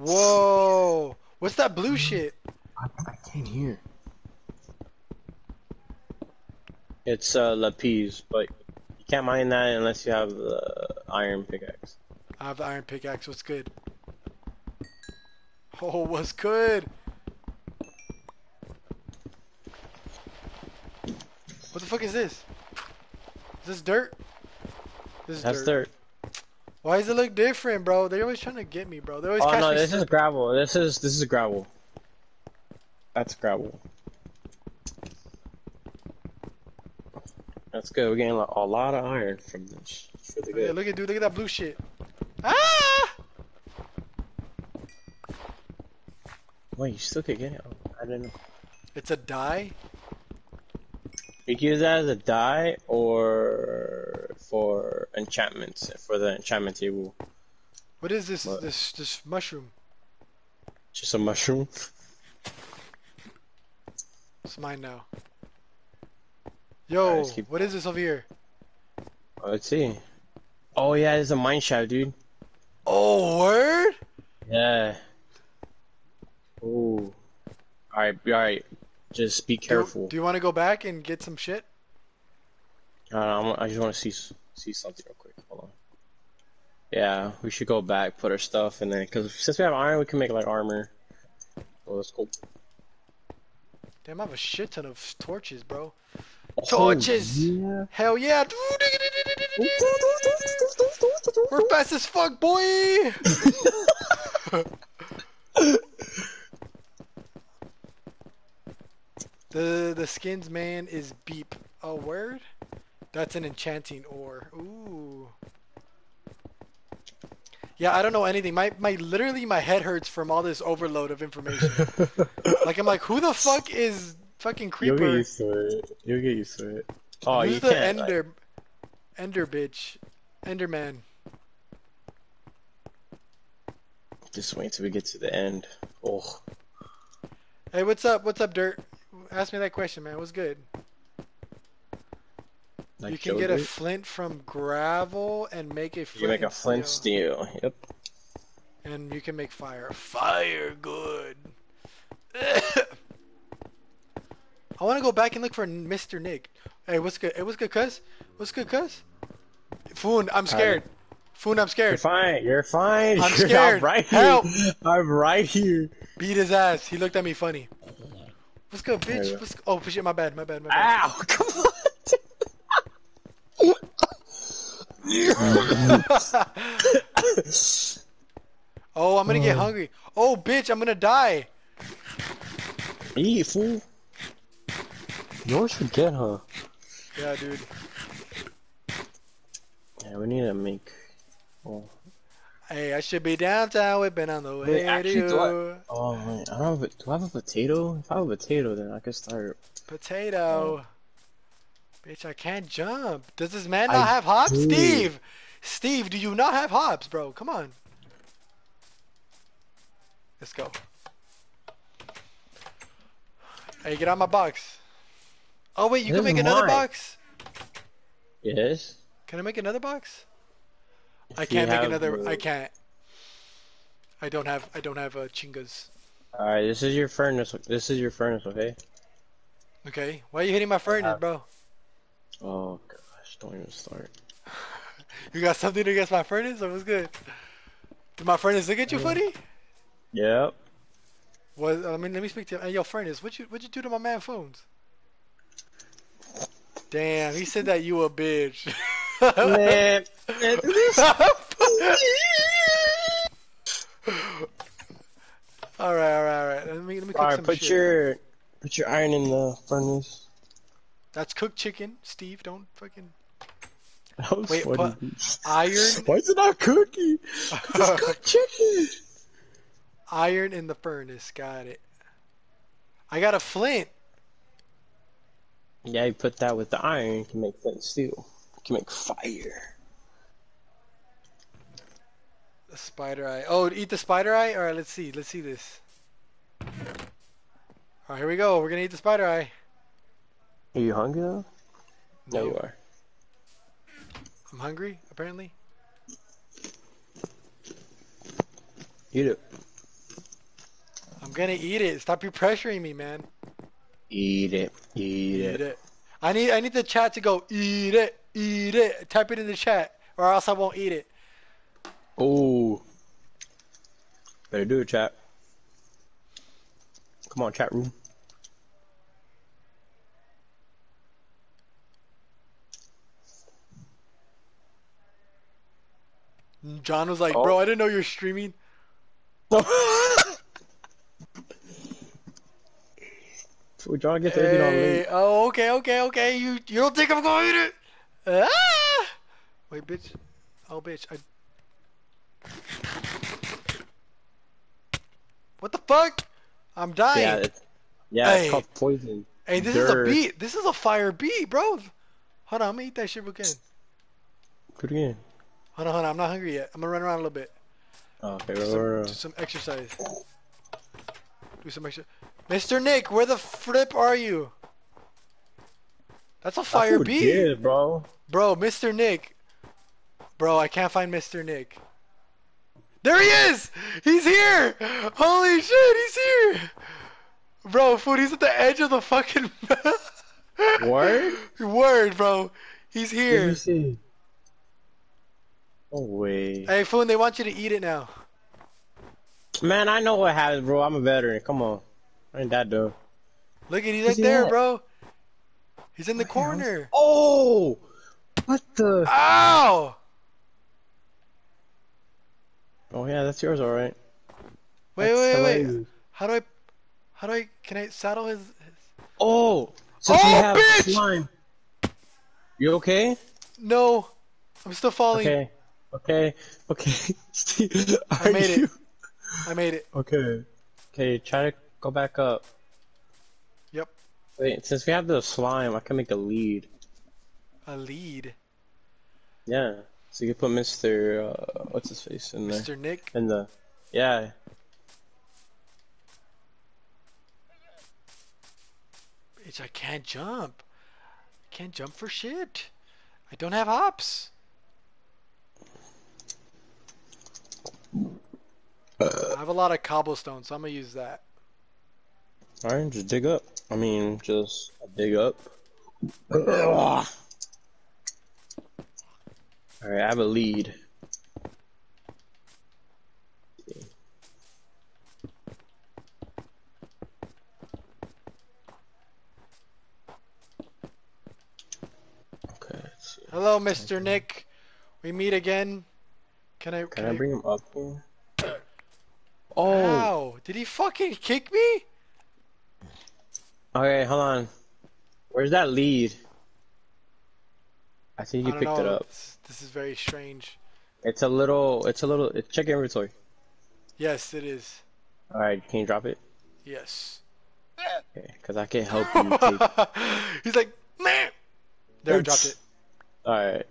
Whoa! What's that blue shit? I, I can't hear. It's uh, lapis, but you can't mine that unless you have the iron pickaxe. I have the iron pickaxe. What's good? Oh, what's good? What the fuck is this? Is this dirt? This is That's dirt. dirt. Why does it look different, bro? They're always trying to get me, bro. They always. Oh catch no, me this stupid. is gravel. This is this is gravel. That's gravel. That's good. We're getting a lot of iron from this. It's really good. Yeah, look at dude. Look at that blue shit. Ah! Wait, you still could get it? I didn't know. It's a dye. You can use that as a die or for enchantments, for the enchantment table. What is this, what? this, this mushroom? Just a mushroom? It's mine now. Yo, right, keep... what is this over here? Oh, let's see. Oh yeah, there's a mine shaft, dude. Oh, word? Yeah. Oh. Alright, alright. Just be careful. Do, do you want to go back and get some shit? Uh, I'm, I just want to see see something real quick. Hold on. Yeah, we should go back, put our stuff, and then because since we have iron, we can make like armor. Well, that's cool. Damn, I have a shit ton of torches, bro. Oh, torches! Yeah. Hell yeah! We're fast as fuck, boy. The the skins man is beep. Oh, word? That's an enchanting ore. Ooh. Yeah, I don't know anything. My my literally my head hurts from all this overload of information. Like I'm like, who the fuck is fucking Creeper? You'll get used to it. You'll get used to it. Oh, who's you the can't, Ender, like... Ender bitch, Enderman. Just wait till we get to the end. Oh. Hey, what's up? What's up, Dirt? Ask me that question, man. What's good? Like you can get a it? flint from gravel and make a flint. You make a flint steel. steel. Yep. And you can make fire. Fire good. I want to go back and look for Mister Nick. Hey, what's good? Hey, what's good, cuz? What's good, cuz? Foon, I'm scared. I... Foon, I'm scared. You're fine. You're fine. I'm You're scared. I'm right here. Help. I'm right here. Beat his ass. He looked at me funny. What's good, bitch? Go. What's... Oh, shit. My bad. My bad. My bad. Ow. Come on. Oh, I'm gonna get hungry. Oh, bitch, I'm gonna die. Eat, fool. Yours should get her. Yeah, dude. Yeah, we need to make. Oh. Hey, I should be downtown. We've been on the way. Wait, actually, do I... Oh man, I don't have. A... Do I have a potato? If I have a potato, then I can start. Potato. Oh. Bitch, I can't jump. Does this man not I have hops? Do. Steve! Steve, do you not have hops, bro? Come on. Let's go. Hey, get out my box. Oh, wait, you this can make another mine. box? Yes. Can I make another box? If I can't make another... Wood. I can't. I don't have... I don't have uh, chingas. Alright, this is your furnace. This is your furnace, okay? Okay. Why are you hitting my furnace, bro? Oh gosh, don't even start. You got something against my furnace? Or what's good? Did my furnace look at you, funny? Yep. What? I mean, let me speak to him. Hey, yo, furnace, what you what you do to my man Phones? Damn, he said that you a bitch. Man, all right, all right, all right. Let me let me cook all right, some put shit. your put your iron in the furnace. That's cooked chicken, Steve. Don't fucking. Wait, but iron. Why is it not cookie? It's cooked chicken. Iron in the furnace. Got it. I got a flint. Yeah, you put that with the iron, you can make flint steel. You can make fire. A spider eye. Oh, eat the spider eye. All right, let's see. Let's see this. All right, here we go. We're gonna eat the spider eye. Are you hungry though? No, no, you are. I'm hungry, apparently. Eat it. I'm gonna eat it. Stop you pressuring me, man. Eat it. Eat, eat it. it. I need I need the chat to go eat it, eat it. Type it in the chat, or else I won't eat it. Oh. Better do it, chat. Come on, chat room. John was like, oh. Bro, I didn't know you were streaming. So John gets everything on me. Oh, okay, okay, okay. You you don't think I'm going to eat it? Ah! Wait, bitch. Oh, bitch. I... What the fuck? I'm dying. Yeah, it's, yeah, hey. It's called poison. Hey, this Dirt. is a beat. This is a fire beat, bro. Hold on, I'm going to eat that shit again. Put it in. Hold on, hold on, I'm not hungry yet. I'm gonna run around a little bit. Okay, do some, right. do some exercise. Do some exercise. Mister Nick, where the flip are you? That's a fire That's beat. Did, bro. Bro, Mister Nick. Bro, I can't find Mister Nick. There he is! He's here! Holy shit, he's here! Bro, food, he's at the edge of the fucking... Word? Word, bro. He's here. Let me see. No way. Hey, Foon, they want you to eat it now. Man, I know what happens, bro. I'm a veteran. Come on. I ain't that dumb. Look at he's right there, at? bro. He's in the what corner. Else? Oh! What the? Ow! Oh, yeah, that's yours, alright. Wait, that's wait, hilarious. wait. How do I. How do I. Can I saddle his. his... Oh! So oh, have bitch! Slime. You okay? No. I'm still falling. Okay. Okay, okay. Steve, I made you... it. I made it. Okay. Okay, try to go back up. Yep. Wait, since we have the slime, I can make a lead. A lead? Yeah. So you can put Mister Uh, what's his face in there? Mister Nick? In the... Yeah. Bitch, I can't jump. I can't jump for shit. I don't have hops. I have a lot of cobblestone, so I'm gonna use that. Alright, just dig up. I mean, just dig up. Alright, I have a lead. Okay. Hello, Mister Nick. We meet again. Can I? Can, can I bring I... him up here? Oh! Ow. Did he fucking kick me? Okay, hold on. Where's that lead? I think you I picked know. it up. This, this is very strange. It's a little. It's a little. It's check your inventory. Yes, it is. All right, can you drop it? Yes. Okay, because I can't help you. Take... He's like, man. There, I dropped it. All right.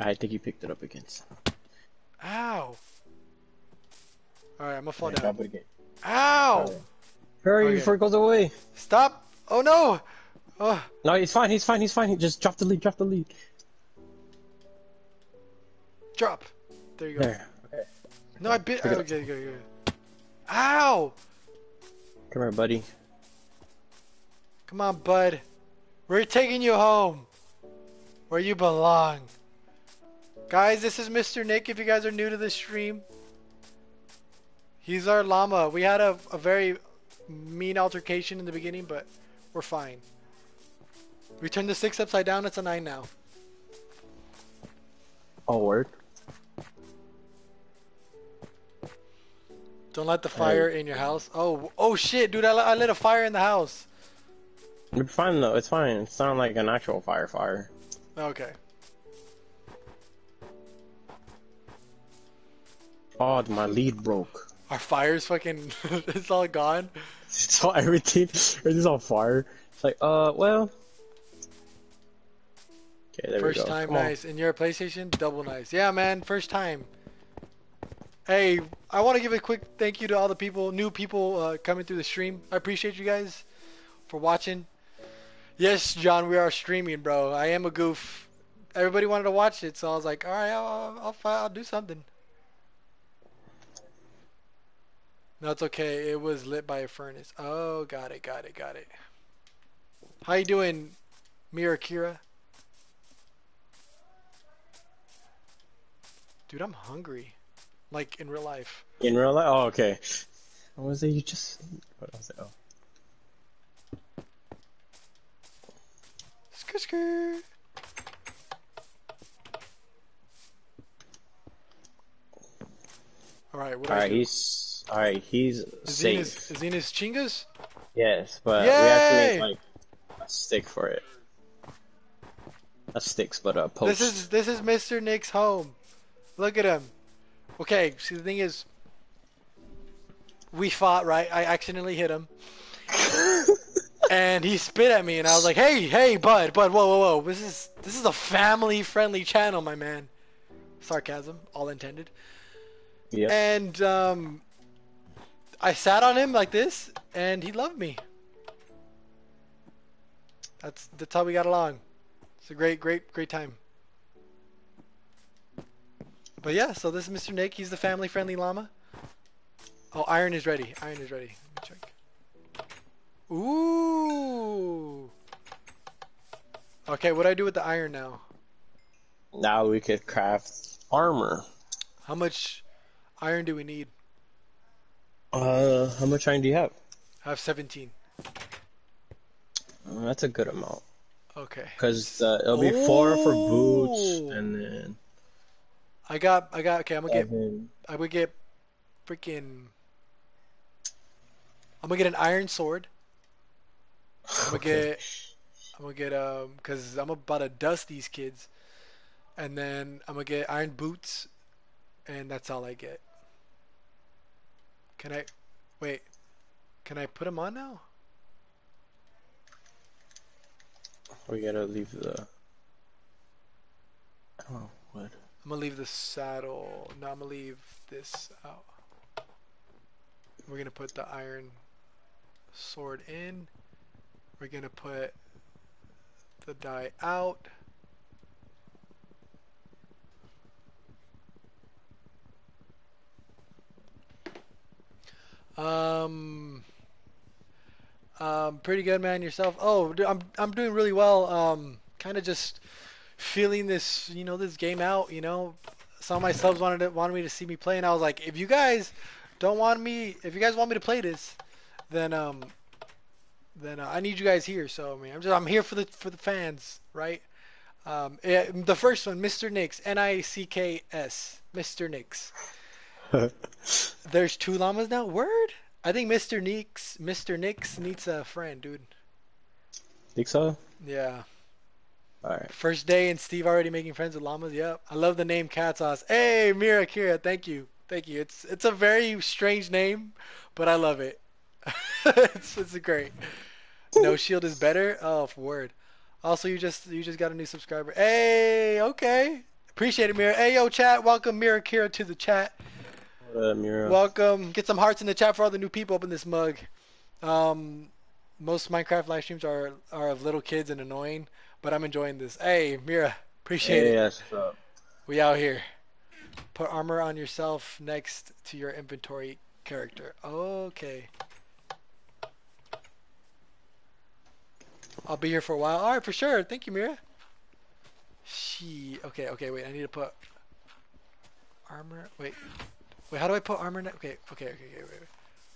I think you picked it up again. Ow. Alright, I'm gonna fall yeah, down. Ow! Right. Hurry okay. before it goes away! Stop! Oh no! Oh. No, he's fine, he's fine, he's fine. He just dropped the lead, drop the lead. Drop! There you go. There. Okay. No, I bit. Oh, okay, go, go, go. Ow! Come here, buddy. Come on, bud. We're taking you home! Where you belong. Guys, this is Mister Nick if you guys are new to this stream. He's our llama. We had a, a very mean altercation in the beginning, but we're fine. We turned the six upside down. It's a nine now. Oh, word. Don't let the fire hey. in your house. Oh, oh shit, dude. I, I lit a fire in the house. It's fine, though. It's fine. It's not like an actual fire fire. Okay. Oh, my lead broke. Our fire's fucking, it's all gone. It's all everything, everything's on fire. It's like, uh, well. Okay, there first we go. First time Come nice, on. and you're a PlayStation? Double nice. Yeah, man, first time. Hey, I want to give a quick thank you to all the people, new people uh, coming through the stream. I appreciate you guys for watching. Yes, John, we are streaming, bro. I am a goof. Everybody wanted to watch it, so I was like, all right, I'll, I'll, I'll do something. No, it's okay. It was lit by a furnace. Oh, got it, got it, got it. How you doing, Mirakira? Dude, I'm hungry. Like, in real life. In real life? Oh, okay. What was it you just... What was it? Oh. Skr, skr. Alright, what do I do? He's... Alright, he's safe. Is, is he in his chingas? Yes, but Yay! we have to make like a stick for it. Not sticks, but a post. This is this is Mister Nick's home. Look at him. Okay, see the thing is, we fought, right? I accidentally hit him, and he spit at me, and I was like, "Hey, hey, bud, bud, whoa, whoa, whoa! This is this is a family-friendly channel, my man." Sarcasm, all intended. Yeah. And um. I sat on him like this, and he loved me. That's that's how we got along. It's a great, great, great time. But yeah, so this is Mister Nick. He's the family-friendly llama. Oh, iron is ready. Iron is ready. Let me check. Ooh. Okay, what do I do with the iron now? Now we could craft armor. How much iron do we need? Uh, how much iron do you have? I have seventeen. Uh, that's a good amount. Okay. Because uh, it'll be Ooh. four for boots, and then I got, I got. Okay, I'm gonna seven. get. I would get, freaking. I'm gonna get an iron sword. I'm gonna okay. get. I'm gonna get um, cause I'm about to dust these kids, and then I'm gonna get iron boots, and that's all I get. Can I, wait, can I put them on now? We gotta leave the, I don't know, what? I'm gonna leave the saddle, no, I'm gonna leave this out. We're gonna put the iron sword in. We're gonna put the dye out. Um, um, pretty good, man. Yourself? Oh, I'm I'm doing really well. Um, kind of just feeling this, you know, this game out. You know, some of my subs wanted to, wanted me to see me play, and I was like, if you guys don't want me, if you guys want me to play this, then um, then uh, I need you guys here. So I mean, I'm just I'm here for the for the fans, right? Um, it, the first one, Mister Nick's, N I C K S, Mister Nick's. There's two llamas now. Word. I think Mister Nick's Mister Nick's needs a friend, dude. Think so? Yeah. All right. First day and Steve already making friends with llamas. Yep. I love the name Cat Sauce. Hey, Mira Kira, thank you, thank you. It's it's a very strange name, but I love it. it's it's great. No shield is better. Oh, word. Also, you just you just got a new subscriber. Hey, okay. Appreciate it, Mira. Hey, yo, chat. Welcome, Mira Kira, to the chat. Uh, Welcome. Get some hearts in the chat for all the new people up in this mug. Um, most Minecraft live streams are are of little kids and annoying, but I'm enjoying this. Hey, Mira, appreciate hey, it. Yes, uh, we out here. Put armor on yourself next to your inventory character. Okay. I'll be here for a while. All right, for sure. Thank you, Mira. She. Okay. Okay. Wait. I need to put armor. Wait. Wait, how do I put armor now? Okay, okay, okay, okay, wait, wait.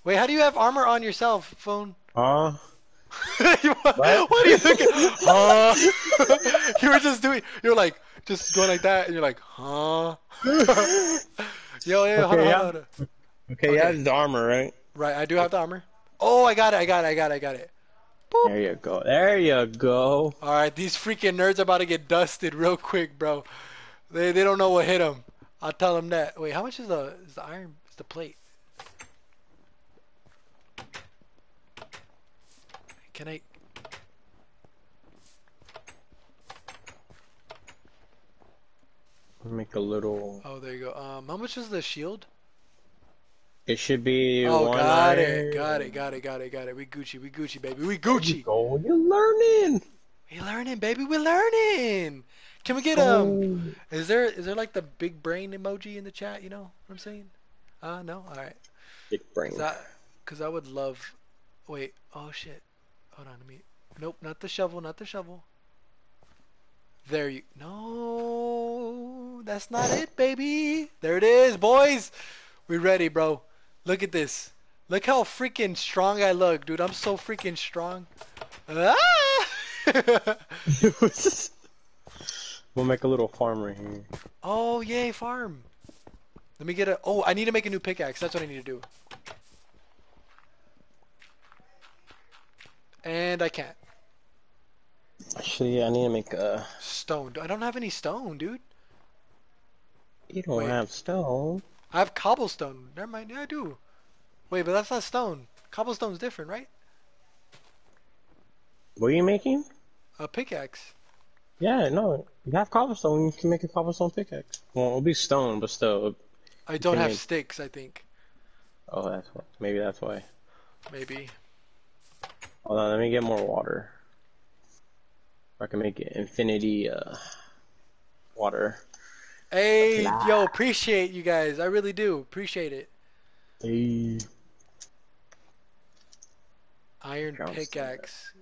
Wait, how do you have armor on yourself, phone? Uh. what? What? What are you thinking? uh. you were just doing, you were like, just going like that, and you're like, huh? yo, yo, hold on, hold on. Okay, you have the armor, right? Right, I do have the armor. Oh, I got it, I got it, I got it, I got it. Boop. There you go, there you go. Alright, these freaking nerds are about to get dusted real quick, bro. They, they don't know what hit them. I'll tell them that. Wait, how much is the is the iron? Is the plate? Can I? Make a little. Oh, there you go. Um, how much is the shield? It should be. Oh, one got iron. It, got it, got it, got it, got it. We Gucci, we Gucci, baby, we Gucci. Oh, you you're learning. We learning, baby. We learning. Can we get um? Oh. Is there is there like the big brain emoji in the chat? You know what I'm saying? Uh no. All right. Big brain. Cause I, Cause I would love. Wait. Oh shit. Hold on. Let me. Nope. Not the shovel. Not the shovel. There you. No. That's not it, baby. There it is, boys. We ready, bro. Look at this. Look how freaking strong I look, dude. I'm so freaking strong. Ah! We'll make a little farm right here. Oh, yay, farm. Let me get a... Oh, I need to make a new pickaxe. That's what I need to do. And I can't. Actually, I need to make a... Stone. I don't have any stone, dude. You don't Wait. have stone. I have cobblestone. Never mind. Yeah, I do. Wait, but that's not stone. Cobblestone's different, right? What are you making? A pickaxe. Yeah, no. You have cobblestone, you can make a cobblestone pickaxe. Well, it'll be stone, but still. I don't have make... sticks, I think. Oh, that's why. Maybe that's why. Maybe. Hold on, let me get more water. I can make it infinity uh, water. Hey, nah. yo, appreciate you guys. I really do. Appreciate it. Hey. Iron pickaxe.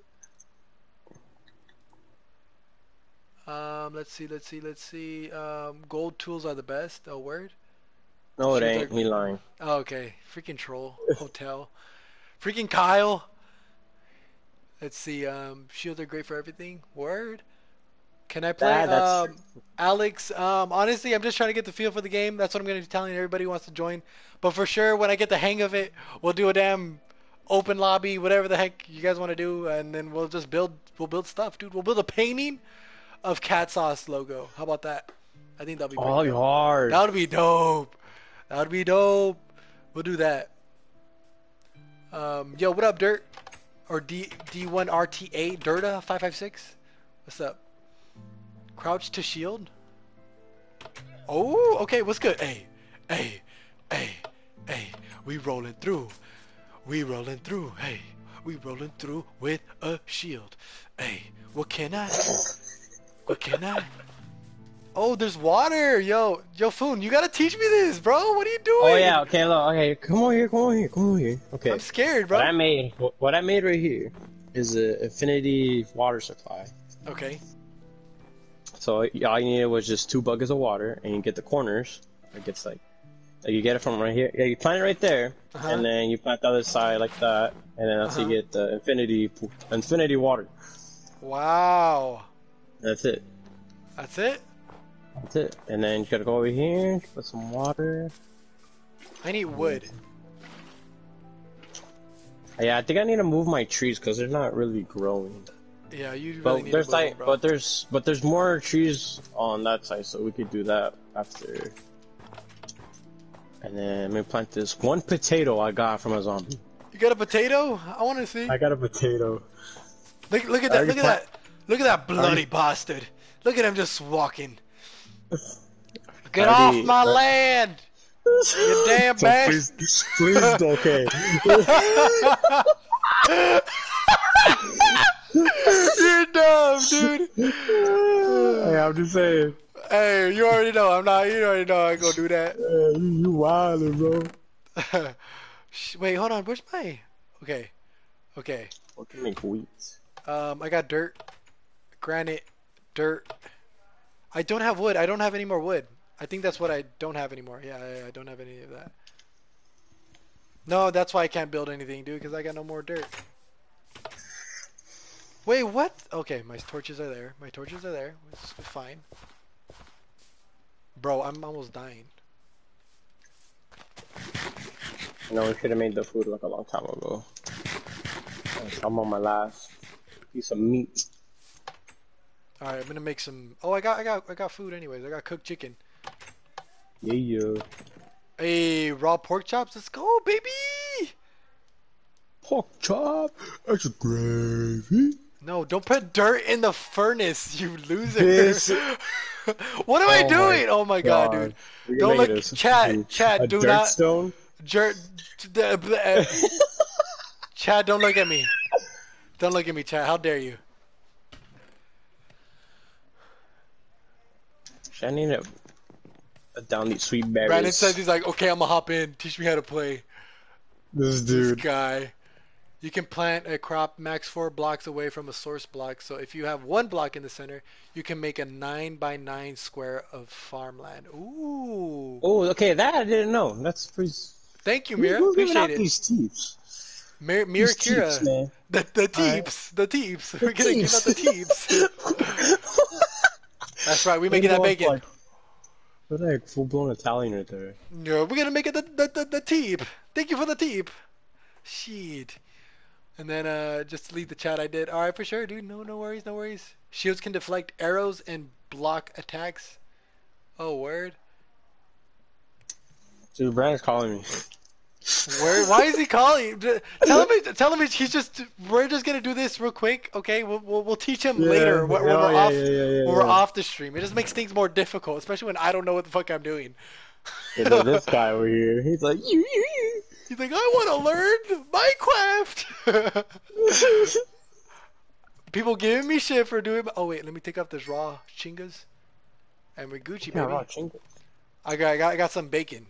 Um, let's see, let's see, let's see. Um, gold tools are the best. Oh, word? No, it Shoot, ain't. They're... He lying. Oh, okay. Freaking troll. Hotel. Freaking Kyle. Let's see. Um, shields are great for everything. Word. Can I play? Nah, that's... Um, Alex, um, honestly, I'm just trying to get the feel for the game. That's what I'm going to be telling everybody who wants to join. But for sure, when I get the hang of it, we'll do a damn open lobby, whatever the heck you guys want to do. And then we'll just build, we'll build stuff, dude. We'll build a painting of Cat Sauce logo. How about that? I think that'd be, oh, that'd be hard. That would be dope. That would be dope. We'll do that. Um, yo, what up, Dirt? Or D D one R T A Dirta five five six. What's up? Crouch to shield. Oh, okay. What's good? Hey, hey, hey, hey. We rolling through. We rolling through. Hey, we rolling through with a shield. Hey, what can I? What can I? Oh, there's water, yo, yo, Foon, you gotta teach me this, bro. What are you doing? Oh yeah, okay, look, okay, come on here, come on here, come on here. Okay. I'm scared, bro. What I made, what I made right here, is an infinity water supply. Okay. So all you needed was just two buckets of water, and you get the corners. It gets like, like you get it from right here. Yeah, you plant it right there, uh-huh. and then you plant the other side like that, and then that's uh-huh. you get the infinity, infinity water. Wow. That's it. That's it. That's it. And then you gotta go over here, put some water. I need wood. Yeah, I think I need to move my trees because they're not really growing. Yeah, you really but need there's to move like, them, bro. But there's but there's more trees on that side, so we could do that after. And then let me plant this one potato I got from a zombie. You got a potato? I want to see. I got a potato. Look! Look at that! Look at that! Look at that bloody bastard! Look at him just walking. Get off my land! You damn bitch! Please, please, okay. You're dumb, dude. Hey, I'm just saying. Hey, you already know I'm not. You already know I go do that. Hey, you wildin', bro. Wait, hold on. Where's my? Okay, okay. What can make wheat? Um, I got dirt, granite, dirt. I don't have wood. I don't have any more wood. I think that's what I don't have anymore. Yeah, I, I don't have any of that. No, that's why I can't build anything, dude, because I got no more dirt. Wait, what? Okay, my torches are there. My torches are there. It's fine. Bro, I'm almost dying. No, we should have made the food like a long time ago. I'm on my last piece of meat. All right, I'm gonna make some. Oh, I got, I got, I got food anyways. I got cooked chicken. Yeah, yeah. Hey, raw pork chops. Let's go, baby. Pork chop. That's gravy. No, don't put dirt in the furnace, you loser. What am oh I doing? My oh my god, god dude. Don't look, chat, chat. Do not. Stone? Dirt. Chat, don't look at me. Don't look at me, chat. How dare you? I need to put down these sweet berries. Brandon says he's like, okay, I'm gonna hop in. Teach me how to play. This dude. This guy. You can plant a crop max four blocks away from a source block. So if you have one block in the center, you can make a nine by nine square of farmland. Ooh. Oh, okay. That I didn't know. That's pretty. Thank you, Mira. Appreciate it. These tips. Mir Mira these Kira. Tips, man. The the tips. Right. The tips. The We're tips. gonna give out the tips. That's right, we're making that bacon. Like, we're like full-blown Italian right there. No, we're gonna make it the the, the, the tip. Thank you for the tip. Shit. And then uh, just leave the chat I did. All right, for sure, dude. No, no worries, no worries. Shields can deflect arrows and block attacks. Oh, word. Dude, Brian's calling me. Where? Why is he calling? Tell him. Tell him. He's just. We're just gonna do this real quick, okay? We'll we'll, we'll teach him yeah, later when, when oh, we're yeah, off. Yeah, yeah, yeah, when we're yeah. off the stream. It just makes things more difficult, especially when I don't know what the fuck I'm doing. Yeah, no, this guy over here. He's like, you, you, you. He's like, I want to learn Minecraft. People giving me shit for doing. Oh wait, let me take off this raw chingas, and we're Gucci, yeah, baby. Raw chingas. I got I got I got some bacon.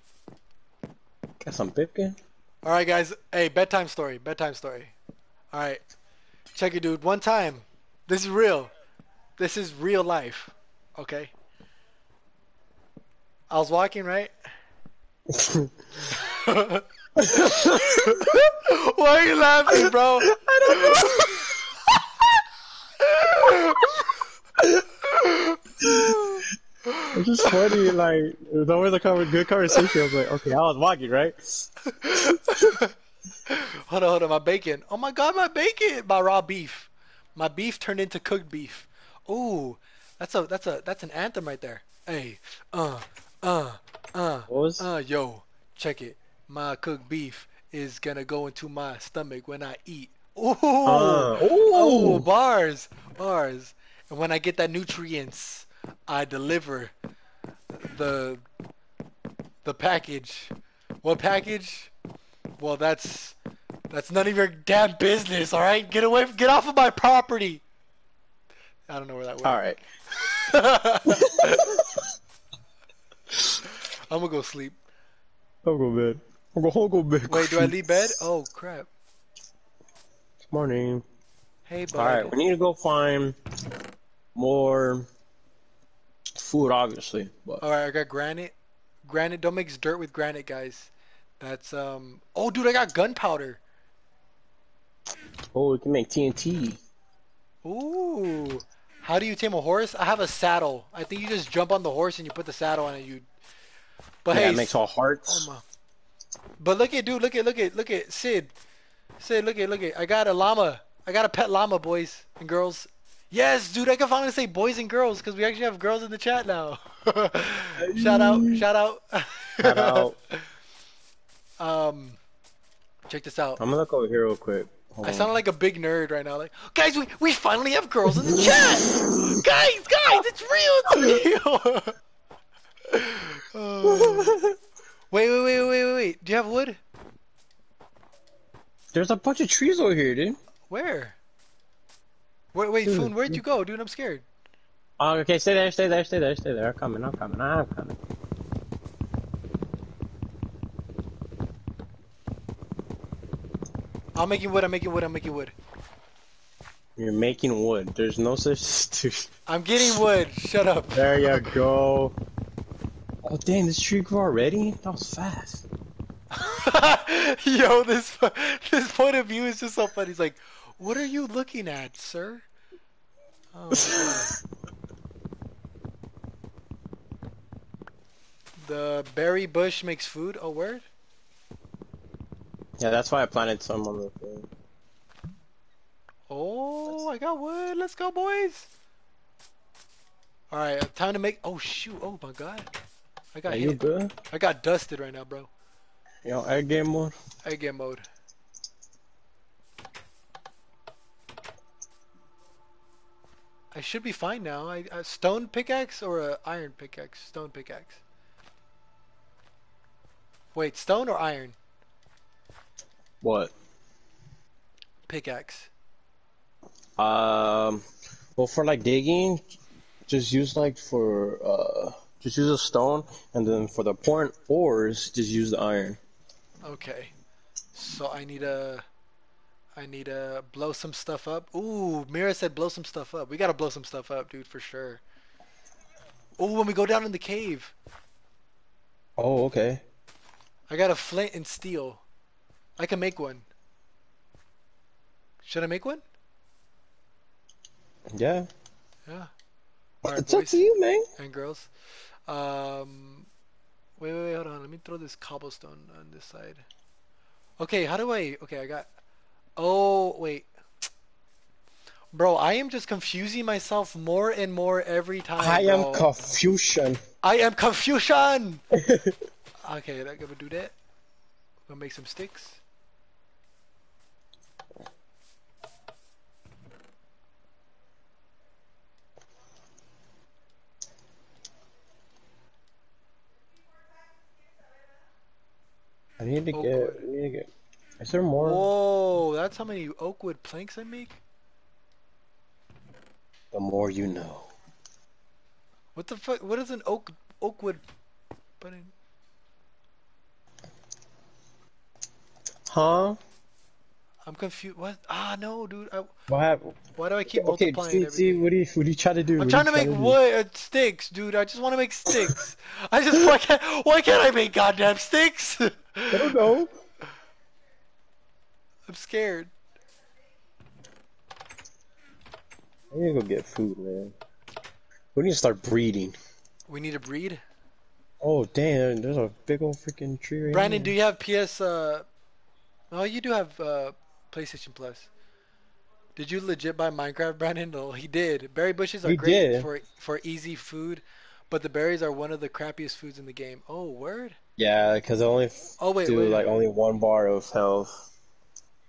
Got some bacon. All right, guys. Hey, bedtime story. Bedtime story. All right, check it, dude. One time, this is real. This is real life. Okay. I was walking, right? Why are you laughing, bro? I don't know. It's just funny, like, there's always a good conversation. I was like, okay, I was walking, right? Hold on, hold on, my bacon. Oh my god, my bacon! My raw beef. My beef turned into cooked beef. Ooh, that's a, that's a, that's an anthem right there. Hey, uh, uh, uh, was? uh, yo, check it. My cooked beef is gonna go into my stomach when I eat. Ooh, uh, oh, bars, bars. And when I get that nutrients, I deliver the the package. What package? Well, that's that's none of your damn business. All right, get away, get off of my property. I don't know where that went. All right. I'm gonna go sleep. I'll go bed. I'll go, I'll go bed. Wait, do I leave bed? Oh crap. Good morning. Hey, bud. All right, we need to go find more food, obviously. But... All right, I got granite. Granite. Don't mix dirt with granite, guys. That's um. Oh, dude, I got gunpowder. Oh, we can make T N T. Ooh. How do you tame a horse? I have a saddle. I think you just jump on the horse and you put the saddle on it. You, but yeah, hey, it makes all hearts. Oh my. But look at dude, look at look at look at Sid, Sid, look at look at. I got a llama. I got a pet llama, boys and girls. Yes, dude, I can finally say boys and girls because we actually have girls in the chat now. Shout out, shout out, shout out. Um, check this out. I'm gonna look over here real quick. I sound like a big nerd right now. Like, guys, we, we finally have girls in the chat. Guys, guys, it's real. It's real. uh, wait, wait, wait, wait, wait, wait. Do you have wood? There's a bunch of trees over here, dude. Where? Wait, wait, dude, Foon, where'd you go? Dude, I'm scared. Oh, okay, stay there, stay there, stay there, stay there. I'm coming, I'm coming, I'm coming. I'm making wood, I'm making wood, I'm making wood. You're making wood. There's no such thing. I'm getting wood. Shut up. There you go. Oh, dang, this tree grew already? That was fast. Yo, this this point of view is just so funny. He's like, what are you looking at, sir? Oh, the berry bush makes food. Oh, word? Yeah, that's why I planted some on the thing. Oh, I got wood. Let's go, boys. All right, time to make. Oh shoot! Oh my god, I got. Are you good? I got dusted right now, bro. Yo, egg game mode. Egg game mode. I should be fine now. I a stone pickaxe or a iron pickaxe? Stone pickaxe. Wait, stone or iron? What? Pickaxe. Um, well, for like digging, just use like for uh, just use a stone, and then for the pouring ores, just use the iron. Okay, so I need a, I need a blow some stuff up. Ooh, Mira said blow some stuff up. We gotta blow some stuff up, dude, for sure. Oh, when we go down in the cave. Oh, okay. I got a flint and steel. I can make one. Should I make one? Yeah. Yeah. Right, it's up to you, man. And girls. Um, wait, wait, wait, hold on. Let me throw this cobblestone on this side. Okay, how do I... Okay, I got... Oh, wait. Bro, I am just confusing myself more and more every time. I bro. am confusion. I am confusion! Okay, I'm gonna do that. I'm gonna make some sticks. I need to get, I need to get, is there more? Whoa, that's how many oak wood planks I make? The more you know. What the fuck, what is an oak, oak wood button? Huh? I'm confused. What? Ah, no, dude. I... What happened? Why do I keep okay, multiplying see, everything? What do, you, what do you try to do? I'm trying to make wood sticks, dude. I just want to make sticks. I just why can't why can't I make goddamn sticks? I don't know. I'm scared. I need to go get food, man. We need to start breeding. We need to breed. Oh damn! There's a big old freaking tree. Right Brandon, here. do you have P S? Uh... Oh, you do have uh, PlayStation Plus. Did you legit buy Minecraft, Brandon? No, he did. Berry bushes are we great did. for for easy food, But the berries are one of the crappiest foods in the game. Oh, word? Yeah, because they only oh, wait, do wait, like wait. only one bar of health.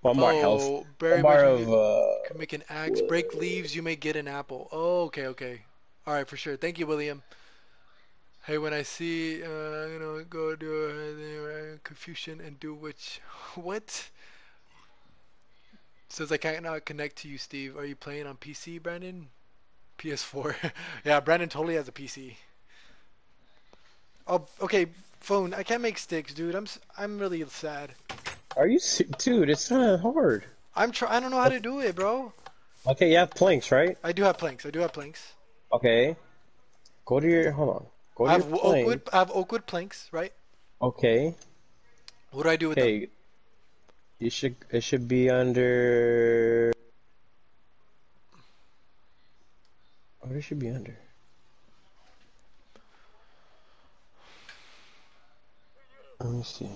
One bar oh, health. Berry one bar of... Uh, can make an axe. Break leaves, you may get an apple. Oh, okay, okay. All right, for sure. Thank you, William. Hey, when I see, uh, you know, go do a Confucian and do which... What? Says I cannot connect to you, Steve. Are you playing on P C, Brandon? P S four. Yeah, Brandon totally has a P C. Oh, okay, phone. I can't make sticks, dude. I'm I'm really sad. Are you, dude? It's not hard. I'm try. I don't know how to do it, bro. Okay, you have planks, right? I do have planks. I do have planks. Okay. Go to your. Hold on. Go to I have your plank. Oakwood, I have oakwood planks, right? Okay. What do I do with okay. them? You should. It should be under. What it should be under? Let me see.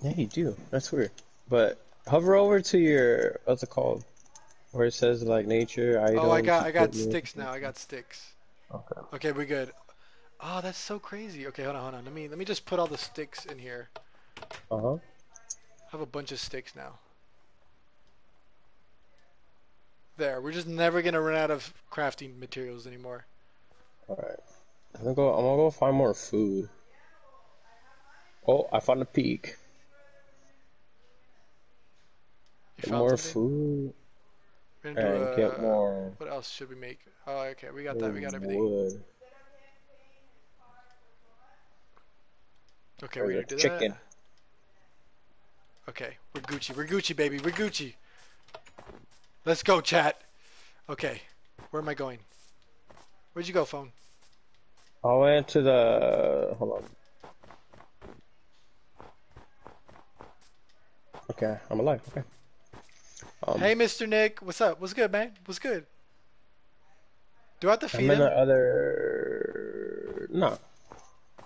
Yeah, you do. That's weird. But hover over to your what's it called? Where it says like nature. I oh, I got I got sticks now. I got sticks. Okay. Okay, we're good. Oh, that's so crazy. Okay, hold on, hold on. Let me let me just put all the sticks in here. Uh huh. I have a bunch of sticks now. There, we're just never gonna run out of crafting materials anymore. All right, I'm gonna go. I'm gonna go find more food. Oh, I found a peak. You found more something? Food. And a, get more. What else should we make? Oh, okay, we got that. We got everything. Wood. Okay, we're gonna do chicken. that. Okay, we're Gucci. We're Gucci, baby. We're Gucci. Let's go, chat. Okay, where am I going? Where'd you go, phone? I went to the. Hold on. Okay, I'm alive. Okay. Um, hey, Mister Nick, what's up? What's good, man? What's good? Do I have to feed I'm in him? The other. No.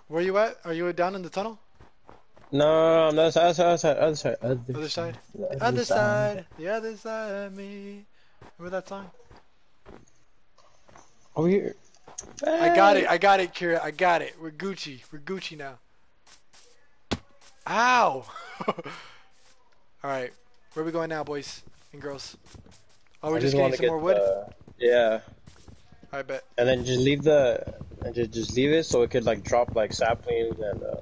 Where you at? Are you down in the tunnel? No, no, no, other side, other side, other side. Other side? The other, other side. side, the other side of me. Remember that song? Over here. Hey. I got it, I got it, Kira, I got it. We're Gucci, we're Gucci now. Ow! Alright, where are we going now, boys and girls? Oh, we're I just getting some get more wood? The... Yeah. I bet. And then just leave the, and just, just leave it so it could like drop like saplings and uh...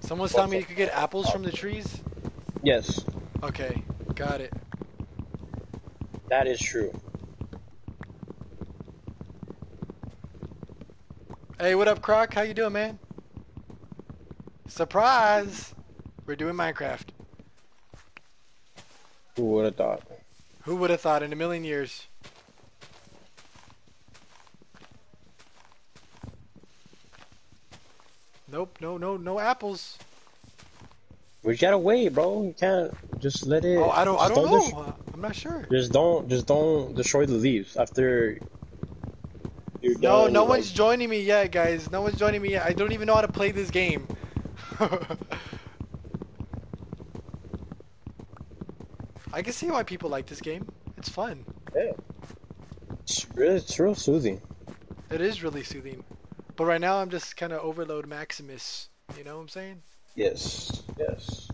Someone's telling me you could get apples from the trees? Yes. Okay, got it. That is true. Hey, what up, Croc? How you doing, man? Surprise! We're doing Minecraft. Who would have thought? Who would have thought in a million years? Nope, no, no, no apples. We gotta wait, bro. You can't just let it. Oh, I don't, I don't, don't know. I'm not sure. Just don't, just don't destroy the leaves after. You're done, no, no like... one's joining me yet, guys. No one's joining me yet. I don't even know how to play this game. I can see why people like this game. It's fun. Yeah. It's real, it's real soothing. It is really soothing. But right now, I'm just kind of overload Maximus. You know what I'm saying? Yes. Yes.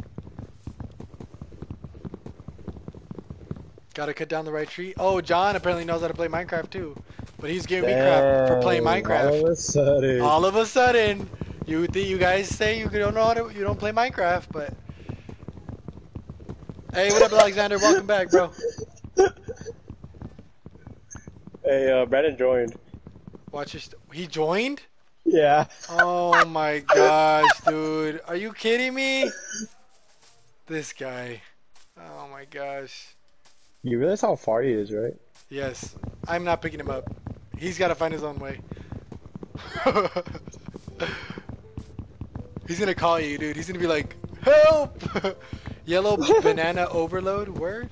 Gotta cut down the right tree. Oh, John apparently knows how to play Minecraft too. But he's giving Damn, me crap for playing Minecraft. All of a sudden. All of a sudden. You, you guys say you don't know how to, you don't play Minecraft, but... Hey, what up, Alexander? Welcome back, bro. Hey, uh, Brandon joined. Watch your st He joined? Yeah. Oh my gosh, dude. Are you kidding me? This guy. Oh my gosh. You realize how far he is, right? Yes. I'm not picking him up. He's got to find his own way. He's going to call you, dude. He's going to be like, help! Yellow banana overload? Word?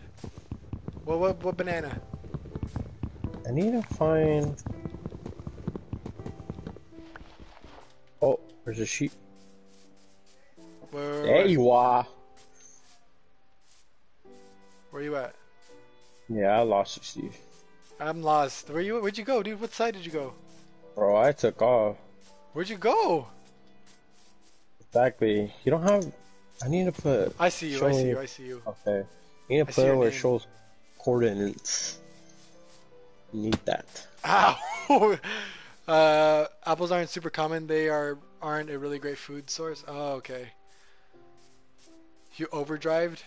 What, what, what banana? I need to find... Oh, there's a sheep. Where, where, there you are. Where you at? Yeah, I lost you, Steve. I'm lost. Where you? Where'd you go, dude? What side did you go? Bro, I took off. Where'd you go? Exactly. You don't have. I need to put. I see you. Show... I see you. I see you. Okay. You need to put it where it shows coordinates. You need that. Ow. Uh, apples aren't super common. They are aren't a really great food source. Oh, okay. You overdrived.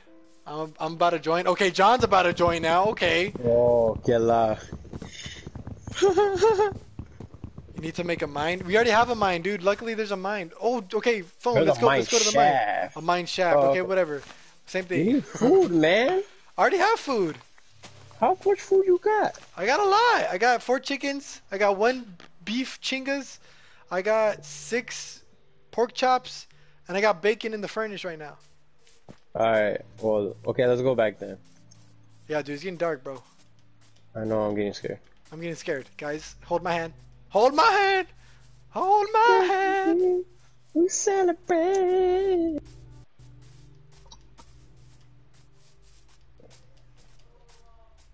I'm I'm about to join. Okay, John's about to join now. Okay. Oh, que la. You need to make a mine. We already have a mine, dude. Luckily, there's a mine. Oh, okay. Phone. There's let's go. Let's go to the shaft. mine. A mine shaft. Uh, okay, whatever. Same thing. You need food, man. I already have food. How much food you got? I got a lot. I got four chickens. I got one beef chingas. I got six pork chops, and I got bacon in the furnace right now. Alright, well, okay, let's go back then. Yeah, dude, it's getting dark, bro. I know, I'm getting scared. I'm getting scared. Guys, hold my hand. Hold my hand! Hold my hand! We celebrate!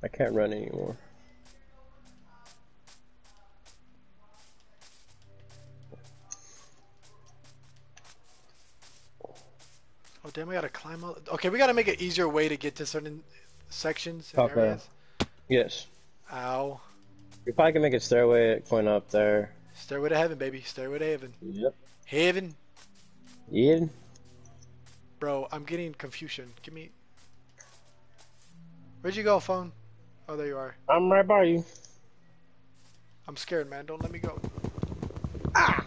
I can't run anymore. Oh damn! We gotta climb all. Okay, we gotta make an easier way to get to certain sections and okay. areas. Yes. Ow. You probably can make a stairway going up there. Stairway to heaven, baby. Stairway to heaven. Yep. Heaven. Eden. Bro, I'm getting confusion. Give me. Where'd you go, phone? Oh, there you are. I'm right by you. I'm scared, man. Don't let me go. Ah.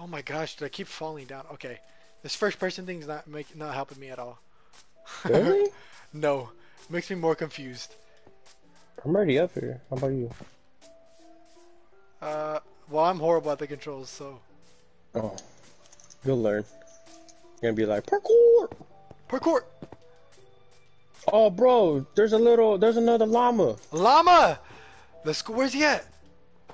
Oh my gosh, did I keep falling down? Okay, this first person thing's not make, not helping me at all. Really? No, it makes me more confused. I'm already up here. How about you? Uh, well, I'm horrible at the controls, so. Oh, you'll learn. You're gonna be like parkour, parkour. Oh, bro, there's a little, there's another llama. Llama. Let's go. Where's he at?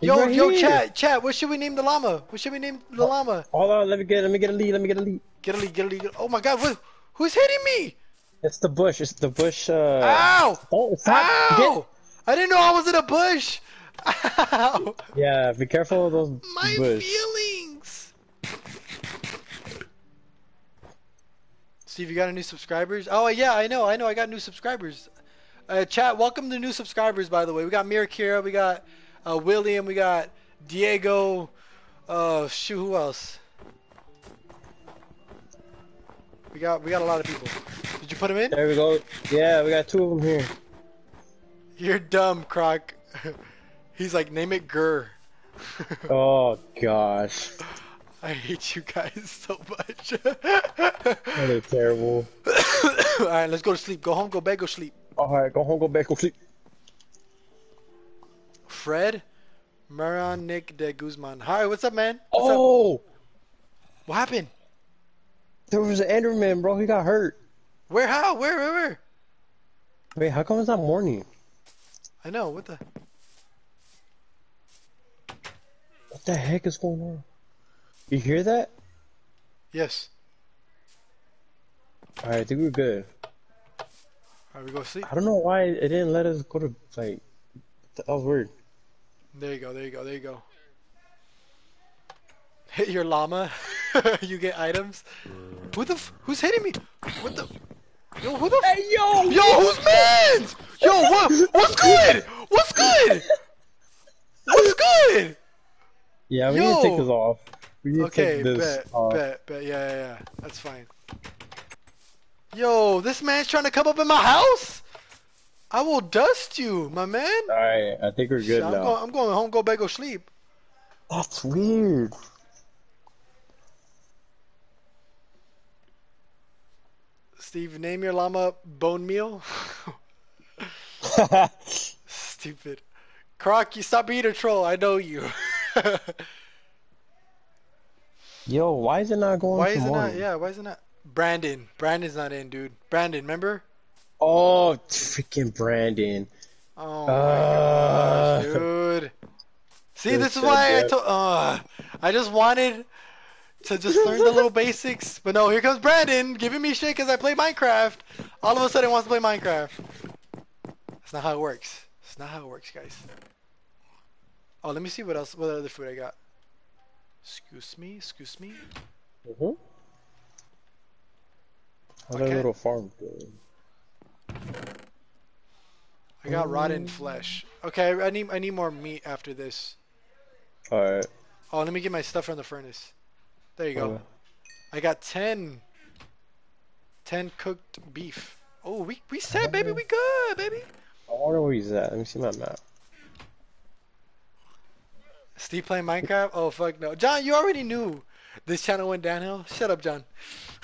Yo, right yo, here. chat, chat. What should we name the llama? What should we name the llama? Hold on, let me get, let me get a lead, let me get a lead. Get a lead, get a lead. Get a... Oh my God, what? Who's hitting me? It's the bush. It's the bush. Uh... Ow! Oh, it's not... Ow! Get... I didn't know I was in a bush. Ow! Yeah, be careful of those my bush. feelings. Steve, you got any new subscribers? Oh yeah, I know, I know. I got new subscribers. Uh, chat, welcome to new subscribers. By the way, we got Mirakira, we got. Uh, William, we got Diego, uh, shoot, who else? We got, we got a lot of people. Did you put them in? There we go. Yeah, we got two of them here. You're dumb, Croc. He's like, name it Gur. Oh, gosh. I hate you guys so much. They're terrible. All right, let's go to sleep. Go home, go bed, go sleep. All right, go home, go bed, go sleep. Fred Maron Nick de Guzman. Hi, what's up, man? What's oh! Up? What happened? There was an Enderman, bro. He got hurt. Where? How? Where? Where? Where? Wait, how come it's not morning? I know. What the? What the heck is going on? You hear that? Yes. Alright, I think we're good. Alright, we go to sleep. I don't know why it didn't let us go to, like... That was weird. There you go, there you go, there you go. Hit your llama. You get items. Who the f who's hitting me? What the Yo, who the f hey, yo! Yo, who's mans? Yo, what what's good? What's good? What's good? Yeah, we yo. need to take this off. We need okay, to take this bet, off. bet, bet, yeah, yeah, yeah. That's fine. Yo, this man's trying to come up in my house? I will dust you, my man. All right, I think we're good so I'm now. Going, I'm going home, go back, go sleep. That's weird. Steve, name your llama Bone Meal. Stupid. Croc, you stop being a troll. I know you. Yo, why is it not going? Why is it not? Yeah, why is it not? Brandon, Brandon's not in, dude. Brandon, remember? Oh, freaking Brandon. Oh, my uh, gosh, dude. See, this is why I told... Uh, I just wanted to just learn the little basics. But no, here comes Brandon giving me shit because I play Minecraft. All of a sudden wants to play Minecraft. That's not how it works. That's not how it works, guys. Oh, let me see what else, what other food I got. Excuse me, excuse me. Mm-hmm. How's okay. that little farm going? I got rotten flesh. Okay, I need I need more meat after this. Alright. Oh, let me get my stuff from the furnace. There you go. Okay. I got ten. Ten cooked beef. Oh, we we set, baby. We good, baby. I wonder where he's at. Let me see my map. Steve playing Minecraft? Oh fuck no, John. You already knew this channel went downhill. Shut up, John.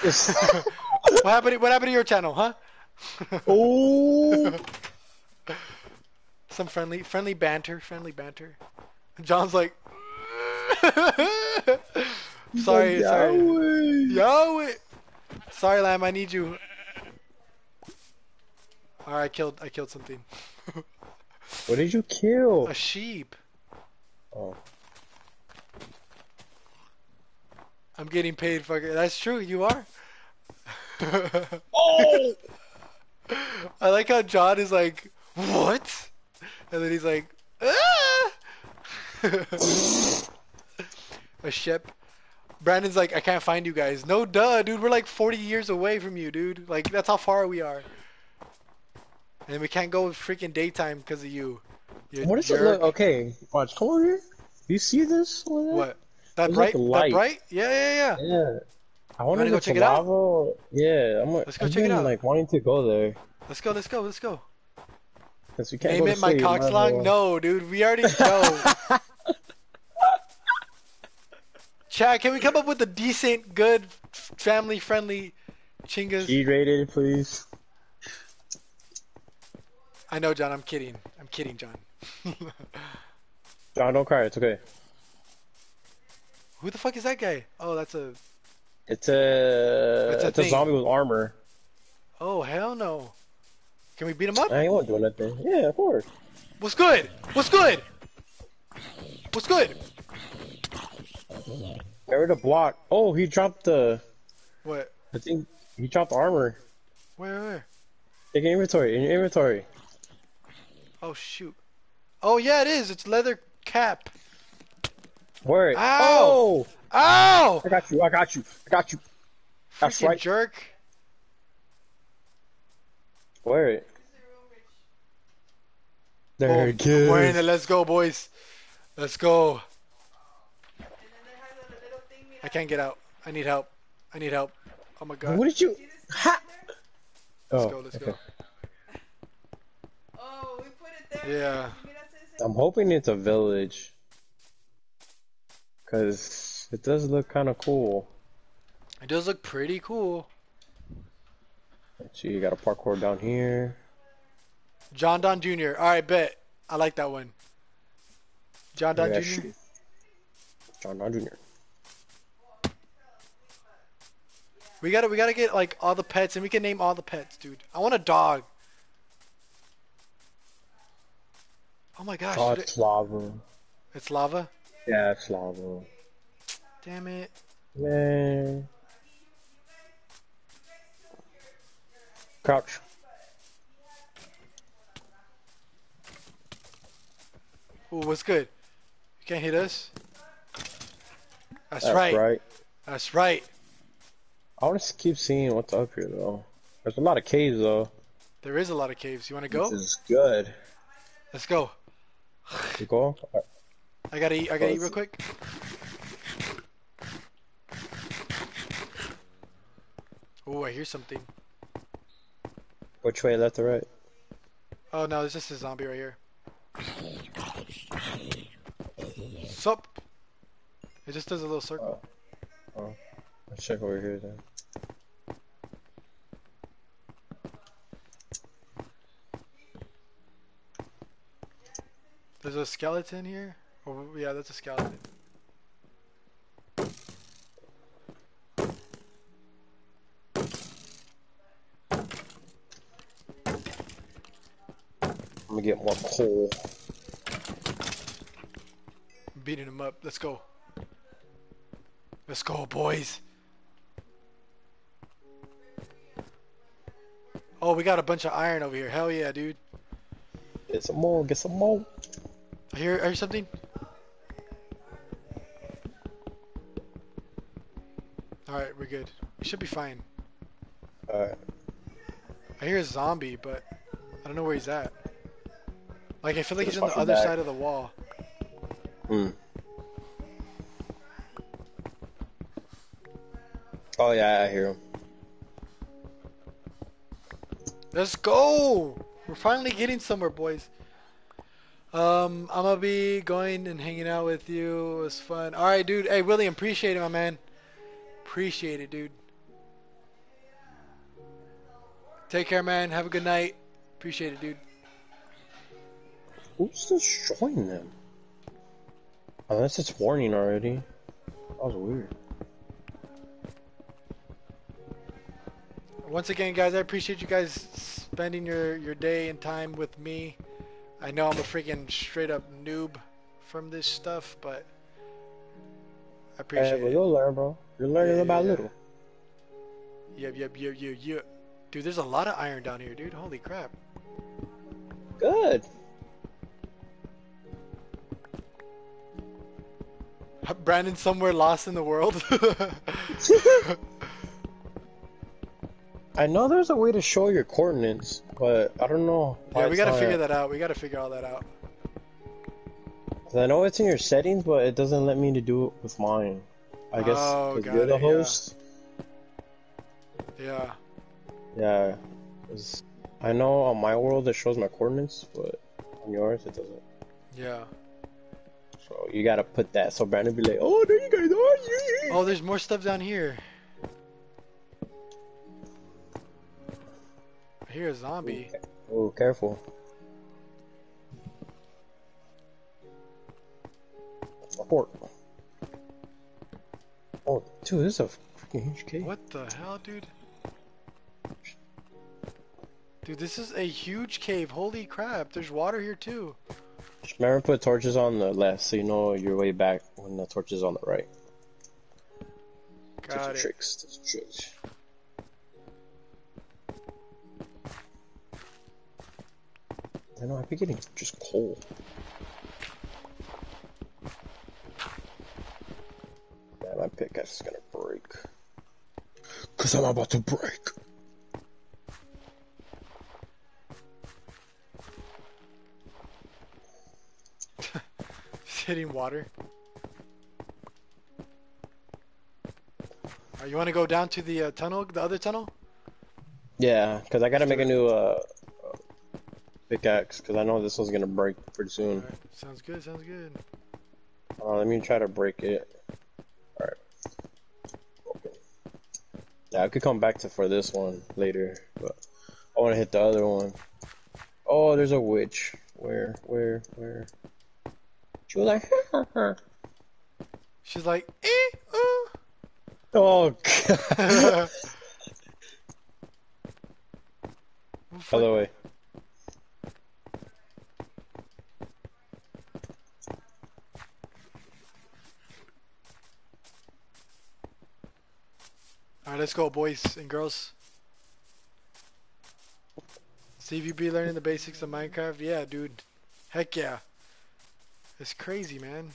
What happened? What happened to your channel, huh? Oh. Some friendly, friendly banter, friendly banter. John's like, sorry, sorry, Yahweh. Yahweh. Sorry, Lamb, I need you. All right, I killed, I killed something. What did you kill? A sheep. Oh. I'm getting paid, fucker. That's true, you are. Oh. I like how John is like, what? And then he's like, ah! A ship. Brandon's like, I can't find you guys. No duh, dude. We're like forty years away from you, dude. Like, that's how far we are. And we can't go freaking daytime because of you. You're what is jerk. It look? Okay, watch. Come over here. You see this? What? That bright? That bright? Yeah, yeah, yeah. Yeah. I want to go check it out. Or... Yeah, I'm like, let's go I've check been, it out. Like wanting to go there. Let's go. Let's go. Let's go. We can't name it my cock's long? No, dude, we already know. Chad, can we come up with a decent, good, family-friendly Chingas? G-rated, please. I know, John. I'm kidding. I'm kidding, John. John, don't cry. It's okay. Who the fuck is that guy? Oh, that's a. It's a. It's a, it's a zombie with armor. Oh hell no. Can we beat him up? I ain't doing nothing. Yeah, of course. What's good? What's good? What's good? Where the block? Oh, he dropped the. What? I think he dropped armor. Where? Where? Take an inventory. In your inventory. Oh shoot! Oh yeah, it is. It's leather cap. Where? Ow! Oh! Ow! I got you! I got you! I got you! Freaking That's right. Jerk. Wear it. There it goes. I'm wearing it. Let's go, boys. Let's go. I can't get out. I need help. I need help. Oh my god. What did you? Ha! Let's oh, go. Let's okay. go. Oh, we put it there. Yeah. I'm hoping it's a village, cause it does look kind of cool. It does look pretty cool. So you got a parkour down here. John Don Junior Alright, bet. I like that one. John Don yeah, Junior John Don Junior We gotta we gotta get like all the pets and we can name all the pets, dude. I want a dog. Oh my gosh. Oh, it's it... lava. It's lava? Yeah, it's lava. Damn it. Man. Crouch. Ooh, what's good? You can't hit us. That's, That's right. right. That's right. I want to keep seeing what's up here, though. There's a lot of caves, though. There is a lot of caves. You want to go? This is good. Let's go. You go? Right. I gotta eat. I gotta eat real quick. Ooh, I hear something. Which way, left or right? Oh no, there's just a zombie right here. Sup? It just does a little circle. Oh. Oh. Let's check over here then. There's a skeleton here? Oh, yeah, that's a skeleton. I'm gonna get more coal. Beating him up. Let's go. Let's go, boys. Oh, we got a bunch of iron over here. Hell yeah, dude. Get some more, get some more. I hear, I hear something. Alright, we're good. We should be fine. Alright. I hear a zombie, but I don't know where he's at. Like, I feel like he's on the other side of the wall. Hmm. Oh yeah, I hear him. Let's go! We're finally getting somewhere, boys. Um, I'm gonna be going and hanging out with you. It was fun. Alright, dude. Hey, William, really appreciate it, my man. Appreciate it, dude. Take care, man. Have a good night. Appreciate it, dude. Who's destroying them? Unless it's warning already. That was weird. Once again, guys, I appreciate you guys spending your, your day and time with me. I know I'm a freaking straight-up noob from this stuff, but I appreciate hey, well, it. You'll learn, bro. You're learning yeah, about yeah. little. Yep, yep, yep, yep, yep. Dude, there's a lot of iron down here, dude. Holy crap. Good. Brandon somewhere lost in the world. I know there's a way to show your coordinates, but I don't know. Yeah, we gotta figure that out. We gotta figure all that out. I know it's in your settings, but it doesn't let me to do it with mine. I guess oh, you're it, the host. Yeah. Yeah. yeah. I know on my world it shows my coordinates, but on yours it doesn't. Yeah. So you gotta put that so Brandon be like, oh, there you guys are. Yeah, yeah. Oh, there's more stuff down here. I hear a zombie. Oh, careful. Support. Oh, dude, this is a freaking huge cave. What the hell, dude? Dude, this is a huge cave. Holy crap. There's water here, too. Just remember to put torches on the left so you know your way back when the torch is on the right. Got it. There's tricks. There's tricks. I know, I'd be getting just coal. Yeah, my pickaxe is gonna break. Cause I'm about to break! It's hitting water. Alright, you wanna go down to the uh, tunnel, the other tunnel? Yeah, cause I gotta make a new, uh... pickaxe, because I know this one's gonna break pretty soon. Right. Sounds good, sounds good. Uh, let me try to break it. Alright. Okay. Yeah, I could come back to for this one later, but I want to hit the other one. Oh, there's a witch. Where, where, where? She was like, ha, ha. She's like, eh, oh. Oh, God. Other way. Alright, let's go, boys and girls. See if you be learning the basics of Minecraft. Yeah, dude. Heck yeah. It's crazy, man.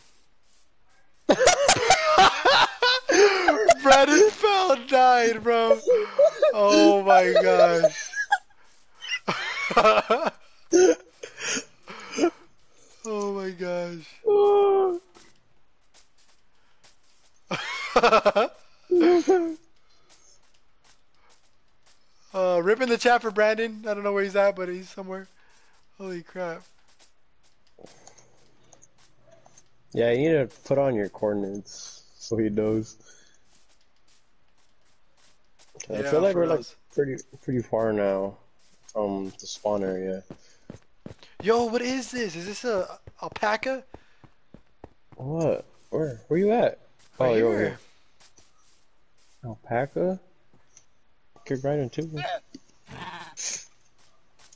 Brandon fell and died, bro. Oh my gosh. Oh my gosh. Uh, rip in the chat for Brandon. I don't know where he's at, but he's somewhere. Holy crap. Yeah, you need to put on your coordinates so he knows. Yeah, I feel like we're those. like pretty pretty far now from the spawn area. Yo, what is this? Is this a alpaca? What? Where? Where you at? Right oh, you're over here. Alpaca? You're right in two.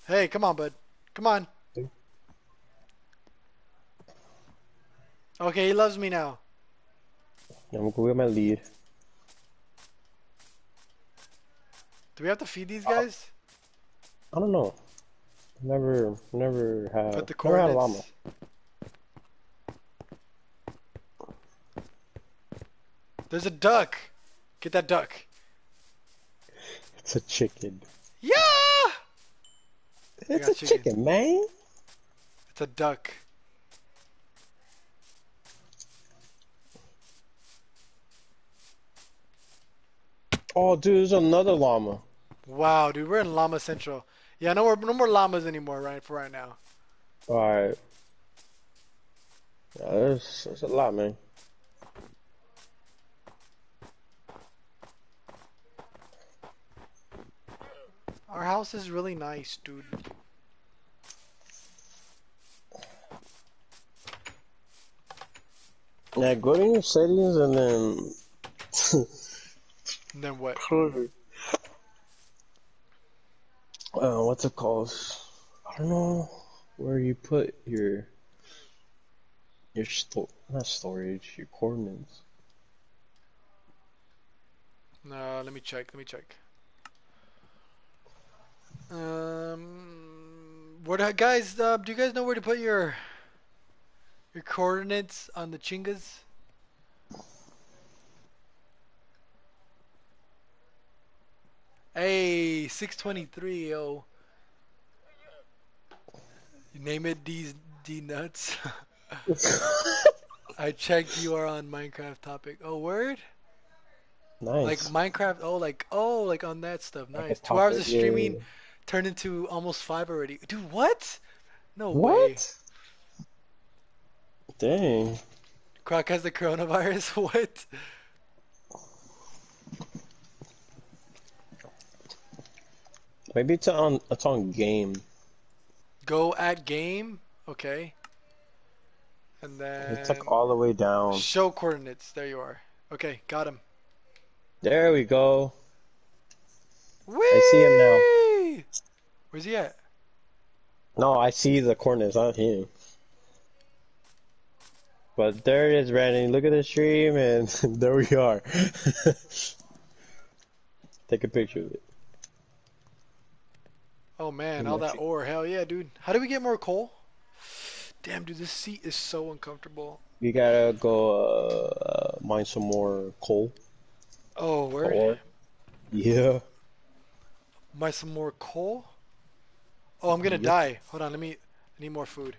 Hey, come on, bud. Come on. Okay, he loves me now. Yeah, I'm gonna go get my lead. Do we have to feed these guys? Uh, I don't know. Never, never had. Put the coordinates. Never had llama. There's a duck. Get that duck. It's a chicken. Yeah. It's a chicken. chicken, man. It's a duck. Oh, dude, there's another llama. Wow, dude, we're in Llama Central. Yeah, no, no more llamas anymore, right? For right now. All right. Yeah, there's, there's a lot, man. Our house is really nice, dude. Yeah, go to your settings and then... and then what? Uh, what's it called? I don't know where you put your... Your sto- not storage, your coordinates. No, let me check, let me check. Um, what guys? Uh, do you guys know where to put your your coordinates on the chingas? Hey, six twenty-three, yo. You name it, these D nuts. I checked. You are on Minecraft topic. Oh, word. Nice. Like Minecraft. Oh, like oh, like on that stuff. Nice. Two hours of streaming. Yeah. Turned into almost five already. Dude, what? No what? way. Dang. Croc has the coronavirus? What? Maybe it's on, it's on game. Go at game? Okay. And then... It's like all the way down. Show coordinates. There you are. Okay, got him. There we go. Whee! I see him now. Where's he at? No, I see the coordinates on him. But there it is, Brandon. Look at the stream, and there we are. Take a picture of it. Oh man, all that ore. Hell yeah, dude. How do we get more coal? Damn, dude, this seat is so uncomfortable. You gotta go uh, mine some more coal. Oh, where? Coal. Yeah. Mine some more coal? Oh, I'm gonna yep. die. Hold on, let me... I need more food.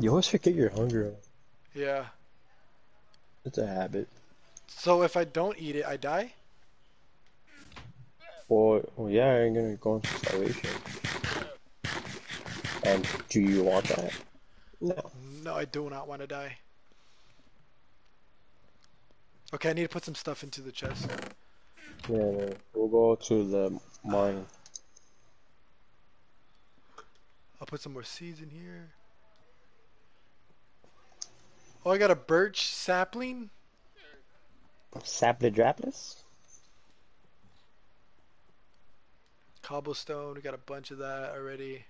You always forget you're hungry. Yeah. It's a habit. So if I don't eat it, I die? Well, well yeah, I'm gonna go into starvation. And do you want that? No. No, I do not want to die. Okay, I need to put some stuff into the chest. Yeah, yeah, we'll go to the mine. I'll put some more seeds in here. Oh, I got a birch sapling. Sapling droplets? Cobblestone, we got a bunch of that already.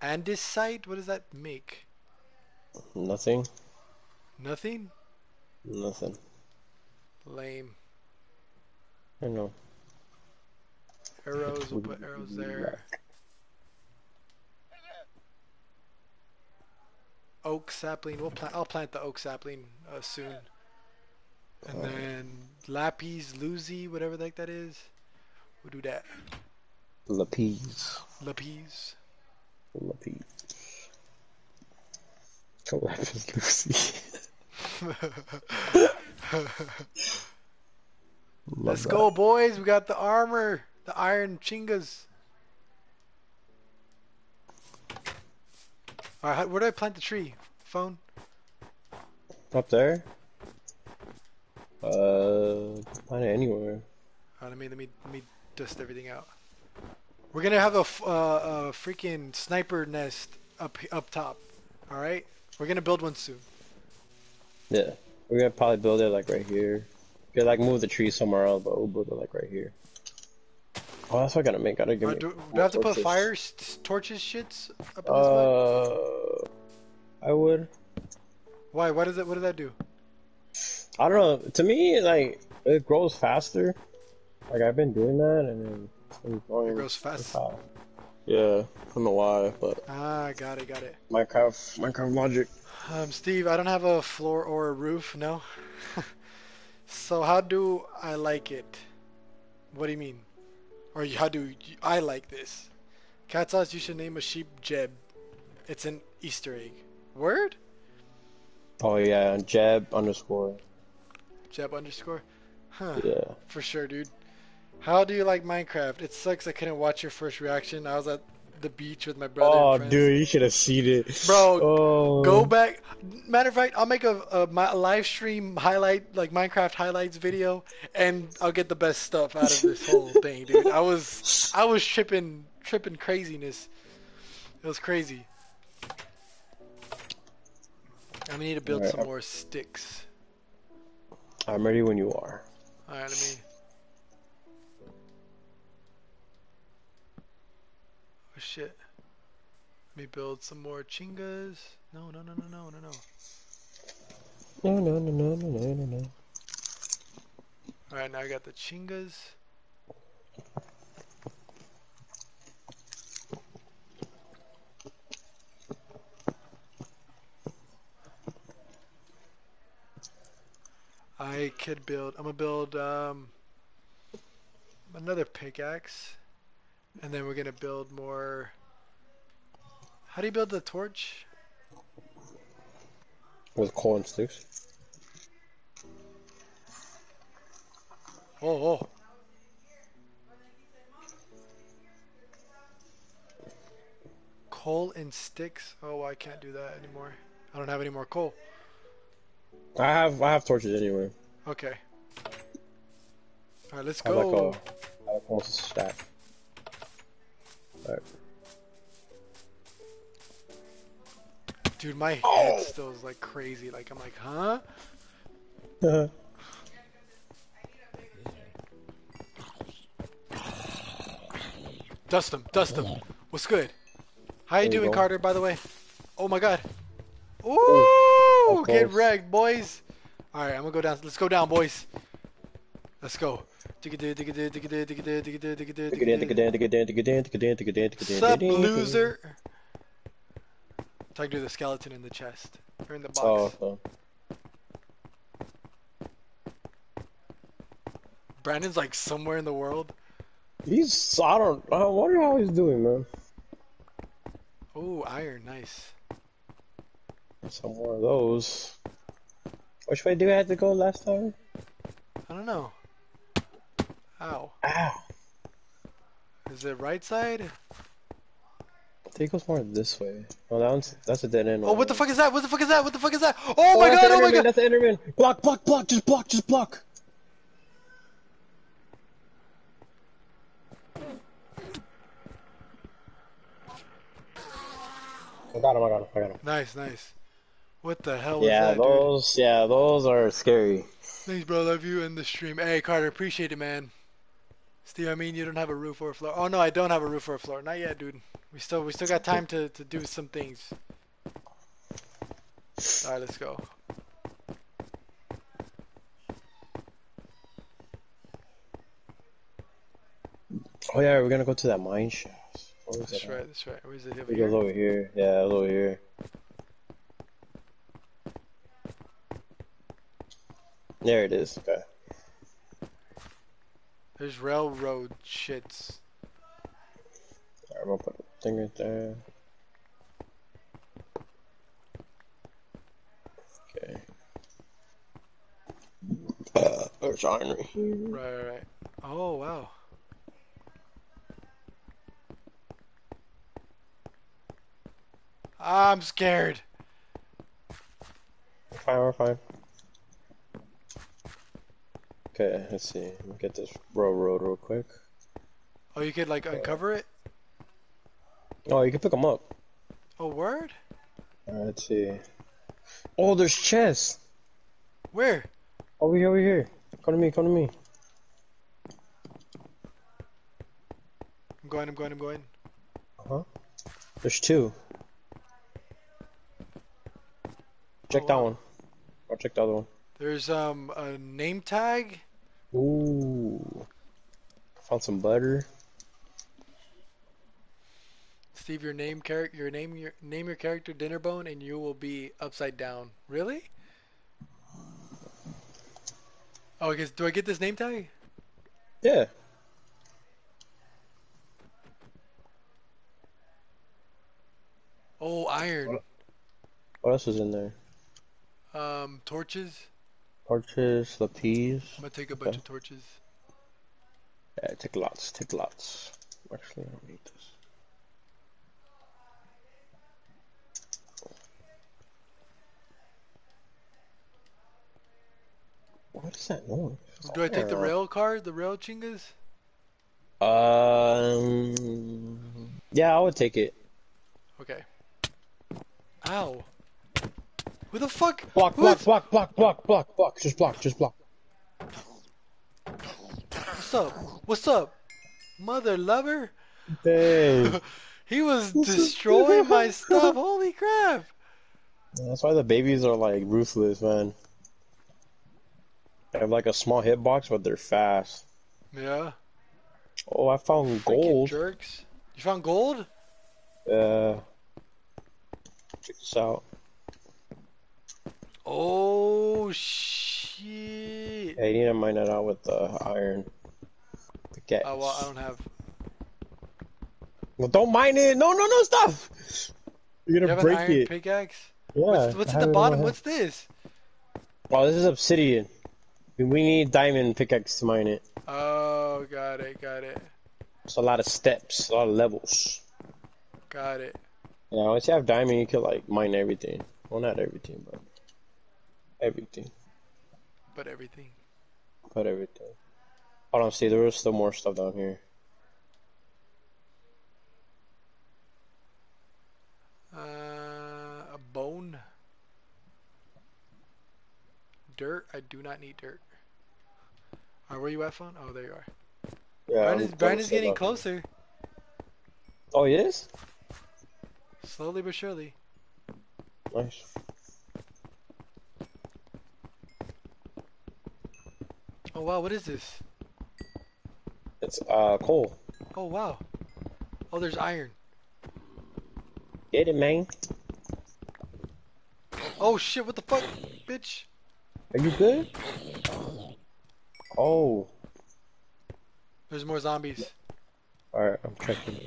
Andesite, what does that make? Nothing. Nothing? Nothing. Lame. I know. Arrows, we'll put arrows there. Oak sapling, we'll plant, I'll plant the oak sapling uh, soon. And right. then lapis, luzi, whatever the heck that is. We'll do that. Lapis. Lapis. Lapis. Lapis luzi. Love Let's that. go, boys. We got the armor, the iron chingas. All right, where do I plant the tree? Phone? Up there. Uh, plant it anywhere. All right, let me let me let me dust everything out. We're gonna have a uh, a freaking sniper nest up up top. All right, we're gonna build one soon. Yeah, we're gonna probably build it like right here. Yeah, like move the tree somewhere else, but we'll build it like right here. Oh, that's what I gotta make. Gotta give. Right, do, do I have to torches. put fire torches shits up in this Uh, mud? I would. Why? Why does it? What does that do? I don't know. To me, like it grows faster. Like I've been doing that, and then it grows fast. Yeah, I'm alive, but ah, got it, got it. Minecraft, Minecraft logic. Um, Steve, I don't have a floor or a roof. No. So how do I like it? What do you mean? Or how do you, I like this? Cat Sauce, you should name a sheep Jeb. It's an Easter egg. Word? Oh yeah, Jeb underscore. Jeb underscore? Huh. Yeah. For sure, dude. How do you like Minecraft? It sucks I couldn't watch your first reaction. I was at the beach with my brother oh, and friends. Dude, you should have seen it. Bro, oh. Go back. Matter of fact, I'll make a, a, my, a live stream highlight, like Minecraft highlights video, and I'll get the best stuff out of this whole thing, dude. I was I was tripping, tripping craziness. It was crazy. I need to build right, some I'm, more sticks. I'm ready when you are. All right, let me... Oh shit. Let me build some more chingas. No, no, no, no, no, no, no. No, no, no, no, no, no, no, no. Alright, now I got the chingas. I could build, I'm gonna build um, another pickaxe. And then we're gonna build more. How do you build the torch? With coal and sticks. Oh, oh. Coal and sticks? Oh, I can't do that anymore. I don't have any more coal. I have I have torches anyway. Okay. Alright, let's I have go. Like a, I have a stack. Right. Dude, my head oh. still is like crazy. Like I'm like, huh? Uh-huh. Dust him, dust him. What's good? How you there doing, you Carter? By the way. Oh my God. Ooh, Ooh get wrecked, boys. All right, I'm gonna go down. Let's go down, boys. Let's go. Sup, loser? Talk to the skeleton in the chest. Or in the box. Oh, okay. Brandon's like somewhere in the world. He's. I don't. I wonder how he's doing, man. Oh, iron. Nice. Some more of those. Which way do we have to go last time? I don't know. Ow. Ow. Is it right side? I think it goes more this way. Oh, that one's, that's a dead end. Oh, what the fuck is that? What the fuck is that? What the fuck is that? Oh, oh my God! Oh my God! That's the Enderman! Block! Block! Block! Just block! Just block! I got him! I got him! I got him! Nice! Nice! What the hell was yeah, that, Yeah, those. Dude? Yeah, those are scary. Thanks, bro. Love you in the stream. Hey, Carter, appreciate it, man. Steve, I mean, you don't have a roof or a floor. Oh no, I don't have a roof or a floor. Not yet, dude. We still, we still got time to, to do some things. All right, let's go. Oh yeah, we're gonna go to that mine shaft. That's that right. At? That's right. Where's it? Over it goes here? over here. Yeah, over here. There it is. Okay. There's railroad shits. Alright, I'm gonna put a thing right there. Okay. Uh, there's iron right here. Right, right, right. Oh, wow. I'm scared. We're fine, we're fine. Okay, let's see. Let me get this railroad real quick. Oh, you could like uh, uncover it? Oh, you can pick them up. Oh, word? Alright, let's see. Oh, there's chests! Where? Over here, over here. Come to me, come to me. I'm going, I'm going, I'm going. Uh huh. There's two. check that one. Or check the other one. There's um a name tag. Ooh. Found some butter. Steve, your name character, your name, your name, your character Dinnerbone, and you will be upside down. Really? Oh, I guess, do I get this name tag? Yeah. Oh, iron. What else is in there? Um, torches. Torches, lapis. I'm gonna take a bunch okay. of torches. Yeah, take lots, take lots. Actually, I don't need this. What is that noise? Do I take the rail car, the rail chingas? Um, yeah, I would take it. Okay. Ow. Who the fuck? Block, block, is... block, block, block, block, block. Just block, just block. What's up? What's up? Mother lover? Dang. He was destroying my stuff. Holy crap. Yeah, that's why the babies are like ruthless, man. They have like a small hitbox, but they're fast. Yeah. Oh, I found freaking gold. Jerks. You found gold? Yeah. Check this out. Oh shit! Hey, you need to mine that out with the uh, iron. The oh, well, I don't have. Well, don't mine it! No, no, no, stop! You're gonna you have break an iron it. Pickaxe? Yeah. What's, what's at the bottom? What's this? Oh, this is obsidian. We need diamond pickaxe to mine it. Oh, got it, got it. It's a lot of steps, a lot of levels. Got it. Yeah, once you have diamond, you can like mine everything. Well, not everything, but everything. But everything. But everything. Hold on, see, there was still more stuff down here. Uh, a bone. Dirt? I do not need dirt. Alright, where you at, phone? Oh, there you are. Yeah. Brian, Brian is getting closer. Here. Oh, he is? Slowly but surely. Nice. Oh wow, what is this? It's uh coal. Oh wow. Oh, there's iron. Get it, man. Oh shit, what the fuck, bitch? Are you good? Oh. There's more zombies. Alright, I'm checking.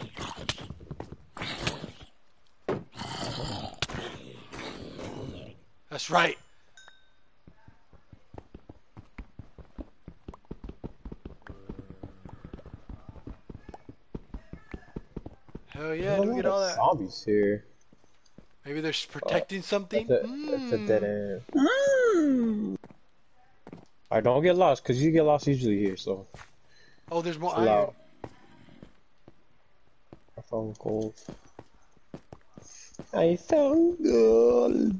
That's right. Hell yeah, look at all that. Zombies here. Maybe they're protecting uh, something? That's a, mm. that's a dead end. Mm. Alright, don't get lost, because you get lost usually here, so. Oh, there's more iron. Out. I found gold. I found gold.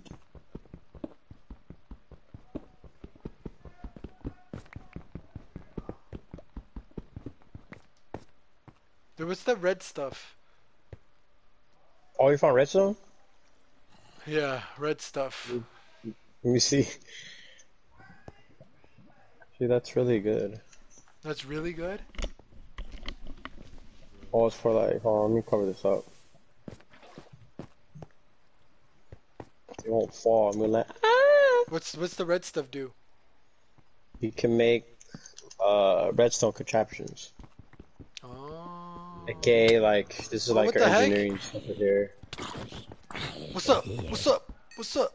Dude, what's that red stuff? Oh, you found redstone? Yeah, red stuff. Let me see. See, that's really good. That's really good? Oh, it's for like, hold on, let me cover this up. It won't fall, I'm gonna let... What's, what's the red stuff do? You can make uh, redstone contraptions. Okay, like, this is oh, like our engineering heck? Stuff here. What's up? What's up? What's up?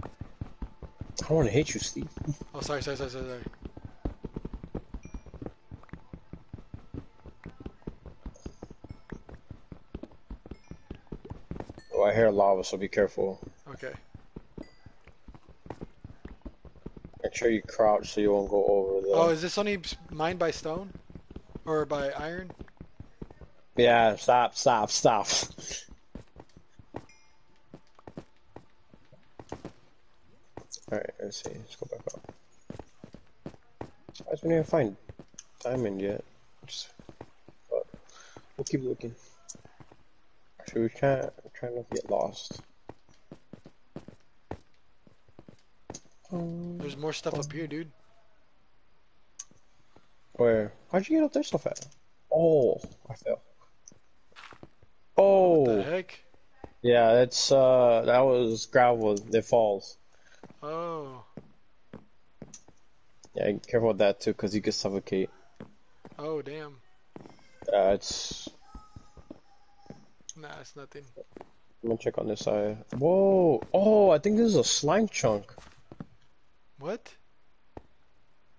I don't want to hit you, Steve. Oh, sorry, sorry, sorry, sorry, sorry. Oh, I hear lava, so be careful. Okay. Make sure you crouch so you won't go over the... Oh, is this only mined by stone? Or by iron? Yeah, stop, stop, stop. Alright, let's see. Let's go back up. I just didn't find diamond yet. Just, but we'll keep looking. Should we try, try not to get lost? Um, There's more stuff up here, dude. Where? How'd you get up there so fast? Oh, I fell. Oh! What the heck? Yeah, that's, uh, that was gravel that falls. Oh. Yeah, careful with that too, because you can suffocate. Oh, damn. Uh, it's... Nah, it's nothing. Let me check on this side. Whoa! Oh, I think this is a slime chunk. What?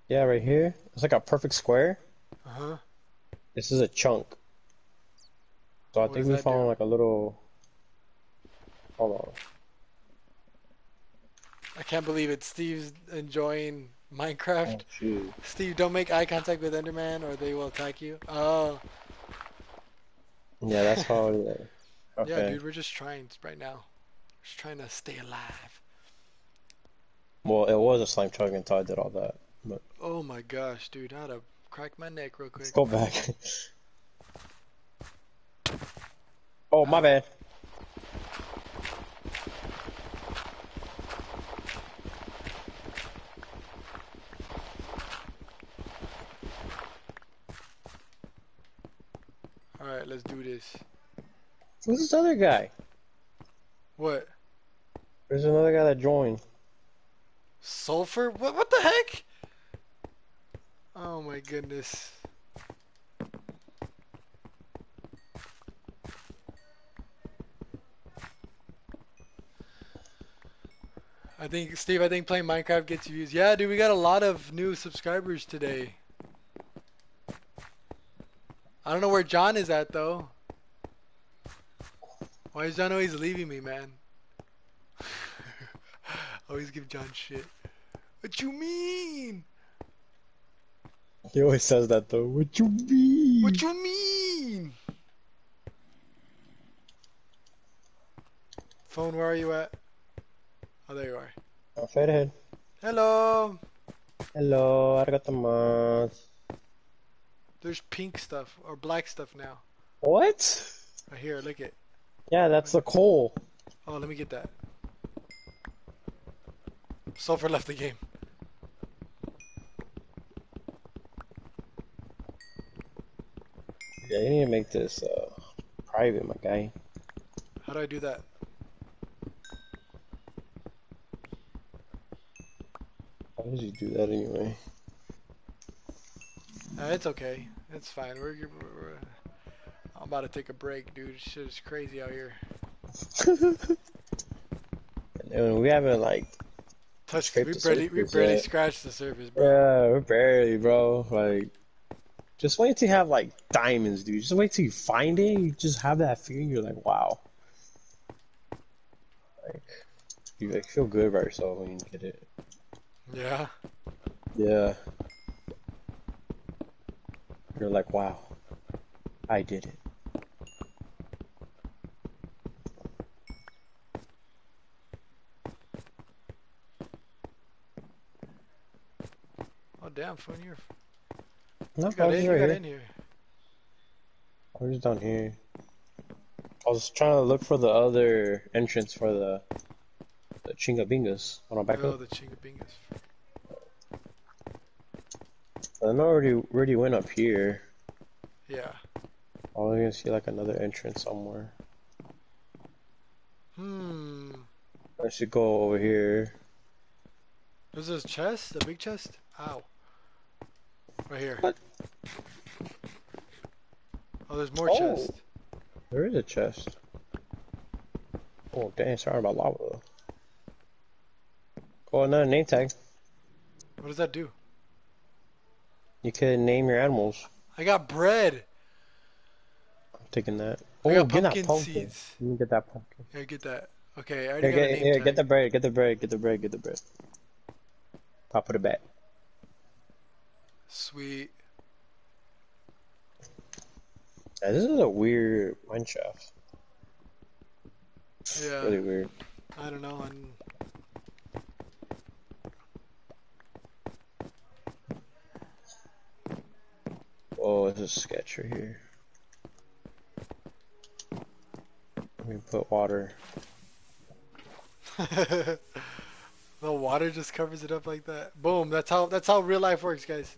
Yeah, right here. It's like a perfect square. Uh-huh. This is a chunk. So I what think we found do? like a little... Hold on. I can't believe it. Steve's enjoying Minecraft. Oh, Steve, don't make eye contact with Enderman or they will attack you. Oh. Yeah, that's how it is. Okay. Yeah, dude, we're just trying right now. We're just trying to stay alive. Well, it was a slime chunk until I did all that. But... Oh my gosh, dude, I had to crack my neck real quick. Let's go back. Oh, my bad. Alright, let's do this. Who's this other guy? What? There's another guy that joined. Sulfur? What, what the heck? Oh my goodness. I think, Steve, I think playing Minecraft gets you views. Yeah, dude, we got a lot of new subscribers today. I don't know where John is at, though. Why is John always leaving me, man? Always give John shit. What you mean? He always says that, though. What you mean? What you mean? Phone, where are you at? Oh, there you are. Oh, straight ahead. Hello. Hello, arigatou. There's pink stuff or black stuff now. What? Right here, look it. Yeah, that's the coal. Oh, let me get that. Sulfur left the game. Yeah, you need to make this uh, private, my guy. How do I do that? How did you do that anyway? Uh, it's okay. It's fine. We're, we're, we're I'm about to take a break, dude. Shit is crazy out here. Dude, we haven't like touched. We barely, we barely yet. scratched the surface, bro. Yeah, we're barely, bro. Like, just wait till you have like diamonds, dude. Just wait till you find it. You just have that feeling. You're like, wow. Like, you like feel good about yourself when you get it. Yeah. Yeah. You're like, wow, I did it. Oh damn, phone here. No, you got, in, you right got here. in here. I was down here. I was trying to look for the other entrance for the the Chingabingas. Hold on, back oh, up. Oh, the Chingabingas. I know already already went up here. Yeah. Oh, I'm gonna see like another entrance somewhere. Hmm. I should go over here. There's this chest, a big chest. Ow. Right here. What? Oh, there's more oh. chest. There is a chest. Oh dang! Sorry about lava. Though. Oh, another name tag. What does that do? You could name your animals. I got bread. I'm taking that. Oh, I got pumpkin, get that pumpkin seeds. Let me get that pumpkin. Here, get that. Okay, I already here, got get, a name here, tag. Get the bread, get the bread, get the bread, get the bread. Top of the bat. Sweet. Yeah, this is a weird mineshaft. Yeah. Really weird. I don't know. I'm... Oh, there's a sketch right here. put water. The water just covers it up like that. Boom. That's how. That's how real life works, guys.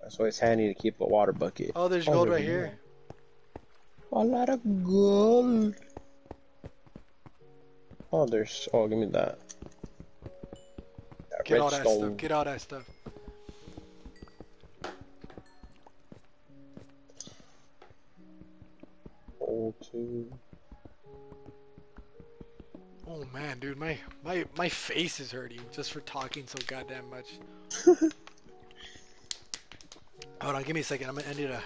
That's why it's handy to keep a water bucket. Oh, there's gold oh, right here. A lot of gold. Oh, there's. Oh, give me that. that Get all that stone. stuff. Get all that stuff. Oh, two. Oh man, dude, my my my face is hurting just for talking so goddamn much. Hold on, give me a second. I'm gonna I need a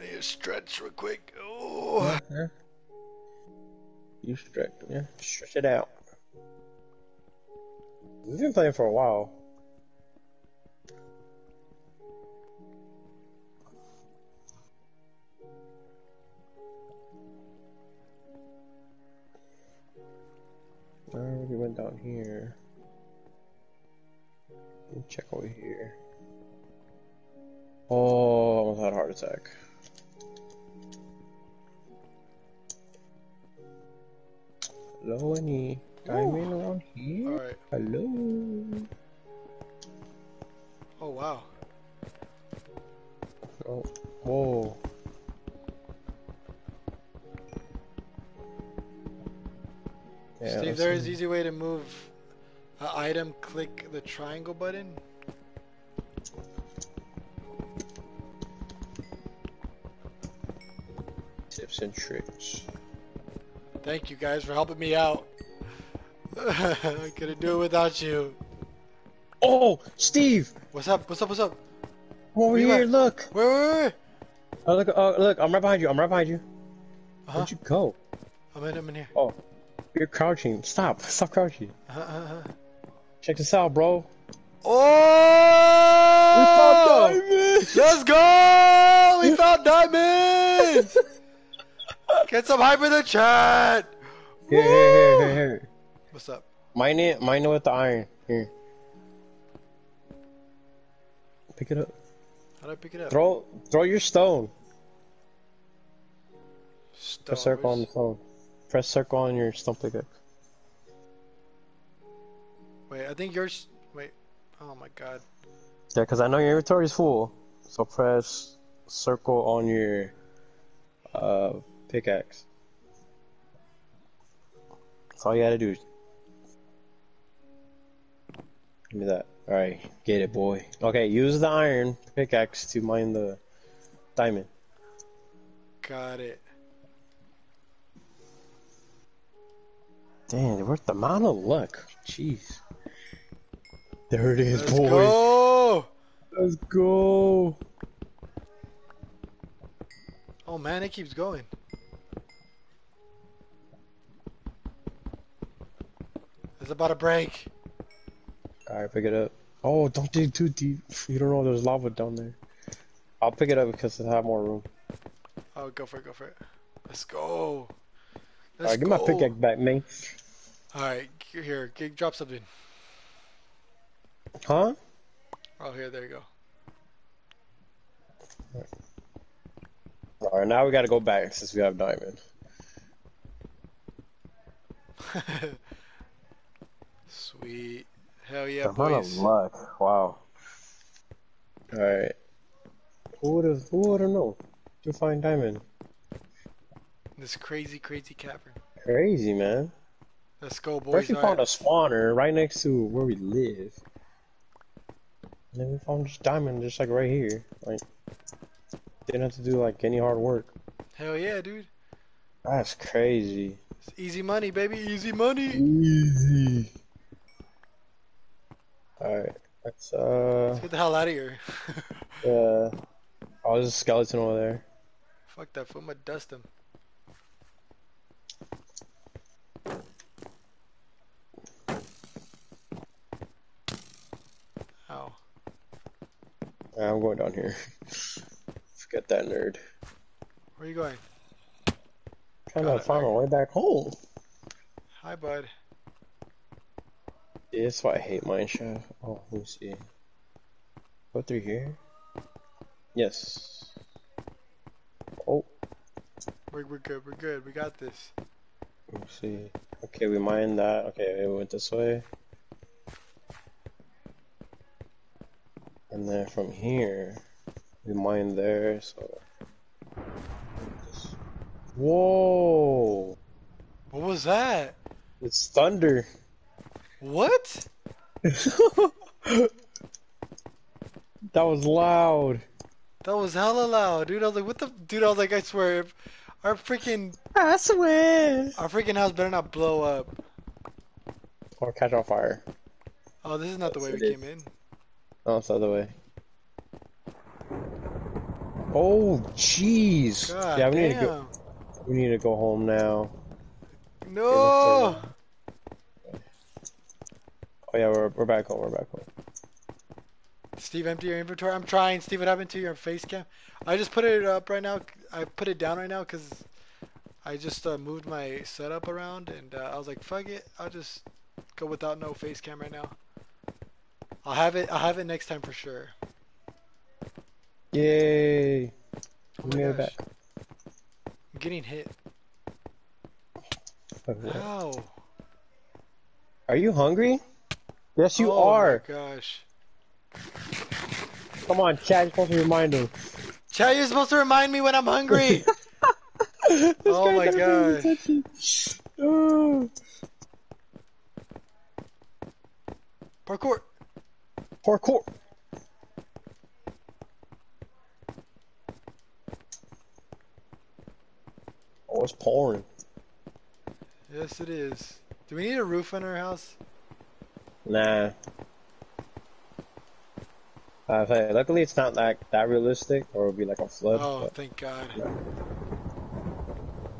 I need a stretch real quick. Oh. Uh-huh. You stretch, yeah, stretch it out. We've been playing for a while. I already went down here. Let me check over here. Oh, I almost had a heart attack. Hello, any diamond around here? All right. Hello. Oh wow. Oh, whoa. Yeah, Steve, there see. is an easy way to move an item. Click the triangle button. Tips and tricks. Thank you guys for helping me out. I couldn't do it without you. Oh, Steve! What's up? What's up? What's up? I'm over here, at? look! Where, where, where? Oh, look, oh, look, I'm right behind you. I'm right behind you. Uh-huh. Where'd you go? I'm in, I'm in here. Oh. You're crouching. Stop. Stop crouching. Uh, uh, uh. Check this out, bro. Oh! We found diamonds! Let's go! We found diamonds! Get some hype in the chat! Here, here, here, here. What's up? Mine it. Mine it with the iron. Here. Pick it up. How do I pick it up? Throw, throw your stone. Stone. A circle on the stone. Press circle on your stump like that. Wait, I think yours. Wait. Oh my god. Yeah, because I know your inventory is full. So press circle on your uh, pickaxe. That's all you gotta do. Give me that. Alright, get it, boy. Okay, use the iron pickaxe to mine the diamond. Got it. Damn, what the amount of luck? Jeez. There it is, boys. Let's go! Let's go! Oh man, it keeps going. It's about to break. Alright, pick it up. Oh, don't dig too deep. You don't know there's lava down there. I'll pick it up because it'll have more room. Oh, go for it, go for it. Let's go! Alright, get my pickaxe back, man. Alright, here, get, drop something. Huh? Oh, here, there you go. Alright, All right, now we gotta go back since we have diamond. Sweet. Hell yeah, boys. What a luck. Wow. Alright. Who would've, who would've known to find diamond? This crazy, crazy cavern. Crazy, man. Let's go, boys. First we found a spawner right next to where we live. And then we found this diamond just like right here. Like, didn't have to do like any hard work. Hell yeah, dude. That's crazy. It's easy money, baby. Easy money. Easy. Alright. Let's, uh... let's get the hell out of here. Yeah. uh, oh, there's a skeleton over there. Fuck that fool. I'm gonna dust him. I'm going down here. Forget that nerd. Where are you going? Trying to find my way back home. Hi, bud. Yeah, that's why I hate Minecraft. Oh, let me see. Go through here. Yes. Oh. We're, we're good, we're good, we got this. Let's see. Okay, we mined that. Okay, we went this way. And then from here, we mined there, so. Whoa! What was that? It's thunder. What? That was loud. That was hella loud, dude. I was like, what the? Dude, I was like, I swear, our freaking. I swear. Our freaking house better not blow up. Or catch on fire. Oh, this is not That's the way we is. came in. No, it's the other way. Oh, jeez. Yeah, we damn. need to go. We need to go home now. No. Okay, oh yeah, we're we're back home. We're back home. Steve, empty your inventory. I'm trying. Steve, what happened to your face cam? I just put it up right now. I put it down right now because I just uh, moved my setup around and uh, I was like, fuck it. I'll just go without no face cam right now. I'll have it. I'll have it next time for sure. Yay! Oh we are back. I'm getting hit. Wow. Are you hungry? Yes, you oh are. Oh my gosh. Come on, Chad, you're supposed to remind him. Chad, you're supposed to remind me when I'm hungry! Oh my gosh. Oh. Parkour! Parkour! Oh, it's pouring. Yes, it is. Do we need a roof on our house? Nah. Uh, hey, luckily it's not like that realistic, or it'll be like a flood. Oh, but, thank God! Yeah.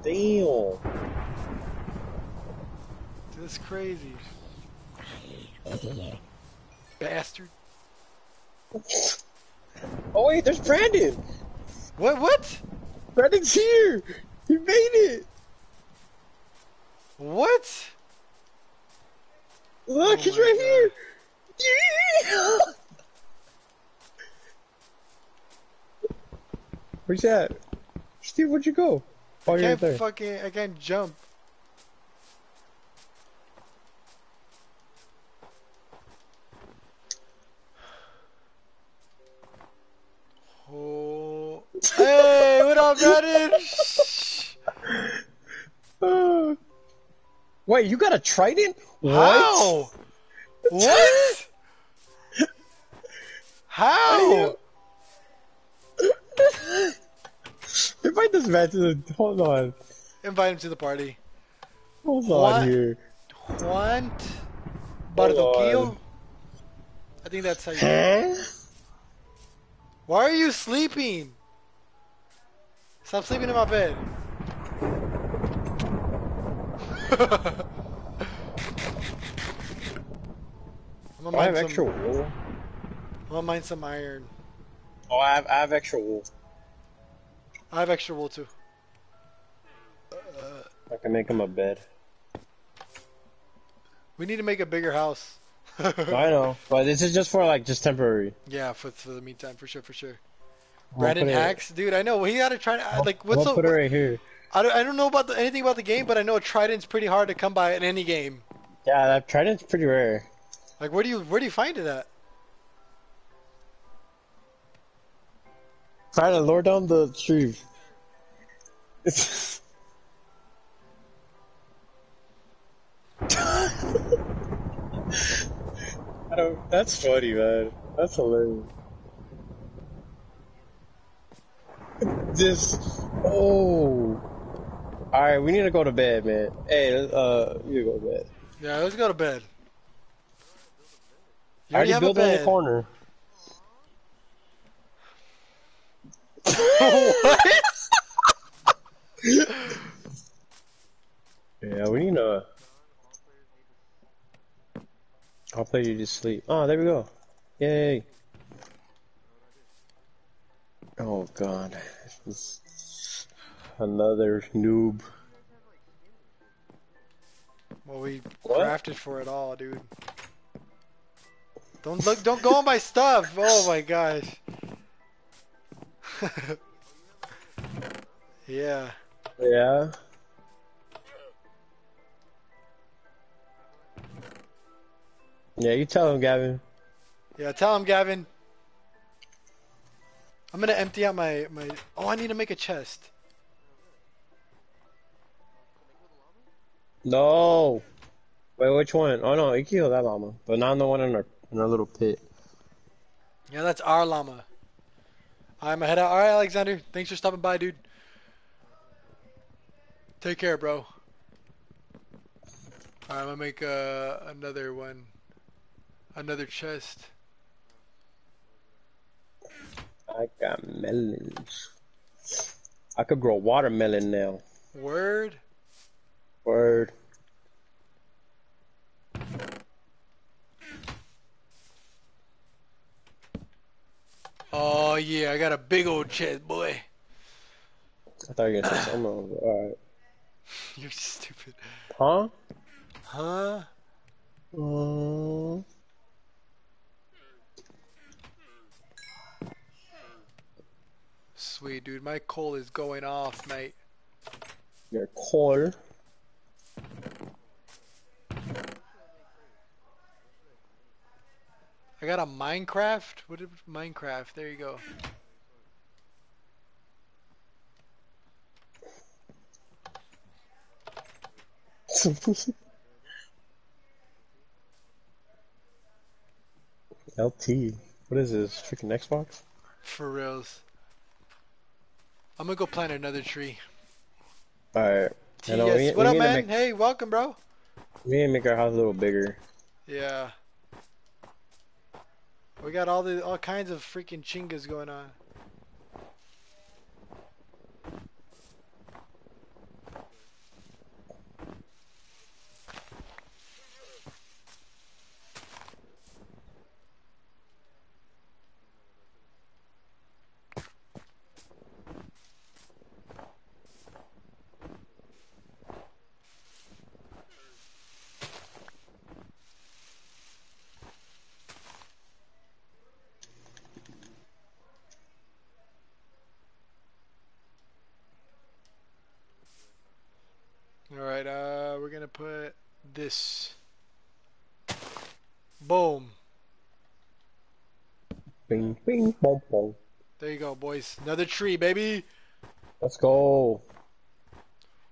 Damn, this is crazy, bastard! Oh wait, there's Brandon. What? What? Brandon's here. He made it. What? Look, oh he's right God. here. Yeah. Where's that? Steve, where'd you go? Oh, I can't right fucking, I can't jump. Oh. Hey, what up, Brandon? Wait, you got a trident? What? How? What? How? Invite this man to the- hold on. Invite him to the party. Hold on what? here. Juan Bardoquillo? I think that's how you- huh? Why are you sleeping? Stop sleeping in my bed. I'm gonna oh, I have some... extra wool. I'm gonna mine some iron. Oh, I have, I have extra wool. I have extra wool too. Uh, I can make him a bed. We need to make a bigger house. I know, but this is just for like just temporary. Yeah, for, for the meantime, for sure, for sure. We'll Brandon hacks, dude. I know he gotta try to like. What's we'll up? Put it right here. I don't, I don't know about the, anything about the game, but I know a trident's pretty hard to come by in any game. Yeah, that trident's pretty rare. Like, where do you where do you find it at? Try to lure down the tree. I don't. That's funny, man. That's hilarious. This. Oh. All right, we need to go to bed, man. Hey, uh, you go to bed. Yeah, let's go to bed. You already, I already have built a bed in the corner. What? Yeah, we need a. I'll play you to sleep. Oh, there we go. Yay. Oh, God. Another noob. Well, we what? crafted for it all, dude. Don't look, don't go on my stuff. Oh my gosh. Yeah. Yeah. Yeah, you tell him, Gavin. Yeah, tell him, Gavin. I'm gonna empty out my, my... Oh, I need to make a chest. No! Wait, which one? Oh no, you can heal that llama. But not the one in our, in our little pit. Yeah, that's our llama. I'm gonna head out. Alright, Alexander. Thanks for stopping by, dude. Take care, bro. Alright, I'm gonna make uh, another one. Another chest. I got melons. I could grow watermelon now. Word. Word. Oh yeah, I got a big old chest, boy. I thought you were gonna say something. Alright. You're stupid. Huh? Huh? Um... Sweet, dude. My coal is going off, mate. Your coal? I got a Minecraft? What is Minecraft? There you go. L T. What is this? Freaking Xbox? For reals. I'm gonna go plant another tree. Alright. What up, man? Make... Hey, welcome, bro. We need to make our house a little bigger. Yeah. We got all the all kinds of freaking chingas going on. Alright, uh, we're gonna put this. Boom. Bing, bing, bong, bong. There you go, boys. Another tree, baby. Let's go.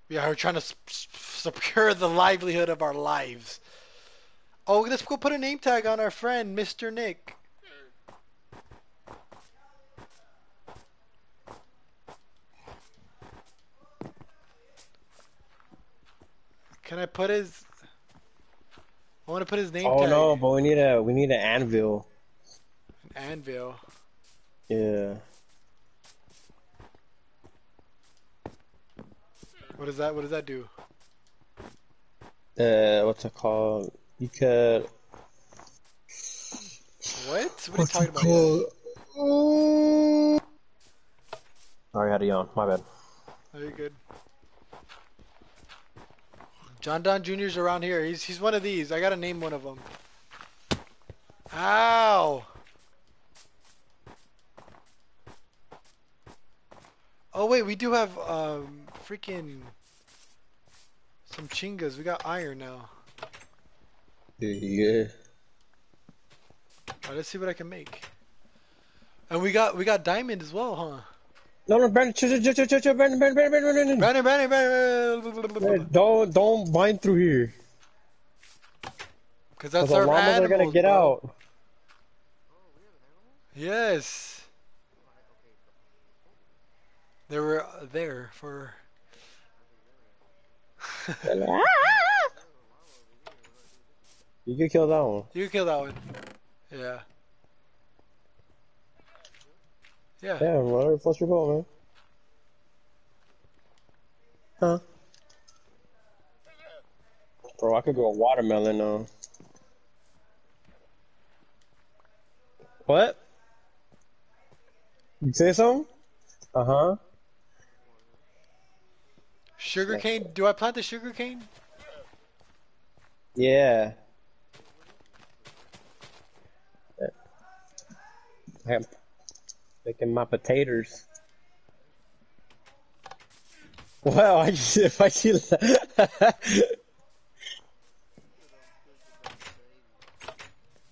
Yeah, we're trying to secure the livelihood of our lives. Oh, let's go put a name tag on our friend, Mister Nick. Can I put his? I want to put his name. Oh tag. No, but we need a we need an anvil. An anvil. Yeah. What does that? What does that do? Uh, what's it called? You could. What? What are what's you talking about? Called... Sorry, I had a yawn. My bad. Are you good? John Don Junior's around here. He's he's one of these. I gotta name one of them. Ow! Oh wait, we do have um freaking some chingas. We got iron now. Yeah. Alright, let's see what I can make. And we got we got diamond as well, huh? No, no, Brandon, Brandon, Brandon, Brandon, Brandon, Brandon, Brandon, Brandon, don't, don't bind through here. Cause that's our llamas are gonna get out. Yes. They were there for. You can kill that one. You can kill that one. Yeah. Yeah. Yeah, whatever, flush your boat, man. Huh? Bro, I could go a watermelon now. What? You say something? Uh-huh. Sugarcane? Yeah. Do I plant the sugarcane? Yeah. I'm picking my potatoes. Wow, I just, if I see that.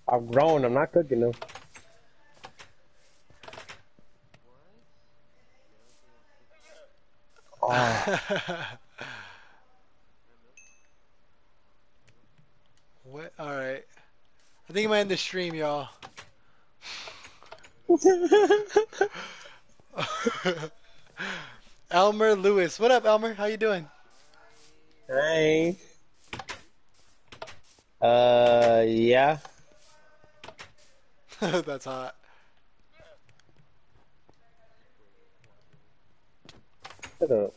I'm grown, I'm not cooking them. Oh. What? Alright. I think I'm gonna end the stream, y'all. Elmer Lewis. What up, Elmer? How you doing? Hey. Uh, yeah. That's hot. Shut up.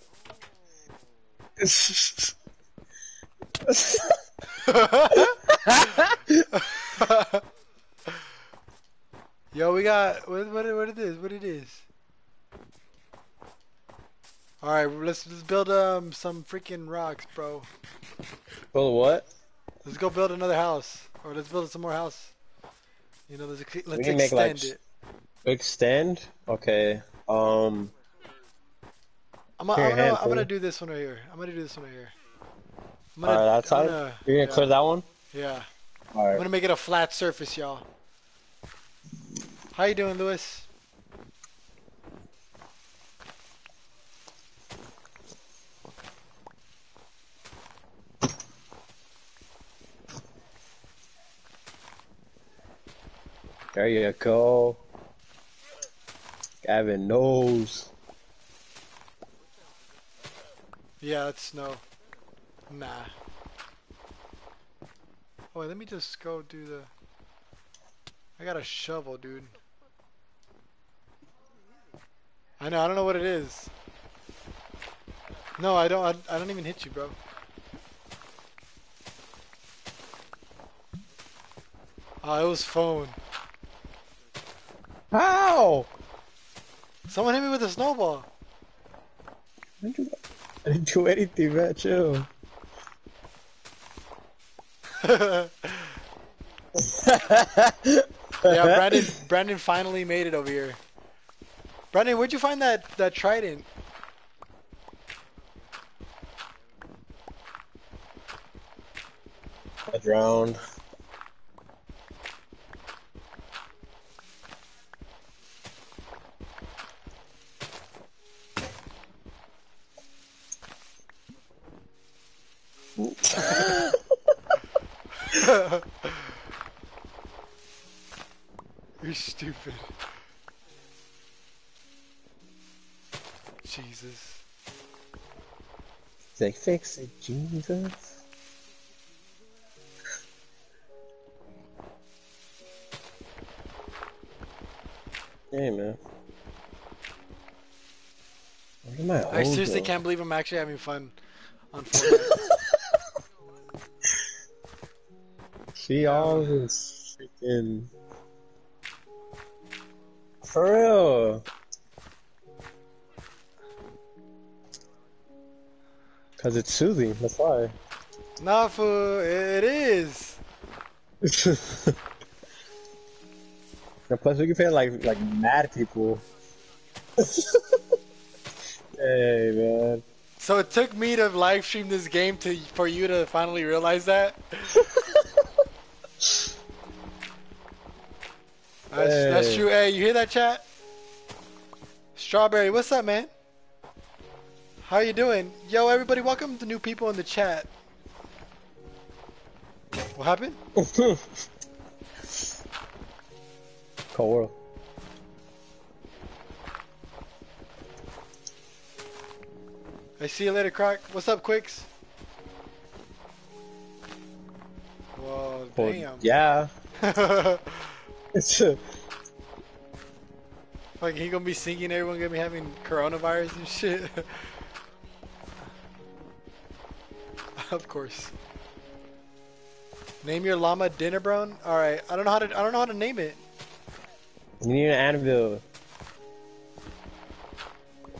Yo, we got what? What? What it is? What it is? All right, let's let's build um some freaking rocks, bro. Build what? Let's go build another house, or let's build some more house. You know, let's, let's we can extend make, like, it. Extend? Okay. Um. I'm, I'm, gonna, I'm gonna do this one right here. I'm gonna do this one right here. I'm gonna, uh, outside? I'm gonna, You're gonna yeah. clear that one? Yeah. All right. I'm gonna make it a flat surface, y'all. How you doing, Lewis? There you go. Gavin knows. Yeah, it's snow. Nah. Oh, wait, let me just go do the... I got a shovel, dude. I know, I don't know what it is. No, I don't, I, I don't even hit you, bro. Oh, it was phone. Ow! Someone hit me with a snowball. I didn't do anything, man. Chill. Yeah, Brandon. Brandon finally made it over here. Brandon, where'd you find that that trident? I drowned. You're stupid. Jesus. They fix it, Jesus. Hey, man. Where am I? I seriously can't believe I'm actually having fun on Fortnite. See all this freaking... For real! Cause it's soothing, that's why. Nah, fool, it is! And plus we can play like, like mad people. Hey, man. So it took me to live stream this game to for you to finally realize that? That's, hey. That's true. Hey, you hear that, chat? Strawberry, what's up, man? How you doing? Yo, everybody, welcome to new people in the chat. What happened? Cold world. I see you later, Croc. What's up, Quicks? Whoa, well, damn. Yeah. Like he gonna be singing, everyone gonna be having coronavirus and shit. Of course. Name your llama dinner, bro. All right, I don't know how to. I don't know how to name it. You need an Advil.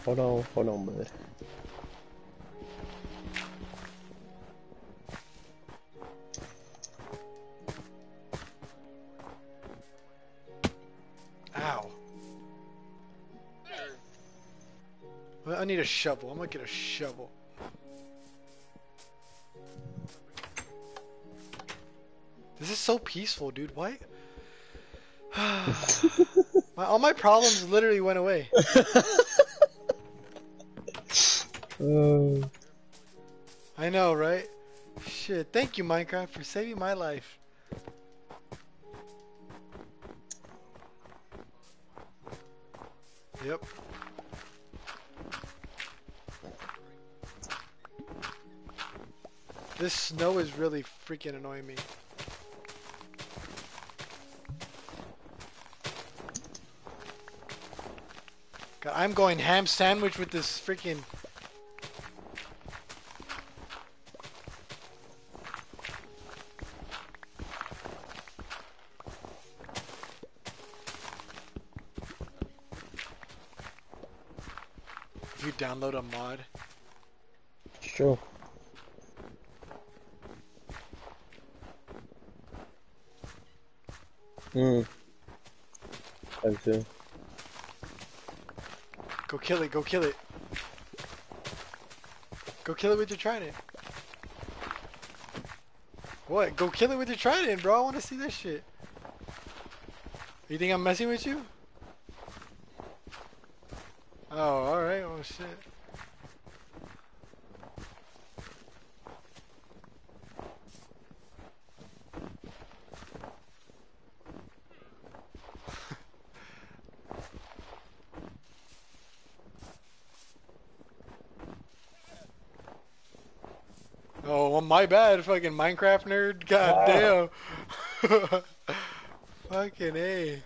Hold on, hold on, bud. Ow. I need a shovel. I'm gonna get a shovel. This is so peaceful, dude. Why? my, all my problems literally went away. um. I know, right? Shit. Thank you, Minecraft, for saving my life. Yep. This snow is really freaking annoying me. God, I'm going ham sandwich with this freaking... If you download a mod. Sure. Hmm. I see. Go kill it, go kill it. Go kill it with your trident. What? Go kill it with your trident, bro. I want to see this shit. You think I'm messing with you? Oh, alright. Oh, shit. Oh, well, my bad, fucking Minecraft nerd. God wow. Damn. Fucking A.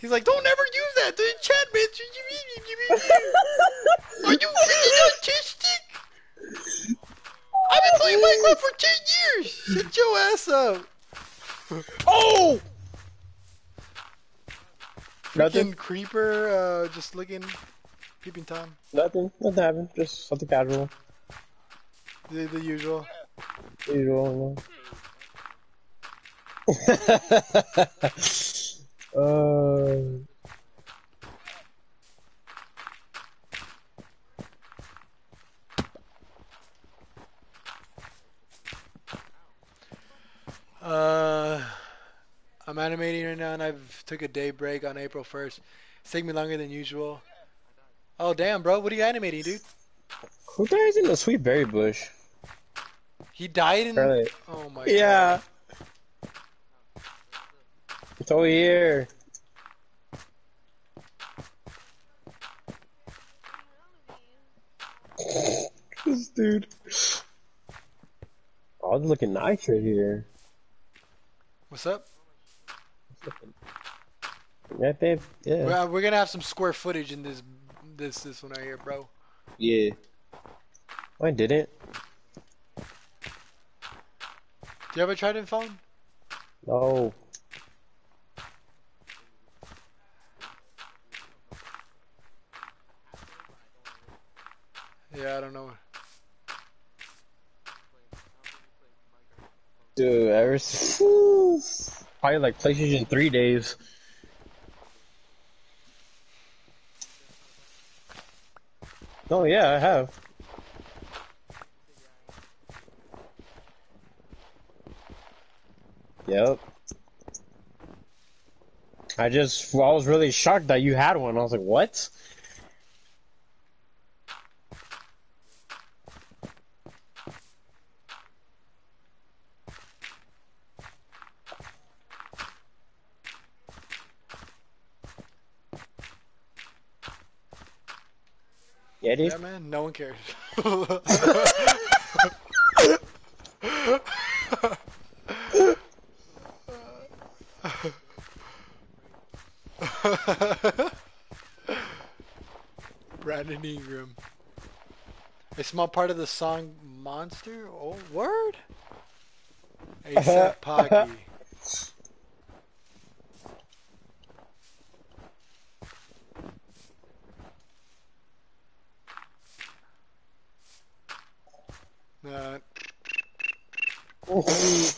He's like, don't ever use that, dude. Chat, bitch. Are you freaking autistic? I've been playing Minecraft for ten years. Shut your ass up. Oh! Nothing. Freaking creeper, uh, just looking, peeping Tom. Nothing. Nothing happened. Just something casual. The, the usual. The usual, no. um... Uh, I'm animating right now and I've took a day break on April first. It's taking me longer than usual. Oh damn, bro, what are you animating, dude? Who dies in the sweet berry bush? He died in. Apparently. Oh my yeah. God. Yeah. It's over here. This dude. Oh, it's looking nice right here. What's up? Right there. Yeah. Well, we're gonna have some square footage in this, this, this one right here, bro. Yeah. I didn't. Do you ever try to phone? No. Yeah, I don't know. Dude, ever since probably like PlayStation three days. Oh yeah, I have. Yep. I just, I was really shocked that you had one. I was like, what? Yeah, dude. Yeah, man, no one cares. Brandon Ingram. A small part of the song Monster? Oh, word? ASAP Pocky. Nah. Oh.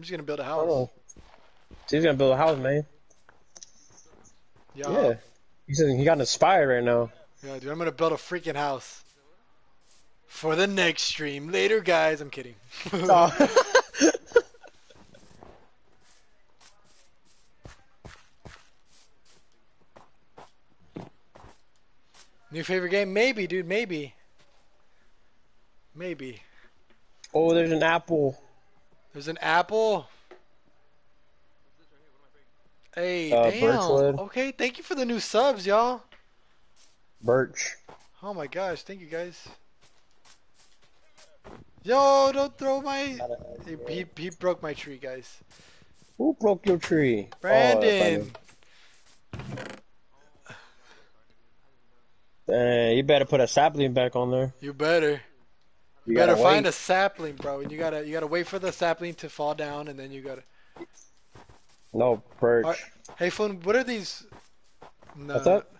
I'm just gonna build a house. Oh. He's gonna build a house, man. Yo. Yeah. He said he got inspired right now. Yeah, dude, I'm gonna build a freaking house. For the next stream. Later, guys. I'm kidding. Oh. New favorite game? Maybe, dude. Maybe. Maybe. Oh, there's an apple. There's an apple? Hey, uh, damn. Okay, thank you for the new subs, y'all. Birch. Oh my gosh, thank you guys. Yo, don't throw my... He, he, he broke my tree, guys. Who broke your tree? Brandon. Oh, dang, you better put a sapling back on there. You better. You, you better wait. Find a sapling, bro. And you gotta you gotta wait for the sapling to fall down, and then you gotta. No birch. Right. Hey, Flynn, what are these? No. What's up?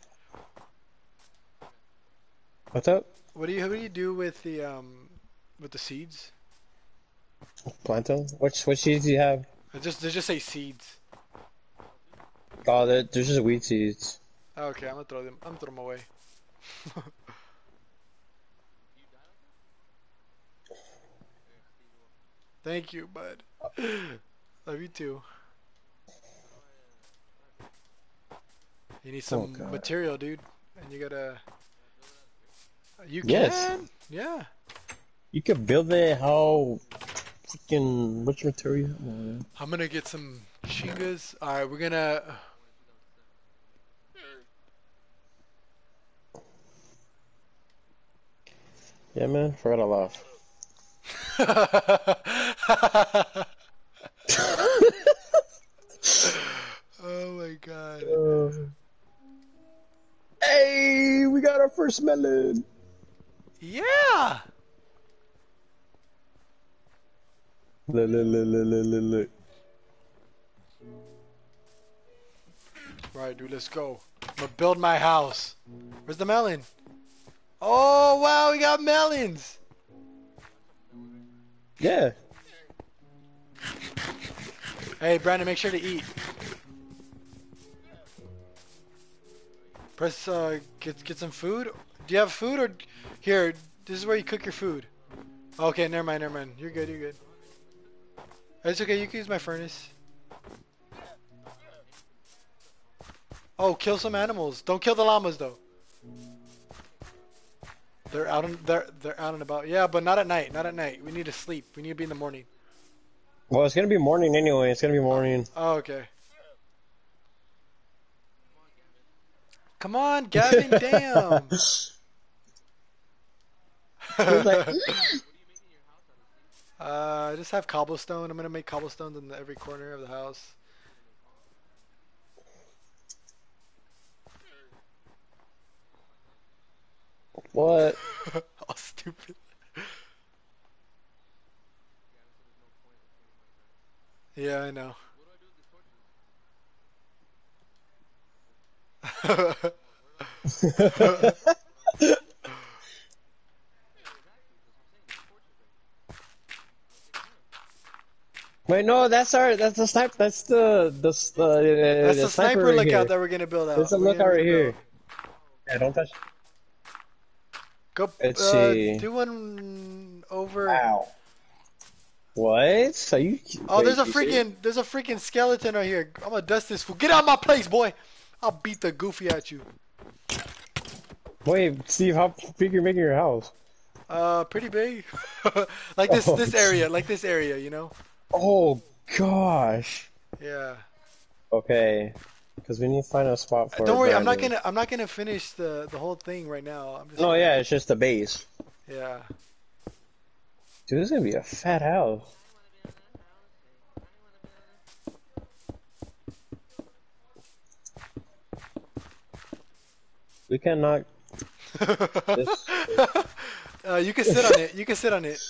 What's up? What do you what do you do with the um with the seeds? Plant them. Which what seeds do you have? I just they just say seeds. Oh, they're, they're just weed seeds. Okay, I'm gonna throw them. I'm gonna throw them away. Thank you, bud. Love you too. You need some oh, material, dude, and you gotta. You can. Yes. Yeah. You can build it. How freaking much material? Oh, I'm gonna get some chingas. All right, we're gonna. Yeah, man. Forgot to laugh. Oh my god. Uh, hey, we got our first melon. Yeah. Look, look, look, look, look, look. Right, dude, let's go. I'm gonna build my house. Where's the melon? Oh, wow, we got melons. Yeah. Hey, Brandon, make sure to eat. Press, uh, get get some food. Do you have food or here? This is where you cook your food. Okay, never mind, never mind. You're good, you're good. It's okay. You can use my furnace. Oh, kill some animals. Don't kill the llamas though. They're out and they're they're out and about. Yeah, but not at night. Not at night. We need to sleep. We need to be in the morning. Well, it's gonna be morning anyway. It's gonna be morning. Oh, okay. Come on, Gavin. Damn. Like, uh, just have cobblestone. I'm gonna make cobblestones in every corner of the house. What? All stupid. Yeah, I know. Wait, no, that's our that's the sniper. That's the the uh, that's the, the sniper, sniper lookout here. That we're gonna build out. There's a lookout right here. Yeah, don't touch. Go, Let's uh, see. Do one over. Wow. What? Are you? Oh, wait, there's a freaking, there's a freaking skeleton right here. I'm gonna dust this fool. Get out of my place, boy. I'll beat the goofy at you. Wait, Steve, how big you're making your house? Uh, pretty big. Like this, oh, this area, like this area, you know. Oh gosh. Yeah. Okay. Because we need to find a spot for. Don't worry, I'm not gonna. I'm not gonna finish the the whole thing right now. I'm just. No, yeah, it's just the base. Yeah. Dude, this is gonna be a fat house. We cannot. this... uh, you can sit on it. You can sit on it.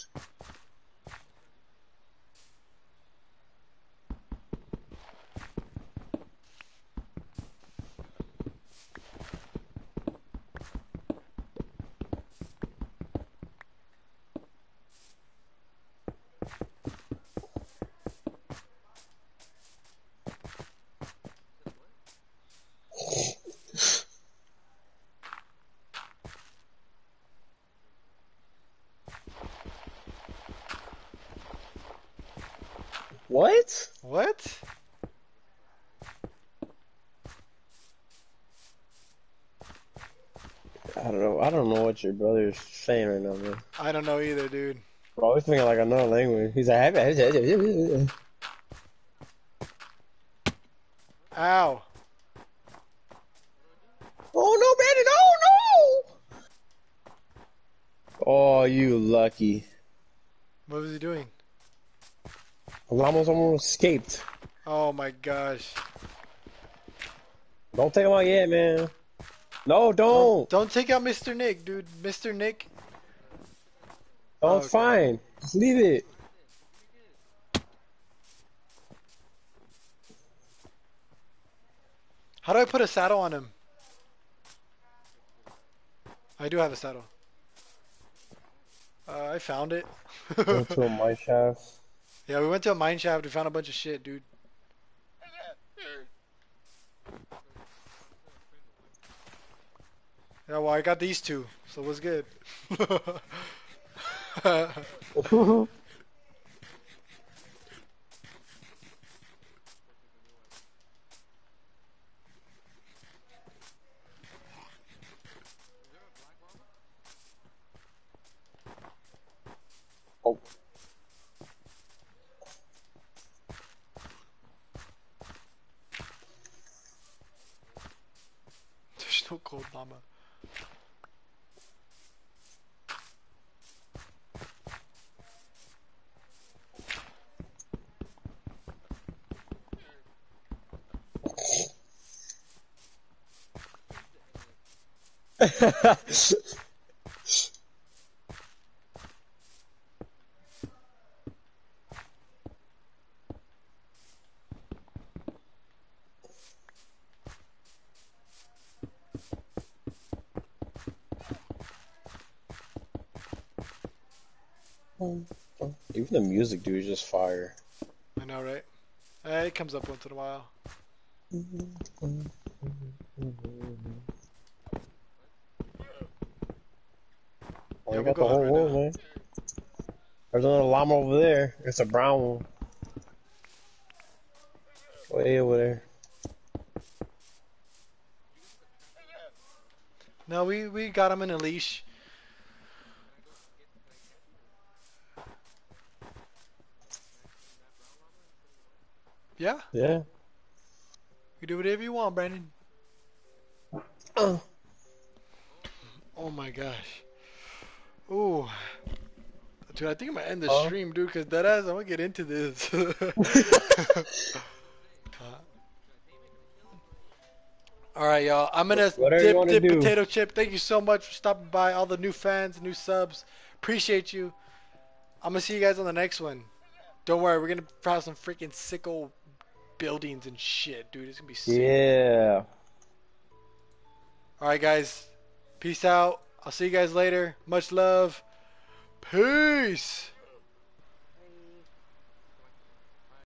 What? What? I don't know. I don't know what your brother's saying right now, man. I don't know either, dude. Bro, he's thinking like another language. He's like, ow. Oh no, Brandon! Oh no! Oh, you lucky. What was he doing? Llamas almost escaped. Oh my gosh! Don't take him out yet, man. No, don't. Don't, don't take out Mister Nick, dude. Mister Nick. Oh, it's okay. Fine. Just leave it. How do I put a saddle on him? I do have a saddle. Uh, I found it. We went to a mine shaft. Yeah, we went to a mine shaft. We found a bunch of shit, dude. Yeah, well, I got these two, so what's good? Oh. There's no gold llama. Even the music, dude, is just fire. I know, right? Uh, it comes up once in a while. Yeah, we we'll got go the whole right world, now. Man. There's another llama over there. It's a brown one. Way over there. No, we, we got him in a leash. Yeah? Yeah. You do whatever you want, Brandon. Oh, oh my gosh. Ooh, dude, I think I'm gonna end the oh. stream, dude, because that ass, I'm gonna get into this. uh, all right, y'all. I'm gonna dip, dip do. potato chip. Thank you so much for stopping by. All the new fans, new subs, appreciate you. I'm gonna see you guys on the next one. Don't worry, we're gonna have some freaking sick old buildings and shit, dude. It's gonna be sick. Yeah. All right, guys. Peace out. I'll see you guys later. Much love. Peace.